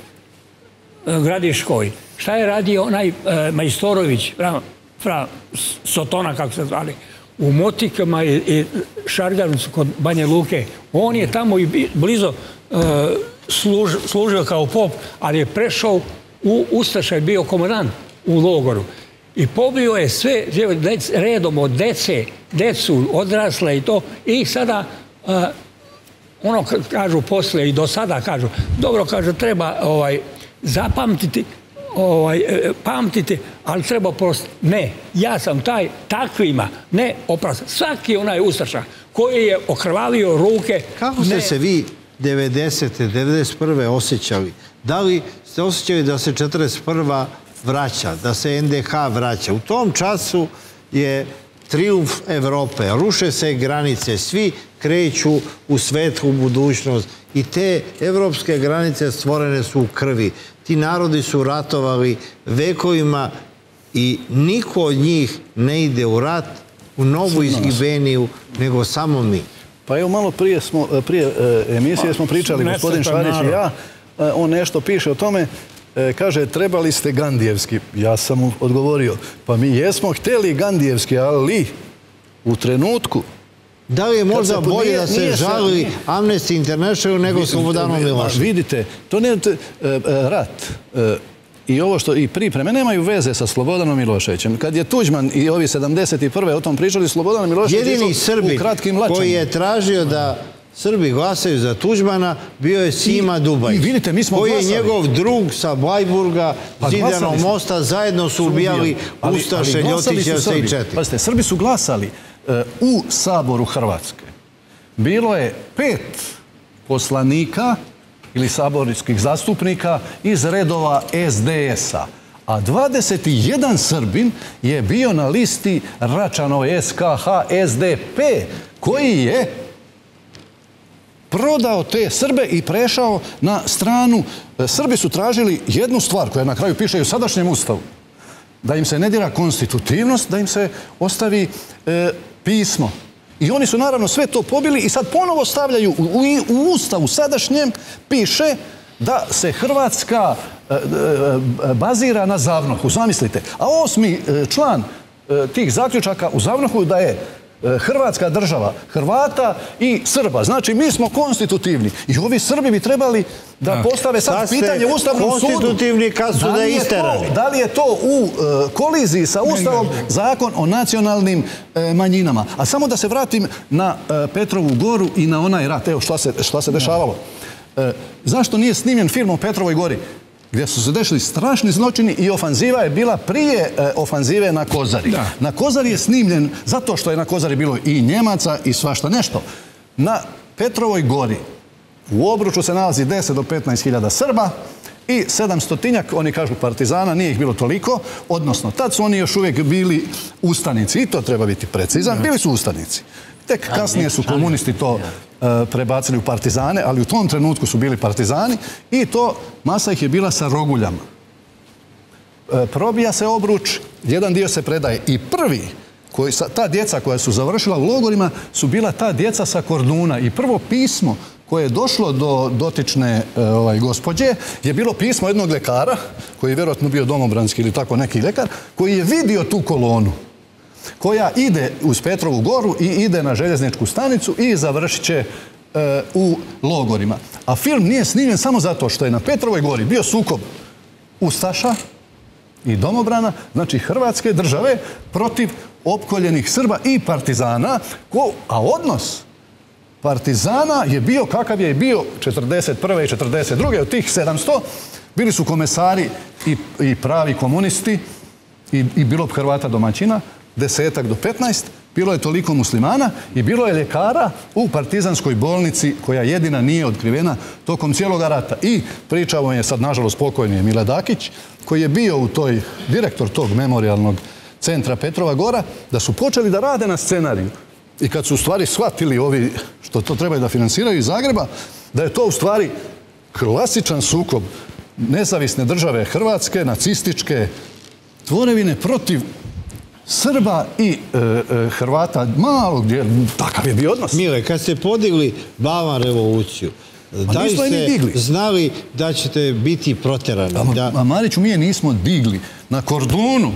Gradiškoj? Šta je radio onaj Majstorović, Sotona, kako se zvali, u Motikama i Šargarnicu kod Banje Luke. On je tamo i blizu služio kao pop, ali je prešao u Ustaša, je bio komandant u logoru. I pobio je sve redom od dece, decu, odrasle i to. I sada, ono kažu posle i do sada kažu, dobro kažu, treba zapamtiti, pamtite, ali treba prostiti. Ne, ja sam taj takvima, ne oprostim. Svaki onaj Ustaša koji je okrvavio ruke... Kako ste se vi devedesete, devedeset prve osjećali? Da li ste osjećali da se četrdeset prva vraća, da se en de ha vraća? U tom času je trijumf Evrope, ruše se granice, svi kreću u svetlu budućnost i te evropske granice stvorene su u krvi. Ti narodi su ratovali vekovima i niko od njih ne ide u rat, u Novu Ibeniju, nego samo mi. Pa evo, malo prije emisije smo pričali, gospodin Šarić i ja, on nešto piše o tome, kaže, trebali ste Gandijevski. Ja sam mu odgovorio, pa mi jesmo hteli Gandijevski, ali u trenutku... Da li je možda bolje da se žali Amnesty International nego Slobodanu Miloševiću? Vidite, to nije rat i ovo što i pripreme nemaju veze sa Slobodanom Miloševićem. Kad je Tuđman i ovi sedamdeset prve o tom pričali, Slobodan Milošević u kratkim lačima. Jedini Srbin koji je tražio da Srbi glasaju za Tuđmana, bio je Sima Dubajić, koji je njegov drug sa Blajburga, Zidanog mosta, zajedno su ubijali ustaše, Ljotićevce i Četnike. Pazite, Srbi su glasali u Saboru Hrvatske. Bilo je pet poslanika ili saborskih zastupnika iz redova es de es a. A dvadeset jedan Srbin je bio na listi Račanove es ka ha es de pe, koji je prodao te Srbe i prešao na stranu. Srbi su tražili jednu stvar koja na kraju piše i u sadašnjem ustavu. Da im se ne dira konstitutivnost, da im se ostavi pismo. I oni su naravno sve to pobili i sad ponovo stavljaju u ustavu sadašnjem piše da se Hrvatska bazira na Zavnohu, zamislite. A osmi član tih zaključaka u Zavnohu da je Hrvatska država, Hrvata i Srba. Znači, mi smo konstitutivni. I ovi Srbi bi trebali da postave sad pitanje Ustavnom sudu. Konstitutivni kad su da isterali. Da li je to u koliziji sa Ustavom zakon o nacionalnim manjinama? A samo da se vratim na Petrovu goru i na onaj rat. Evo šta se dešavalo. Zašto nije snimljen film o Petrovoj gori? Gdje su se dešli strašni zločini i ofanziva je bila prije ofanzive na Kozari. Na Kozari je snimljen zato što je na Kozari bilo i Njemaca i svašta nešto. Na Petrovoj gori u obruču se nalazi deset do petnaest hiljada Srba i sedamstotinjak, oni kažu partizana, nije ih bilo toliko, odnosno tad su oni još uvijek bili ustanici i to treba biti precizan, bili su ustanici. Tek kasnije su komunisti to prebacili u partizane, ali u tom trenutku su bili partizani i to masa ih je bila sa roguljama. Probija se obruč, jedan dio se predaje i prvi, ta djeca koja su završila u logorima su bila ta djeca sa Korduna i prvo pismo koje je došlo do dotične gospođe je bilo pismo jednog lekara koji je vjerojatno bio domobranski ili tako neki lekar koji je vidio tu kolonu koja ide uz Petrovu goru i ide na željezničku stanicu i završit će u logorima. A film nije snimljen samo zato što je na Petrovoj gori bio sukob ustaša i domobrana, znači Hrvatske države protiv opkoljenih Srba i partizana, a odnos partizana je bio kakav je bio četrdeset prve i četrdeset druge Od tih sedamsto bili su komesari i pravi komunisti i bilo bi Hrvata domaćina, desetak do petnaest, bilo je toliko muslimana i bilo je ljekara u partizanskoj bolnici koja jedina nije otkrivena tokom cijelog rata. I pričao je sad, nažalost, pokojni Mile Dakić, koji je bio u toj, direktor tog memorialnog centra Petrova Gora, da su počeli da rade na scenariju. I kad su u stvari shvatili ovi što to trebaju da financiraju iz Zagreba, da je to u stvari klasičan sukob nezavisne države Hrvatske, nacističke tvorevine protiv Srba i Hrvata, malo gdje, takav je bio odnos. Mile, kad ste podigli Balkan revoluciju, da li ste znali da ćete biti proterani? A Mariću, mi je nismo digli na Kordunu,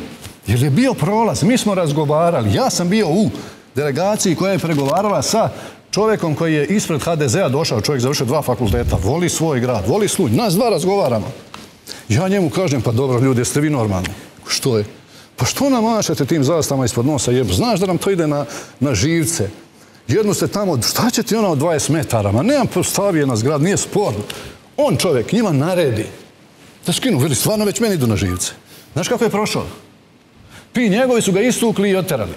jer je bio prolaz, mi smo razgovarali. Ja sam bio u delegaciji koja je pregovarala sa čovjekom koji je ispred ha de zea došao, čovjek završio dva fakulteta, voli svoj grad, voli Slunj, nas dva razgovaramo. Ja njemu kažem, pa dobro ljudi, jeste vi normalni? Što je? Pa što nam mašete tim zastama ispod nosa? Znaš da nam to ide na živce. Jednu ste tamo, šta će ti ona od dvadeset metara? Ma nemam postavije na zgrad, nije sporno. On čovjek njima naredi da skinu, vidi, stvarno već meni idu na živce. Znaš kako je prošao? Pi njegovi su ga istukli i oterali.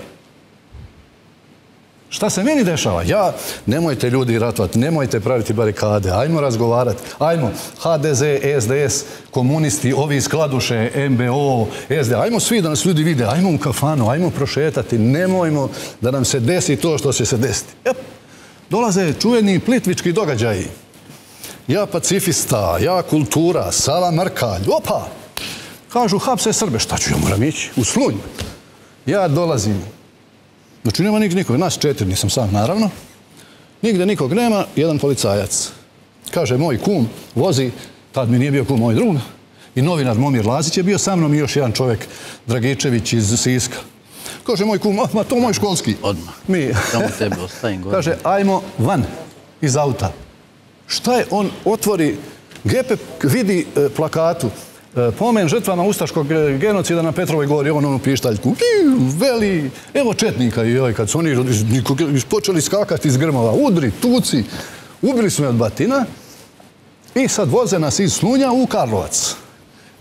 Šta se meni dešava? Ja, nemojte ljudi ratovati, nemojte praviti barikade, ajmo razgovarati, ajmo ha de ze, es de es, komunisti, ovi iz Kladuše, em be o, es de, ajmo svi da nas ljudi vide, ajmo u kafanu, ajmo prošetati, nemojmo da nam se desi to što će se desiti. Dolaze čuveni plitvički događaji. Ja pacifista, ja kultura, Sava Mrkalj, opa! Kažu, hapse Srbe, šta ću, ja moram ići u Slunj. Ja dolazim. Znači, nema nikog, nas četiri, nisam sam, naravno. Nigde nikog nema, jedan policajac. Kaže, moj kum vozi, tad mi nije bio kum, moj drug, i novinar Momir Lazić je bio sa mnom i još jedan čovjek, Dragičević iz Siska. Kaže, moj kum, ma to moj školski. Odmah, samo tebe ostavim godinu. Kaže, ajmo van iz auta. Šta je on otvori, G P vidi plakatu, pomen žrtvama ustaškog genocida na Petrovoj gori, on ono pištaljku, veli, evo četnika, i kad su oni počeli skakati iz grmova, udri, tuci, ubili su me od batina i sad voze nas iz Slunja u Karlovac.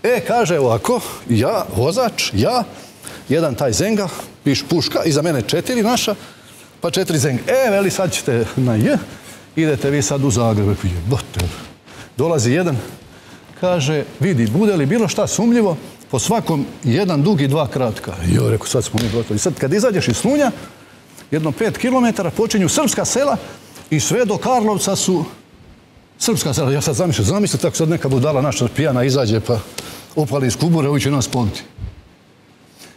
E, kaže ovako, ja, vozač, ja, jedan taj zenga, piš puška, iza mene četiri naša, pa četiri zenga. E, veli, sad ćete na J, idete vi sad u Zagreb. Dolazi jedan, kaže, vidi, bude li bilo šta sumljivo, po svakom jedan dug i dva kratka. Jo, rekao, sad smo mi gotovi. Sad, kad izađeš iz Slunja, jedno pet kilometara počinju srpska sela i sve do Karlovca su srpska sela. Ja sad zamišljam, zamislite, tako sad neka budala naša pijana izađe pa opali iz kubure, ući nas ponti.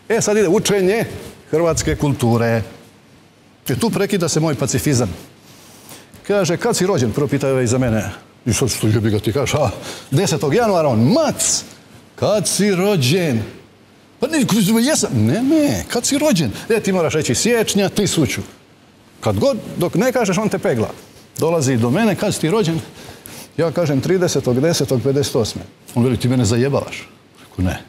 E, sad ide učenje hrvatske kulture. I tu prekida se moj pacifizam. Kaže, kad si rođen? Prvo pitaju ove iza mene. I sad što ljubi ga ti kažeš, a, desetog januara, on, Maks, kad si rođen? Pa ne, jesam. Ne, ne, kad si rođen? E, ti moraš reći siječnja, tisuću. Kad god, dok ne kažeš, on te pegla. Dolazi do mene, kad si ti rođen? Ja kažem tridesetog desetog pedeset osme. On veli, ti mene zajebavaš. Reku, ne.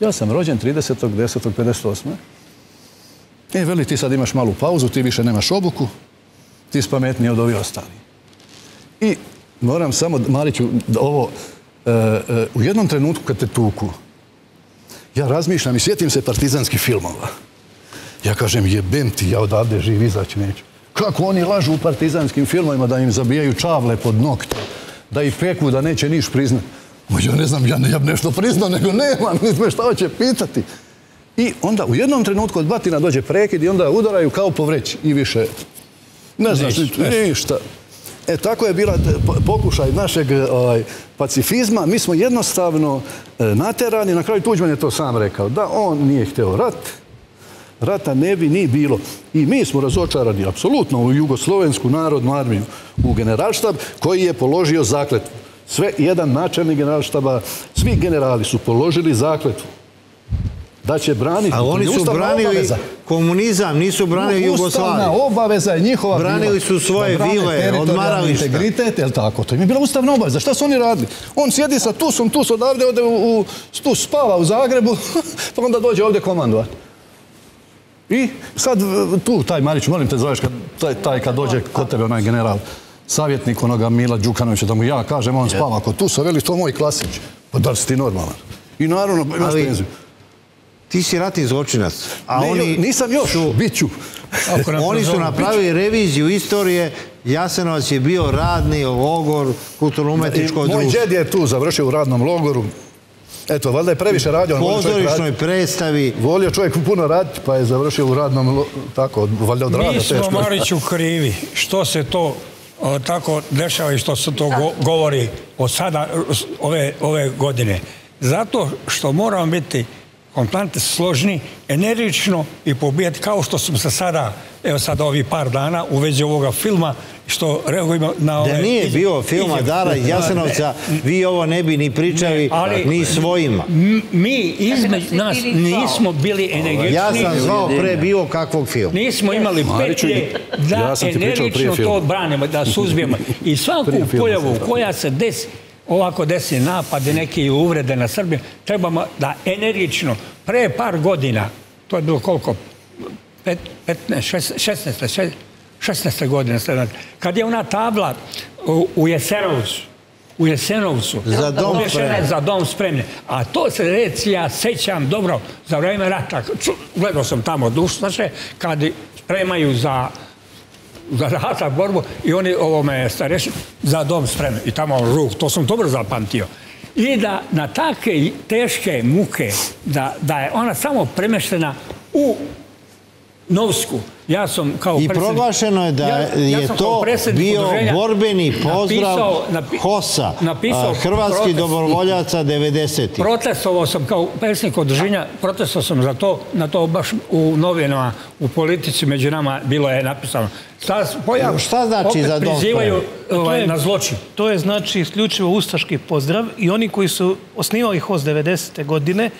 Ja sam rođen tridesetog desetog pedeset osme. E, veli, ti sad imaš malu pauzu, ti više nemaš obuku, ti si pametniji od ovi ostali. I moram samo, Mariću, ovo, u jednom trenutku kad te tuku, ja razmišljam i sjetim se partizanskih filmova. Ja kažem, jebem ti, ja odavde živ izaći neću. Kako oni lažu u partizanskim filmovima da im zabijaju čavle pod nokte, da ih peku, da neće niš priznat. Ja ne znam, ja ne bi nešto priznao, nego nemam, nisam šta hoće pitati. I onda u jednom trenutku od batina dođe prekid i onda udaraju kao po vreći i više. Ne znaš, ništa. E, tako je bila pokušaj našeg pacifizma. Mi smo jednostavno naterani, na kraju Tuđman je to sam rekao, da on nije hteo rat, rata ne bi ni bilo. I mi smo razočarani, apsolutno, u Jugoslovensku narodnu armiju, u generalštab koji je položio zakletvu. Sve jedan načelnik generalštaba, svi generali su položili zakletvu da će braniti. A oni su branili komunizam, nisu branili Jugoslaviju. Ustavna obaveza je njihova bila. Branili su svoje vile, odmarališta. Integritet, je li tako? To im je bila ustavna obaveza. Šta su oni radili? On sjedi sa Tusom, Tus odavde, ode u Tus, spava u Zagrebu, pa onda dođe ovdje komandovat. I sad tu, taj Marić, molim te zoveš, taj kad dođe kod tebe, onaj general, savjetnik onoga Mila Đukanovića, da mu ja kažem, on spava kod Tusa, veli, to moj klasić. Pa da li si ti normalan? I naravno, imaš tenziju. Ti si ratni zločinac. Nisam još, bit ću. Oni su napravili reviziju istorije. Jasenovac je bio radni logor, kulturno-umetničko društvo. Moj djed je tu završio u radnom logoru. Eto, valjda je previše radio. U pozorišnoj predstavi. Volio čovjek puno raditi, pa je završio u radnom, tako, valjda od rada teško. Mi smo, Mariću, krivi što se to tako dešava i što se to govori od sada, ove godine. Zato što moramo biti konstantno složni, energično i pobijati, kao što smo se sada, evo sada ovi par dana, u vezi ovoga filma, što reagujemo na ove... Da nije bio filma Dara iz Jasenovca, vi ovo ne bi ni pričali ni svojima. Mi između nas nismo bili energični. Ja sam zvao pre bilo kakvog filma. Nismo imali petlje da energično to branimo, da suzbijemo. I svaku pojavu koja se desi, ovako desi napade, neke uvrede na Srbiju, trebamo da energično, pre par godina, to je bilo koliko, šesnaeste godine, kad je ona tabla u Jasenovcu, u Jasenovcu, za dom spremne, a to se reći, ja sećam dobro, za vreme rata, gledao sam tamo dušnaše, kad spremaju za... za rata, borbu, i oni ovome stareši za dom spremni. I tamo ruk, to sam dobro zapamtio. I da na take teške muke, da je ona samo premeštena u Novsku. Ja sam kao predsjednik... I proglašeno je da je to bio borbeni pozdrav HOS-a, Hrvatski dobrovoljaca devedesetih. Protestovao sam kao predsjednik odruženja, protestovao sam za to, na to baš u novinama, u politici među nama bilo je napisano. Šta znači za dom spremni? To je znači isključivo ustaški pozdrav i oni koji su osnivali HOS devedesete godine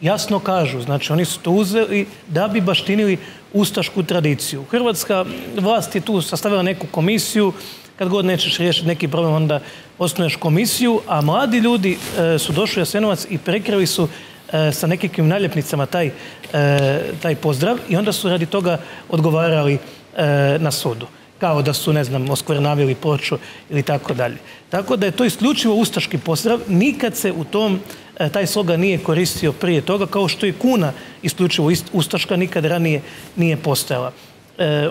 jasno kažu, znači oni su to uzeli da bi baštinili ustašku tradiciju. Hrvatska vlast je tu sastavila neku komisiju kad god nećeš riješiti neki problem, onda osnuješ komisiju, a mladi ljudi su došli u Jasenovac i prekrili su sa nekim naljepnicama taj pozdrav i onda su radi toga odgovarali na sudu. Kao da su, ne znam, oskvrnavili ploču ili tako dalje. Tako da je to isključivo ustaški pozdrav. Nikad se u tom, taj slogan nije koristio prije toga, kao što je kuna isključivo ustaška, nikad ranije nije postojala.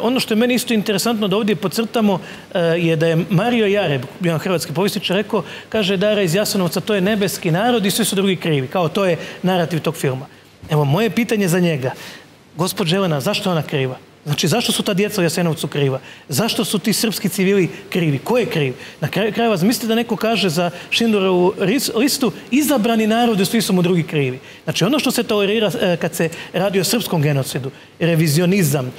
Ono što je meni isto interesantno da ovdje podcrtamo je da je Mario Jareb, jedan hrvatski povjesničar, rekao, kaže Dara iz Jasenovca, to je nebeski narod i svi su drugi krivi, kao to je narativ tog filma. Evo, moje pitanje za njega, gospođa Jelena, zašto je ona kriva? Znači, zašto su ta djeca u Jasenovcu kriva? Zašto su ti srpski civili krivi? Ko je kriv? Na kraju krajeva, mislite da neko kaže za Šinderovu listu izabrani narodi, svi su mu drugi krivi. Znači, ono što se tolerira kad se radi o srpskom genocidu, revizionizam,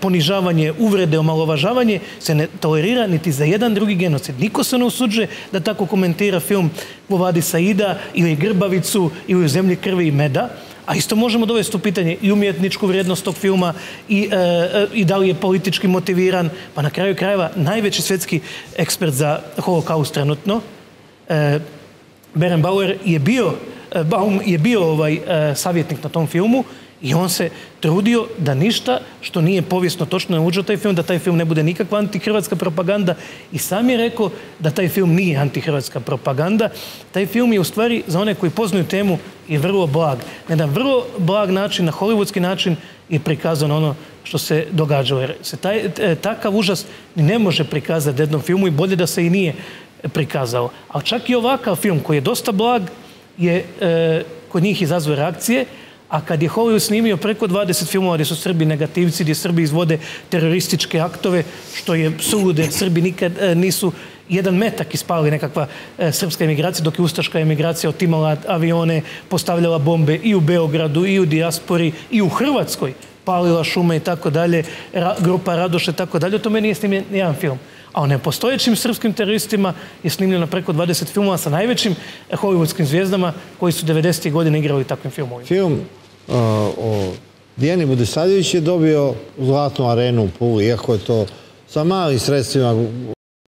ponižavanje, uvrede, omalovažavanje, se ne tolerira niti za jedan drugi genocid. Niko se ne usuđuje da tako komentira film Quo Vadis Aida ili Grbavicu ili U zemlji krvi i meda. A isto možemo dovesti u pitanje i umjetničku vrijednost tog filma i da li je politički motiviran. Pa na kraju krajeva najveći svjetski ekspert za holokaust trenutno, Berenbauer, je bio, Baum je bio ovaj savjetnik na tom filmu i on se trudio da ništa što nije povijesno točno ne uđe u taj film, da taj film ne bude nikakva antihrvatska propaganda i sam je rekao da taj film nije antihrvatska propaganda. Taj film je u stvari, za one koji poznaju temu, je vrlo blag. Na jedan vrlo blag način, na hollywoodski način je prikazano ono što se događalo. Jer se takav užas ne može prikazati jednom filmu i bolje da se i nije prikazao. Ali čak i ovakav film koji je dosta blag je kod njih izazvao reakcije. A kad je Hollywood snimio preko dvadeset filmova gdje su Srbi negativci, gdje Srbi izvode terorističke aktove, što je sulude, Srbi nikad nisu jedan metak ispali nekakva srpska emigracija, dok je ustaška emigracija otimala avione, postavljala bombe i u Beogradu, i u dijaspori, i u Hrvatskoj, palila šume i tako dalje, grupa Radoše i tako dalje. O tome nije snimljen jedan film. A o nepostojećim srpskim teroristima je snimljeno preko dvadeset filmova sa najvećim hollywoodskim zvijezdama koji su devedesetih godina igrali takvim filmovima. Film o Dijani Budisavljević je dobio Zlatnu arenu u Puli, iako je to sa malim sredstvima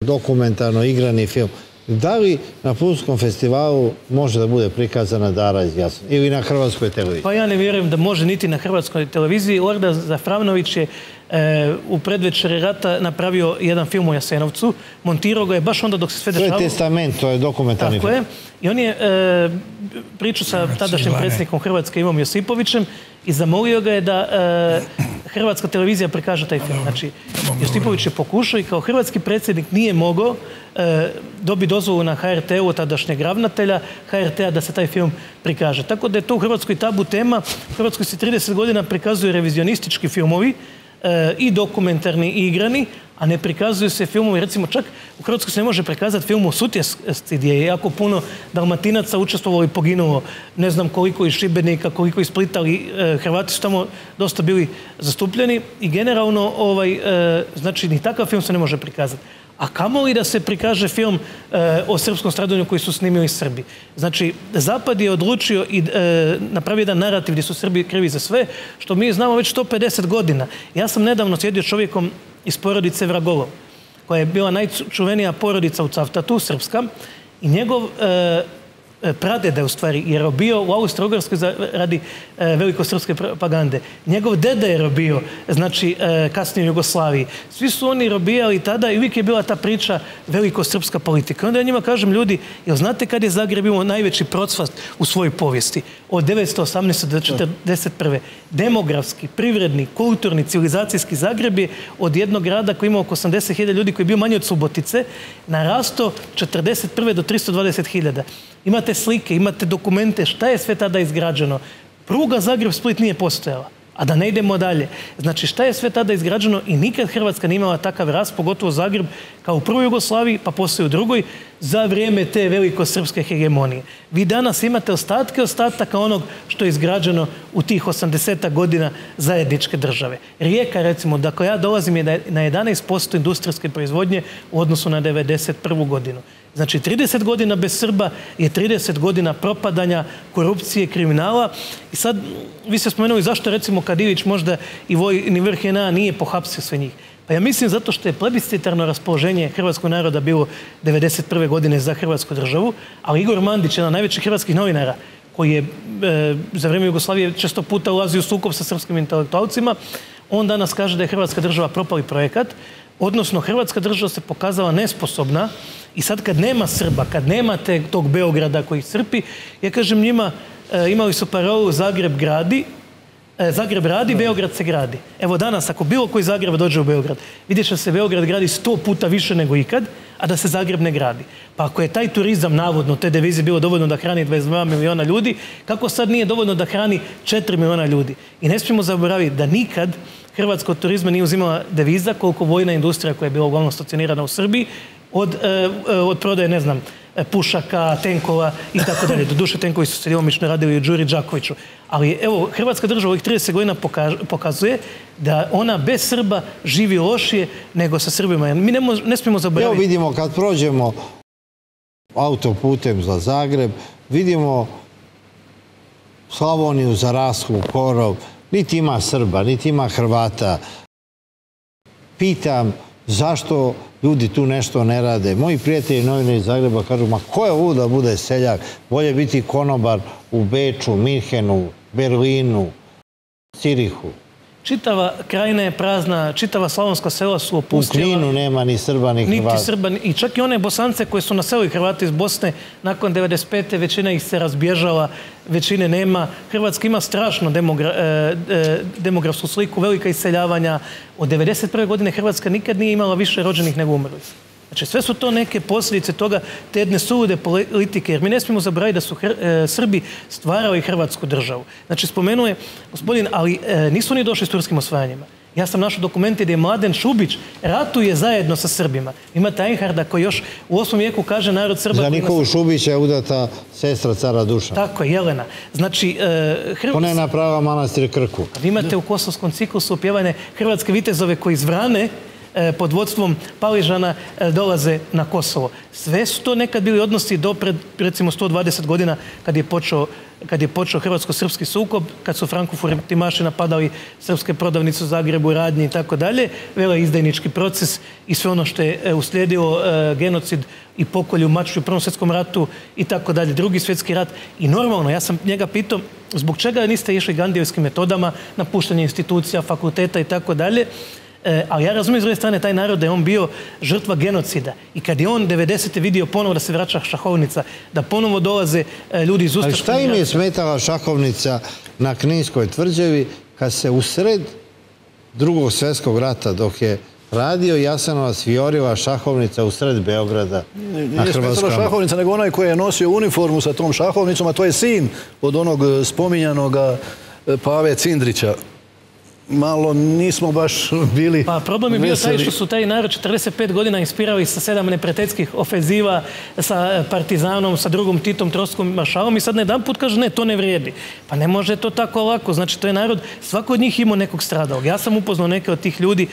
dokumentarno igrani film. Da li na Pulskom festivalu može da bude prikazana Dara iz Jasenovca ili na Hrvatskoj televiziji? Pa ja ne vjerujem da može niti na Hrvatskoj televiziji. Orda Zafranović je u predvečeri rata napravio jedan film o Jasenovcu, montirao ga je baš onda dok se sve dešavalo. To je Testament, to je dokumentarni film. Tako je. I on je pričao sa tadašnjim predsjednikom Hrvatske Ivom Josipovićem i zamolio ga je da Hrvatska televizija prikaže taj film. Znači, Josipović je pokušao i kao hrvatski predsjednik nije mogao dobiti dozvolu na ha er te u tadašnjeg ravnatelja ha er te a da se taj film prikaže. Tako da je to u Hrvatskoj tabu tema. U Hrvatskoj se trideset godina prikazuju revizionistički filmovi, i dokumentarni i igrani, a ne prikazuju se filmovi, recimo čak u Hrvatskoj se ne može prikazati film o Sutjesci gdje je jako puno Dalmatinaca učestvovalo i poginulo, ne znam koliko iz Šibenika, koliko iz Splita, ali Hrvati su tamo dosta bili zastupljeni i generalno znači ni takav film se ne može prikazati. A kamo li da se prikaže film o srpskom stradanju koji su snimili Srbi? Znači, Zapad je odlučio i napravio jedan narativ gdje su Srbi krivi za sve, što mi znamo već sto pedeset godina. Ja sam nedavno sjedio čovjekom iz porodice Vragolov, koja je bila najčuvenija porodica u Cavtatu, srpska, i njegov pradeda je u stvari je robio u Austro-Ugarskoj radi velikosrpske propagande. Njegov deda je robio, znači kasnije u Jugoslaviji. Svi su oni robijali tada i uvijek je bila ta priča velikosrpska politika. Onda ja njima kažem, ljudi, jel znate kad je Zagreb imao najveći procvat u svojoj povijesti? Od devetsto osamnaeste do četrdeset prve. Demografski, privredni, kulturni, civilizacijski Zagreb je od jednog grada koji imao oko osamdeset hiljada ljudi koji je bio manje od Subotice, narasto četrdeset prve do tristo dvadeset hiljada. Imate slike, imate dokumente, šta je sve tada izgrađeno. Pruga Zagreb-Split nije postojala, a da ne idemo dalje. Znači, šta je sve tada izgrađeno i nikad Hrvatska nije imala takav rast, pogotovo Zagreb, kao u prvoj Jugoslaviji, pa poslije u drugoj, za vrijeme te velikosrpske hegemonije. Vi danas imate ostatke ostataka onog što je izgrađeno u tih osamdeset godina zajedničke države. Rijeka, recimo, dakle ja dolazim je na jedanaest posto industrijske proizvodnje u odnosu na devedeset prvu godinu. Znači, trideset godina bez Srba je trideset godina propadanja, korupcije, kriminala. I sad, vi ste spomenuli zašto, recimo, Kadijević možda i vojni vrh N A nije pohapsio sve njih. Pa ja mislim zato što je plebiscitarno raspoloženje hrvatskog naroda bilo devedeset prve godine za Hrvatsku državu, ali Igor Mandić, jedan od najvećih hrvatskih novinara, koji je za vreme Jugoslavije često puta ulazio u sukob sa srpskim intelektualcima, on danas kaže da je Hrvatska država propali projekat, odnosno Hrvatska država se pokazala nesposobna i sad kad nema Srba, kad nema tog Beograda koji crpi, ja kažem njima, imali su parolu Zagreb gradi, Zagreb radi, Beograd se gradi. Evo danas, ako bilo koji Zagreb dođe u Beograd, vidiš da se Beograd gradi sto puta više nego ikad, a da se Zagreb ne gradi. Pa ako je taj turizam, navodno, te devize bilo dovoljno da hrani dvadeset dva miliona ljudi, kako sad nije dovoljno da hrani četiri miliona ljudi? I ne smijemo zaboraviti da nikad Hrvatska od turizma nije uzimala deviza koliko vojna industrija koja je bila uglavnom stacionirana u Srbiji od prodaje, ne znam, pušaka, tenkova i tako dalje. Doduše, tenkovi su se djelomično radili u Đuri Đakoviću. Ali evo, Hrvatska država ovih trideset godina pokazuje da ona bez Srba živi lošije nego sa Srbima. Mi ne smijemo zaboraviti. Evo vidimo, kad prođemo autoputem za Zagreb, vidimo Slavoniju, Zarasku, Korov, niti ima Srba, niti ima Hrvata. Pitam zašto ljudi tu nešto ne rade. Moji prijatelji novine iz Zagreba kažu, ma ko je ovo da bude seljak? Bolje biti konobar u Beču, Minhenu, Berlinu, Cirihu. Čitava krajina je prazna, čitava slavonska sela su opustila. U Kninu nema ni Srba, ni Hrvata. Niti Srba, i čak i one Bosance koje su naselili Hrvati iz Bosne, nakon devedeset pete većina ih se razbježala, većine nema. Hrvatska ima strašno demografsku sliku, velika iseljavanja. Od devedeset prve godine Hrvatska nikad nije imala više rođenih nego umrlih. Znači, sve su to neke posljedice toga te jedne sulude politike, jer mi ne smijemo zaboraviti da su Srbi stvarali Hrvatsku državu. Znači, spomenuo je gospodin, ali nisu oni došli s turskim osvajanjima. Ja sam našao dokumente gdje je Mladen Šubić ratuje zajedno sa Srbima. Imate Einharda koji još u osmom vijeku kaže narod Srba... Za Nikolu Šubića je udata sestra cara Dušana. Tako je, Jelena. Znači... Ona je napravila manastir Krku. Vi imate u Kosovskom ciklusu opjevane hrvatske vitezove koji iz Vrane pod vodstvom Paližana dolaze na Kosovo. Sve su to nekad bili odnosi do pred, recimo, sto dvadeset godina kad je počeo hrvatsko-srpski sukob, kad su Frankofurtimaši napadali srpske prodavnice u Zagrebu, radnje i tako dalje, veleizdajnički proces i sve ono što je uslijedilo, genocid i pokolj u Mačvi u Prvom svjetskom ratu i tako dalje, Drugi svjetski rat. I normalno, ja sam njega pitao, zbog čega niste išli gandijevskim metodama, napuštanje institucija, fakulteta i tako dalje. Ali ja razumijem s druge strane taj narod da je on bio žrtva genocida. I kad je on devedesete vidio ponovo da se vraća šahovnica, da ponovo dolaze ljudi iz ustaškog rata. Ali šta im je smetala šahovnica na Kninskoj tvrđavi kad se usred Drugog svjetskog rata, dok je radio Jasenovac, vijorila šahovnica usred Beograda na Hrvatskom? Nije smetala šahovnica, nego onaj koji je nosio uniformu sa tom šahovnicom, a to je sin od onog spominjanog Pave Cindrića. Malo nismo baš bili... Pa problem je bio taj što su taj narod četrdeset pet godina inspirali sa sedam neprijateljskih ofenziva, sa Partizanom, sa drugom Titom, Troskom i Maršalom, i sad na jedan put kaže ne, to ne vrijedi. Pa ne može to tako lako. Znači, to je narod, svako od njih imao nekog stradalog. Ja sam upoznao neke od tih ljudi.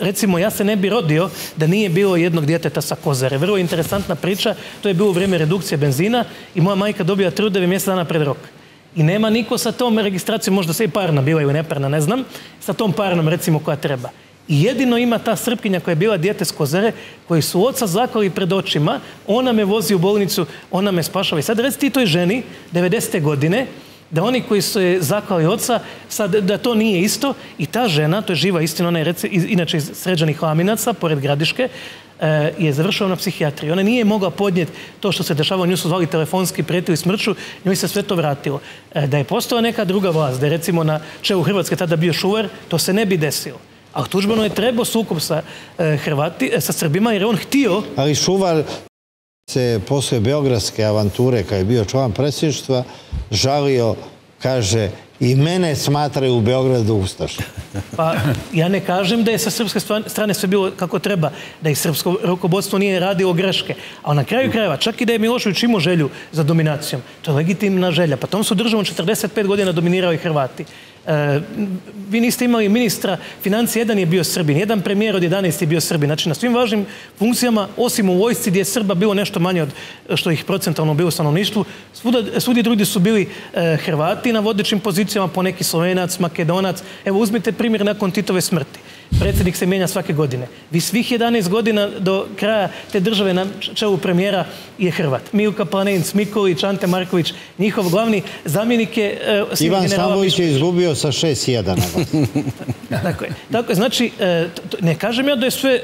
Recimo, ja se ne bi rodio da nije bilo jednog djeteta sa Kozare. Vrlo interesantna priča. To je bilo u vrijeme redukcije benzina i moja majka dobija trudevi mjesec dana pred rok. I nema niko sa tom registracijom, možda sve i parna bila ili neparna, ne znam, sa tom parnom, recimo, koja treba. I jedino ima ta Srpkinja koja je bila dijete s Kozare, koji su oca zaklali pred očima, ona me vozi u bolnicu, ona me spašava. I sad reci ti toj ženi, devedesete godine, da oni koji su je zaklali oca, sad da to nije isto, i ta žena, to je živa istina, ona je inače iz Sređanih Laminaca, pored Gradiške, je završila na psihijatriji. Ona nije mogla podnijeti to što se dešavalo, nju su zvali telefonski, prijetili smrću, njoj se sve to vratilo. Da je postala neka druga vlast, da je recimo na čelu Hrvatske tada bio Šuvar, to se ne bi desilo. A Tuđmanu je trebao sukob sa Srbima jer je on htio... Ali Šuvar se posle beogradske avanture, kada je bio član predsjedništva, žalio, kaže... I mene smatraju u Beogradu ustašom. Pa ja ne kažem da je sa srpske strane sve bilo kako treba, da i srpsko rukovodstvo nije radilo greške. Ali na kraju krajeva, čak i da je Milošević imao želju za dominacijom, to je legitimna želja. Pa tom su državom četrdeset pet godina dominirali Hrvati. Vi niste imali ministra financije, jedan je bio Srbin, jedan premijer od jedanaest je bio Srbin. Znači, na svim važnim funkcijama, osim u vojsci gdje je Srba bilo nešto manje od što ih procentalno bilo u stanovništvu, svudi drugi su bili Hrvati na vodećim pozicijama, poneki Slovenac, Makedonac. Evo, uzmite primjer nakon Titove smrti. Predsjednik se mijenja svake godine. Vi svih jedanaest godina do kraja te države na čelu premijera je Hrvat. Milka Planenc, Mikolić, Ante Marković, njihov glavni zamjenik je... Ivan Stambolić je izgubio sa šest jedan. Tako je. Tako je, znači, ne kažem ja da je sve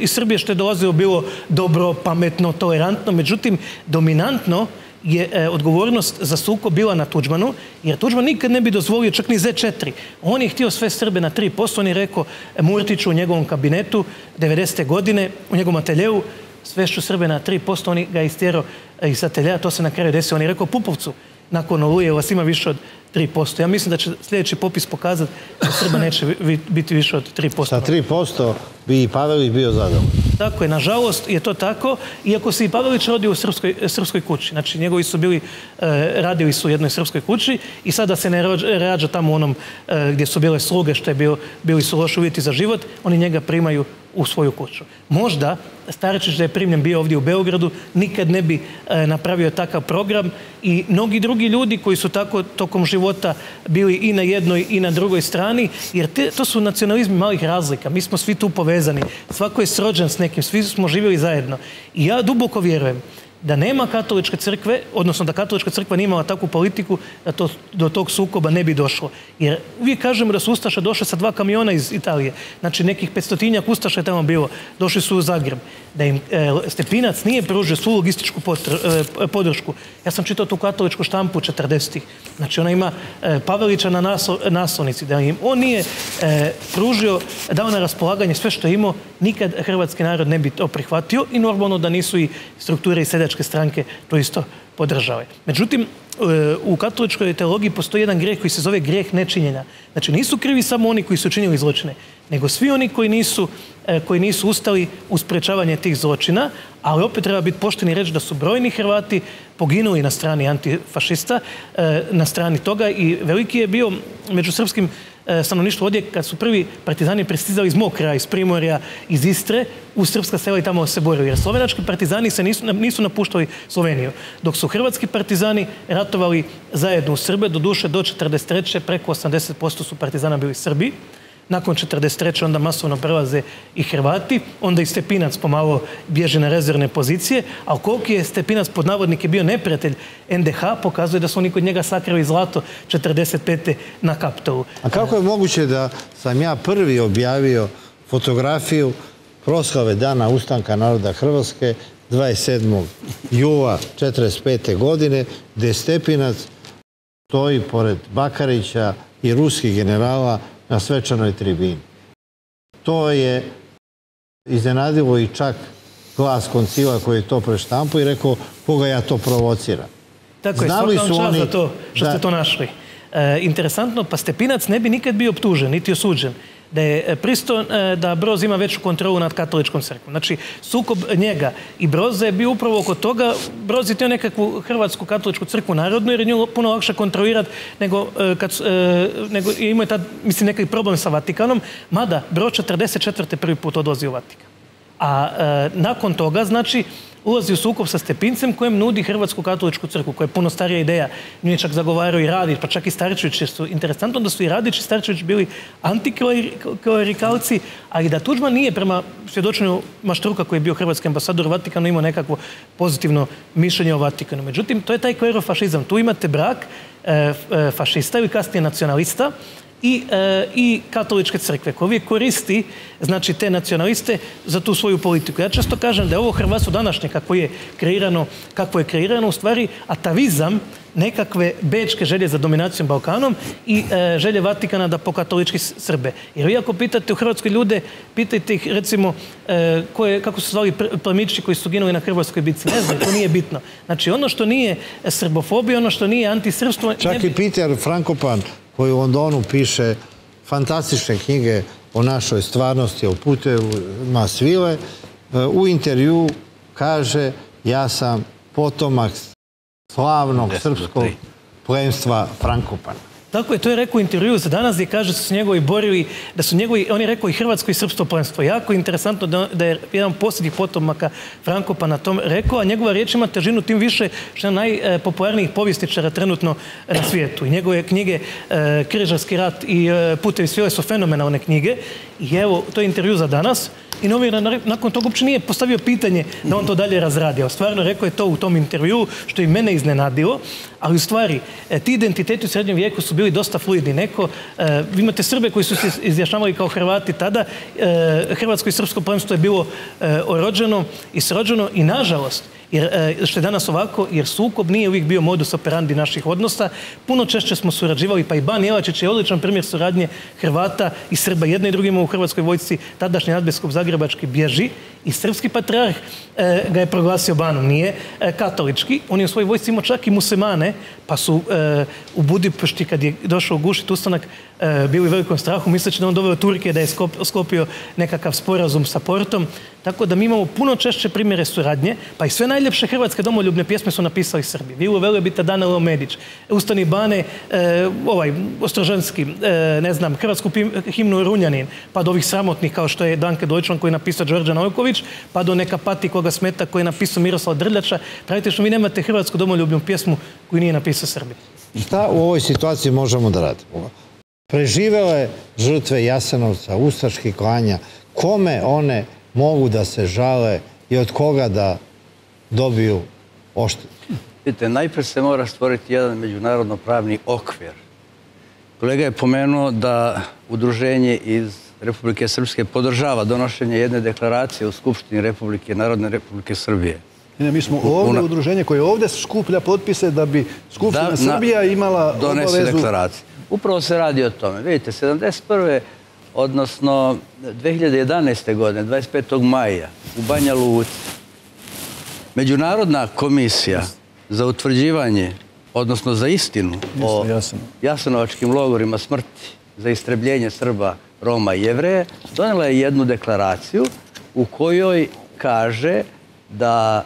iz Srbije što je dolazilo bilo dobro, pametno, tolerantno, međutim, dominantno je odgovornost za sukob bila na Tuđmanu, jer Tuđman nikad ne bi dozvolio čak ni zet četiri. On je htio sve Srbe na tri posto, on je rekao Murtiću u njegovom kabinetu devedesete godine, u njegovom ateljevu, sve što Srbe na tri posto, on ga je istjerao iz ateljeja, to se na kraju desilo. On je rekao Pupovcu, nakon Oluje vas ima više od tri posto. Ja mislim da će sljedeći popis pokazati da Srba neće biti više od tri posto. Sa tri posto bi i Pavelić bio zadovoljan. Tako je, nažalost je to tako, iako se i Pavelić rodio u srpskoj kući. Znači, njegovi su bili, radili su u jednoj srpskoj kući i sada se ne rađa tamo u onom gdje su bile sluge, što je bili su loši uvjeti za život, oni njega primaju u svoju kuću. Možda Starečić da je primljen bio ovdje u Beogradu, nikad ne bi napravio takav program i mnogi drugi ljudi koji su tako tokom života bili i na jednoj i na drugoj strani, jer to su nacionalizmi malih razlika. Mi smo svi tu povezani. Svako je srođen s nekim, svi smo živjeli zajedno. I ja duboko vjerujem da nema katoličke crkve, odnosno da katolička crkva nije imala takvu politiku da do tog sukoba ne bi došlo. Jer uvijek kažemo da su Ustaše došle sa dva kamiona iz Italije. Znači nekih petstotinjak Ustaša je tamo bilo. Došli su u Zagreb. Da im Stepinac nije pružio svu logističku podršku. Ja sam čitao tu katoličku štampu četrdesetih. Znači ona ima Pavelića na naslovnici. Da im on nije pružio, dao na raspolaganje sve što je imao, nikad hrvatski narod ne bi to prihvatio i normalno da nisu i strukture i sedačke stranke to isto podržavaju. Međutim, u katoličkoj teologiji postoji jedan grijeh koji se zove grijeh nečinjenja. Znači, nisu krivi samo oni koji su činili zločine, nego svi oni koji nisu ustali u sprečavanje tih zločina, ali opet treba biti pošteni i reći da su brojni Hrvati poginuli na strani antifašista, na strani toga i veliki je bio među srpskim stanovništvo ovdje kad su prvi partizani pristizali iz mog kraja, iz Primorja, iz Istre, u srpska sela i tamo se borili. Jer slovenački partizani se nisu napuštali Sloveniju, dok su hrvatski partizani ratovali zajedno u Srbe, do duše do četrdeset treće preko osamdeset posto su partizana bili Srbi. Nakon četrdeset treće onda masovno prelaze i Hrvati, onda i Stepinac pomalo bježe na rezervne pozicije, ali koliki je Stepinac pod navodnik je bio neprijatelj en de ha, pokazuje da su oni kod njega sakrili zlato četrdeset pete na Kaptolu. A kako je moguće da sam ja prvi objavio fotografiju proslave Dana ustanka naroda Hrvatske dvadeset sedmog jula četrdeset pete godine, gde Stepinac stoji pored Bakarića i ruskih generala na svečanoj tribini. To je iznenadilo i čak glas koncila koji je to preštampo i rekao koga ja to provociram. Tako je, svaka vam čast za to što ste to našli. Interesantno, pa Stepinac ne bi nikad bio optužen, niti osuđen, da je pristo da Broz ima veću kontrolu nad katoličkom crkvom. Znači, sukob njega i Broza je bio upravo oko toga. Broz je teo nekakvu hrvatsku katoličku crkvu narodnu, jer je nju puno lakše kontrolirati nego je imao tad, mislim, nekaj problem sa Vatikanom, mada Broz četrdeset četvrte prvi put odlazi u Vatikan. A nakon toga, znači, ulazi u sukob sa Stepincem kojem nudi Hrvatsku katoličku crkvu, koja je puno starija ideja. Nije čak zagovaraju i Radić, pa čak i Starčević, jer su interesantno da su i Radić i Starčević bili antiklerikalci, ali da Tuđman nije prema svjedočenju Maštruka, koji je bio hrvatski ambasador u Vatikanu, imao nekakvo pozitivno mišljenje o Vatikanu. Međutim, to je taj klerofašizam. Tu imate brak fašista ili kasnije nacionalista i katoličke crkve koji uvijek koristi, znači, te nacionaliste za tu svoju politiku. Ja često kažem da je ovo hrvatstvo današnje kako je kreirano, kako je kreirano u stvari atavizam nekakve bečke želje za dominacijom Balkanom i želje Vatikana da pokatolički Srbe. Jer vi ako pitate u Hrvatskoj ljude, pitajte ih recimo kako su zvali plemići koji su ginuli na Hrvatskoj bitci. Ne znam, to nije bitno. Znači ono što nije srbofobija, ono što nije antisrpstvo... Čak i Peter Frankopan koji u Londonu piše fantastične knjige o našoj stvarnosti, o putevima svile, u intervju kaže ja sam potomak slavnog srpskog plemstva Frankopana. Tako je, to je rekao u intervjuu za danas gdje kaže su njegovi borili, da su njegovi, on je rekao i hrvatsko i srpsko plemstvo. Jako interesantno da je jedan posljednjih potomaka Frankopana na tom rekao, a njegova riječ ima težinu tim više što je najpopularnijih povjesničara trenutno na svijetu. I njegove knjige Križarski rat i Putevi svile su fenomenalne knjige. I evo, to je intervju za danas. I novinar nakon toga uopće nije postavio pitanje da on to dalje razradi. Stvarno rekao je to u tom intervjuu što je mene iznenadilo. Ali u stvari, ti identiteti u srednjem vijeku su bili dosta fluidni. Neko, vi imate Srbe koji su se izjašnjavali kao Hrvati tada. Hrvatsko i srpsko plemstvo je bilo orođeno i srođeno i nažalost, što je danas ovako, jer sukob nije uvijek bio modus operandi naših odnosa. Puno češće smo surađivali, pa i Ban Jelačić je odličan primjer suradnje Hrvata i Srba. Jedna i drugima u Hrvatskoj vojsci, tadašnji nadbiskup zagrebački bježi i srpski patrijarh ga je proglasio banom, nije katolički. On je u svojoj vojsci imao čak i muslimane, pa su u Budimpešti, kad je došao gušiti ustanak, bili u velikom strahu, misleći da on doveo Turke, da je sklopio nekakav sporazum sa Portom. Tako da mi imamo puno češće primjere suradnje, pa i sve najljepše hrvatske domoljubne pjesme su napisali Srbi. Vilu Velebita, Danilo Medić, Ustani Bane, ovaj, Ostroženski, ne znam, hrvatsku himnu Runjanin, pa do ovih sramotnih kao što je Danke Dojčan koji je napisao Đorđan Ojković, pa do Neka pati koga smeta koji je napisao Miroslav Drljača. Praktično vi nemate hrvatsku domoljubnu pjesmu koju nije napisao Srbi. Šta u ovoj situaciji možemo da radimo? Preživele žrtve Jasenovca, ustaških klanja, kome one mogu da se žale i od koga da dobiju odštetu? Vidite, najpre se mora stvoriti jedan međunarodno pravni okvir. Kolega je pomenuo da udruženje iz Republike Srpske podržava donošenje jedne deklaracije u Skupštini Republike, Narodne Republike Srbije. Mi smo ovdje udruženje koje ovdje skuplja potpise da bi Skupština Srbija imala obavezu... donese deklaraciju. Upravo se radi o tome. Vidite, sedamdeset prve odnosno dve hiljade jedanaeste. godine, dvadeset petog maja, u Banja Luci, Međunarodna komisija za utvrđivanje, odnosno za istinu o jasenovačkim logorima smrti za istrebljenje Srba, Roma i Jevreja, donela je jednu deklaraciju u kojoj kaže da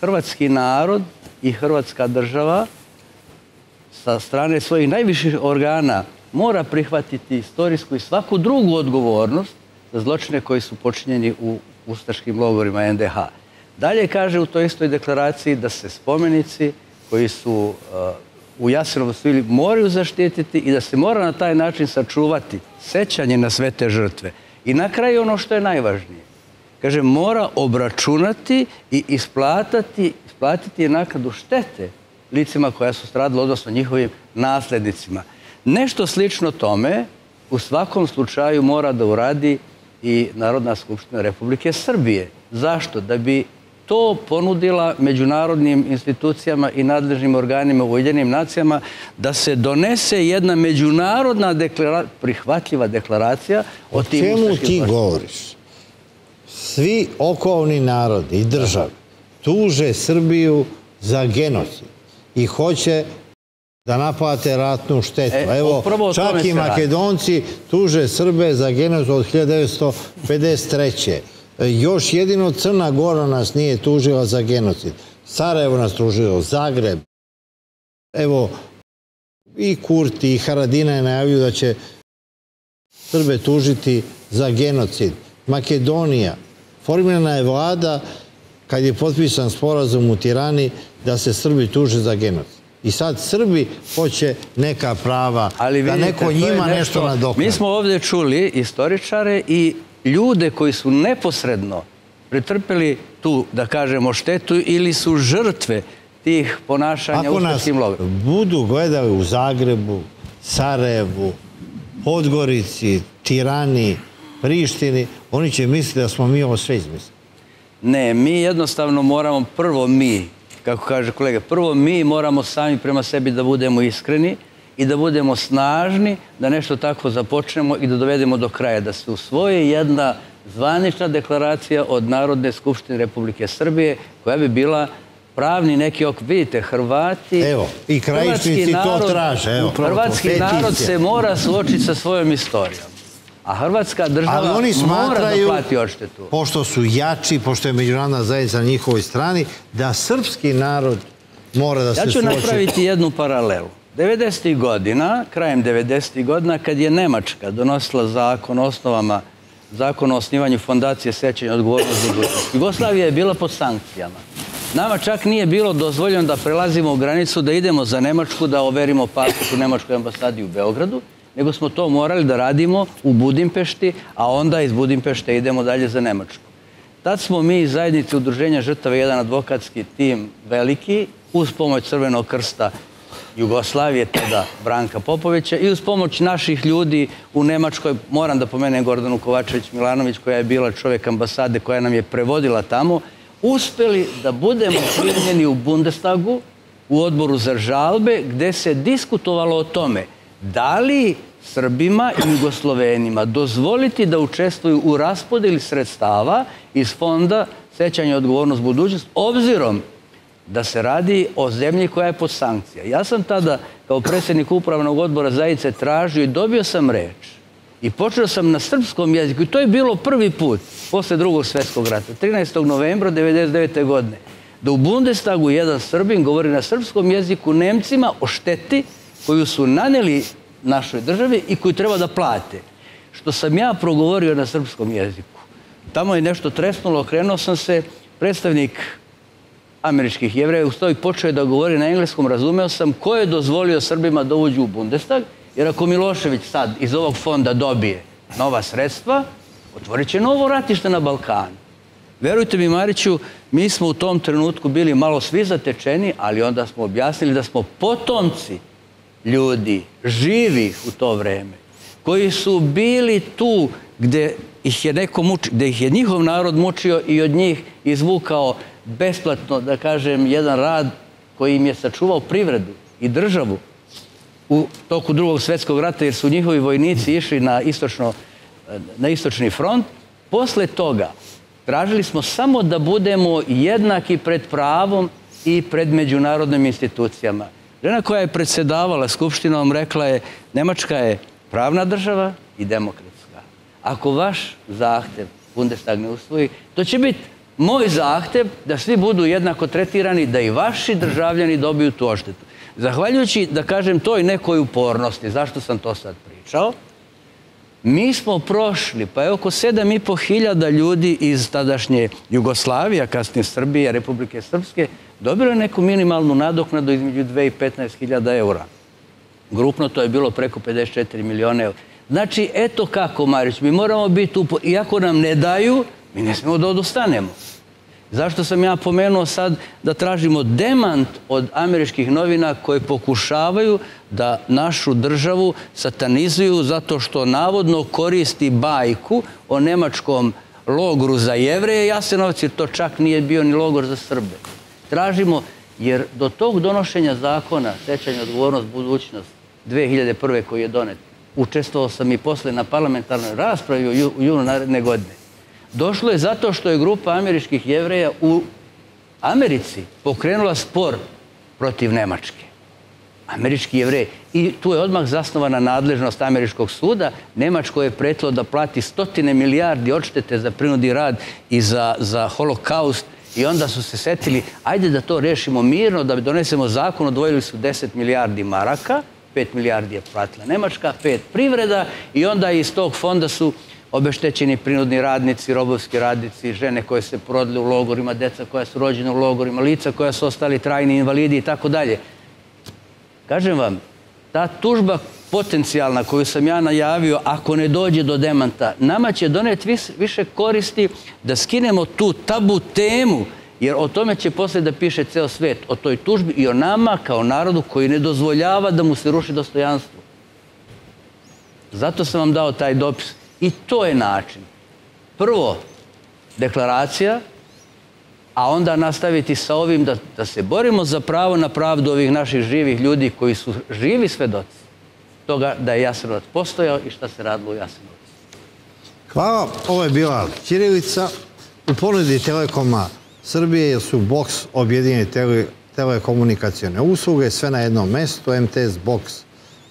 hrvatski narod i hrvatska država sa strane svojih najviših organa mora prihvatiti istorijsku i svaku drugu odgovornost za zločine koji su počinjeni u ustaškim logorima N D H. Dalje kaže u toj istoj deklaraciji da se spomenici koji su u Jasenovcu ili moraju zaštititi i da se mora na taj način sačuvati sećanje na sve te žrtve. I na kraju ono što je najvažnije. Kaže, mora obračunati i isplatiti naknadu štete licima koja su stradila, odnosno njihovim naslednicima. Nešto slično tome u svakom slučaju mora da uradi i Narodna skupština Republike Srbije. Zašto? Da bi to ponudila međunarodnim institucijama i nadležnim organima u Ujedinjenim nacijama da se donese jedna međunarodna prihvatljiva deklaracija o tim ustaškim zločinima. O čemu ti govoriš? Svi okolni narodi i države tuže Srbiju za genocid i hoće da naplate ratnu štetu. Evo, čak i Makedonci tuže Srbe za genocid od hiljadu devetsto pedeset treće. Još jedino Crna Gora nas nije tužila za genocid. Sarajevo nas tužilo, Zagreb. Evo, i Kurti i Haradina je najavio da će Srbe tužiti za genocid. Makedonija. Formirana je vlada kad je potpisan sporazum u Tirani da se Srbi tuže za genocid. I sad Srbi hoće neka prava, da neko njima nešto nadoknadi. Mi smo ovdje čuli istoričare i ljude koji su neposredno pretrpeli tu, da kažemo, štetu ili su žrtve tih ponašanja ustaškim logorima. Ako nas budu gledali u Zagrebu, Sarajevu, Podgorici, Tirani, Prištini, oni će misliti da smo mi ovo sve izmislili. Ne, mi jednostavno moramo, prvo mi, kako kaže kolega, prvo mi moramo sami prema sebi da budemo iskreni i da budemo snažni, da nešto tako započnemo i da dovedemo do kraja, da se usvoji jedna zvanična deklaracija od Narodne skupštine Republike Srbije koja bi bila pravni neki ok. Vidite, Hrvati... Evo, i krajišnici to traže. Hrvatski narod se mora suočiti sa svojom istorijom. A hrvatska država mora da plati odštetu. Pošto su jači, pošto je međunarodna zajednica na njihovoj strani, da srpski narod mora da se suoči. Ja ću napraviti jednu paralelu. devedesetih godina, krajem devedesetih godina, kad je Nemačka donosila zakon o osnovama, zakon o osnivanju fondacije sećanja odgovornosti za budućnost, Jugoslavija je bila pod sankcijama. Nama čak nije bilo dozvoljeno da prelazimo u granicu, da idemo za Nemačku, da overimo pasoš u Nemačkoj ambasadi u Beogradu, nego smo to morali da radimo u Budimpešti, a onda iz Budimpešte idemo dalje za Nemačku. Tad smo mi iz zajednice udruženja žrtava jedan advokatski tim veliki, uz pomoć Crvenog krsta Jugoslavije, tada Branka Popovića, i uz pomoć naših ljudi u Nemačkoj, moram da pomenem Gordanu Kovačević-Milanović, koja je bila čovjek ambasade, koja nam je prevodila tamo, uspeli da budemo primljeni u Bundestagu, u odboru za žalbe, gde se diskutovalo o tome da li Srbima i Jugoslovenima dozvoliti da učestvuju u raspodeli sredstava iz fonda sećanja odgovornost budućnost, obzirom da se radi o zemlji koja je pod sankcija. Ja sam tada, kao predsjednik upravnog odbora zajednice, tražio i dobio sam reč. I počeo sam na srpskom jeziku. I to je bilo prvi put, posle drugog svjetskog rata, trinaestog novembra hiljadu devetsto devedeset devete godine, da u Bundestagu jedan Srbin govori na srpskom jeziku Nemcima o šteti koju su naneli našoj državi i koju treba da plate. Što sam ja progovorio na srpskom jeziku. Tamo je nešto tresnulo, okrenuo sam se, predstavnik američkih jevreja u stoji počeo je da govori na engleskom, razumeo sam ko je dozvolio Srbima da uđu u Bundestag, jer ako Milošević sad iz ovog fonda dobije nova sredstva, otvorit će novo ratište na Balkanu. Verujte mi, Mariću, mi smo u tom trenutku bili malo svi zatečeni, ali onda smo objasnili da smo potomci ljudi, živih u to vreme, koji su bili tu gde ih je neko mučio, gde ih je njihov narod mučio i od njih izvukao besplatno, da kažem, jedan rad koji im je sačuvao privredu i državu u toku drugog svjetskog rata, jer su njihovi vojnici išli na istočni front. Posle toga tražili smo samo da budemo jednaki pred pravom i pred međunarodnim institucijama. Žena koja je predsedavala Skupštinom rekla je: Nemačka je pravna država i demokratska. Ako vaš zahtev Bundestag ne usvoji, to će biti moj zahtev da svi budu jednako tretirani, da i vaši državljani dobiju tu odštetu. Zahvaljujući, da kažem, toj nekoj upornosti, zašto sam to sad pričao, mi smo prošli, pa je oko sedam i po hiljada ljudi iz tadašnje Jugoslavije, kasnije Srbije, Republike Srpske, dobilo je neku minimalnu nadoknadu između dve i petnaest hiljada eura. Grupno to je bilo preko pedeset četiri miliona eura. Znači, eto kako, Marić, mi moramo biti uporni, iako nam ne daju, mi ne smemo da odustanemo. Zašto sam ja pomenuo sad da tražimo demant od američkih novina koje pokušavaju da našu državu satanizuju zato što navodno koristi bajku o nemačkom logoru za Jevreje Jasenovci, jer to čak nije bio ni logor za Srbe. Tražimo, jer do tog donošenja zakona sećanja odgovornost budućnost dve hiljade prve koji je donet, učestvovao sam i posle na parlamentarnoj raspravi u junu naredne godine, došlo je zato što je grupa američkih jevreja u Americi pokrenula spor protiv Nemačke. Američki jevreji. I tu je odmah zasnovana nadležnost američkog suda. Nemačko je pretilo da plati stotine milijardi odštete za prinudni rad i za holokaust. I onda su se setili, ajde da to rešimo mirno, da donesemo zakon, odvojili su deset milijardi maraka, pet milijardi je platila Nemačka, pet privreda i onda iz tog fonda su obeštećeni prinudni radnici, robovski radnici, žene koje se porodile u logorima, deca koja su rođene u logorima, lica koja su ostali trajni invalidi i tako dalje. Kažem vam, ta tužba potencijalna koju sam ja najavio, ako ne dođe do demanta, nama će doneti više koristi da skinemo tu tabu temu, jer o tome će poslije da piše ceo svet, o toj tužbi i o nama kao narodu koji ne dozvoljava da mu se ruši dostojanstvo. Zato sam vam dao taj dopis. I to je način. Prvo, deklaracija, a onda nastaviti sa ovim da se borimo za pravo na pravdu ovih naših živih ljudi koji su živi svedoci toga da je Jasenovac postojao i šta se radilo u Jasenovcu. Hvala. Ovo je bila ćirilica. U ponudi Telekoma Srbije jer su boks objedinjene telekomunikacione usluge, sve na jednom mestu, M T S boks,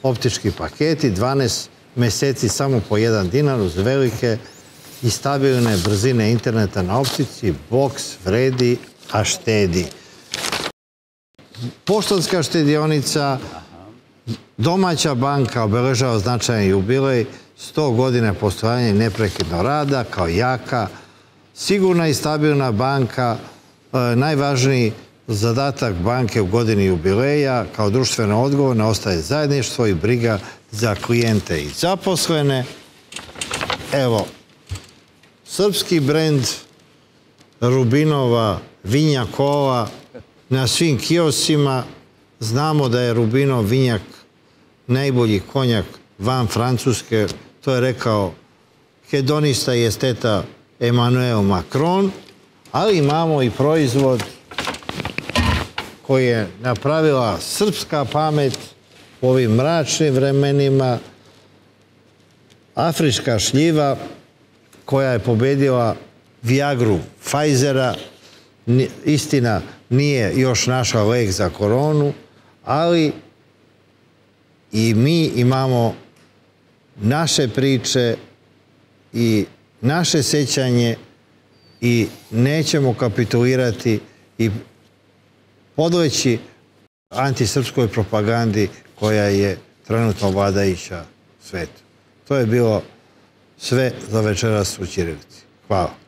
optički paketi, dvanaest meseci samo po jedan dinar uz velike i stabilne brzine interneta na optici. Boks vredi, a štedi. Poštanska štedionica Domaća banka obeležava značajan jubilej, sto godine postojanja i neprekidnog rada kao jaka, sigurna i stabilna banka. Najvažniji zadatak banke u godini jubileja kao društveno odgovorno ostaje zajedništvo i briga za klijente i zaposlene. Evo, srpski brend Rubinova vinjakola na svim kioscima. Znamo da je Rubinov vinjak najbolji konjak van Francuske, to je rekao hedonista i esteta Emmanuel Macron, ali imamo i proizvod koji je napravila srpska pamet u ovim mračnim vremenima, afrička šljiva koja je pobedila Viagru Pfizera. Istina, nije još naša lek za koronu, ali i mi imamo naše priče i naše sećanje i nećemo kapitulirati i podleći antisrpskoj propagandi koja je trenutno vladajuća svetu. To je bilo sve za večeras u Ćirilici. Hvala.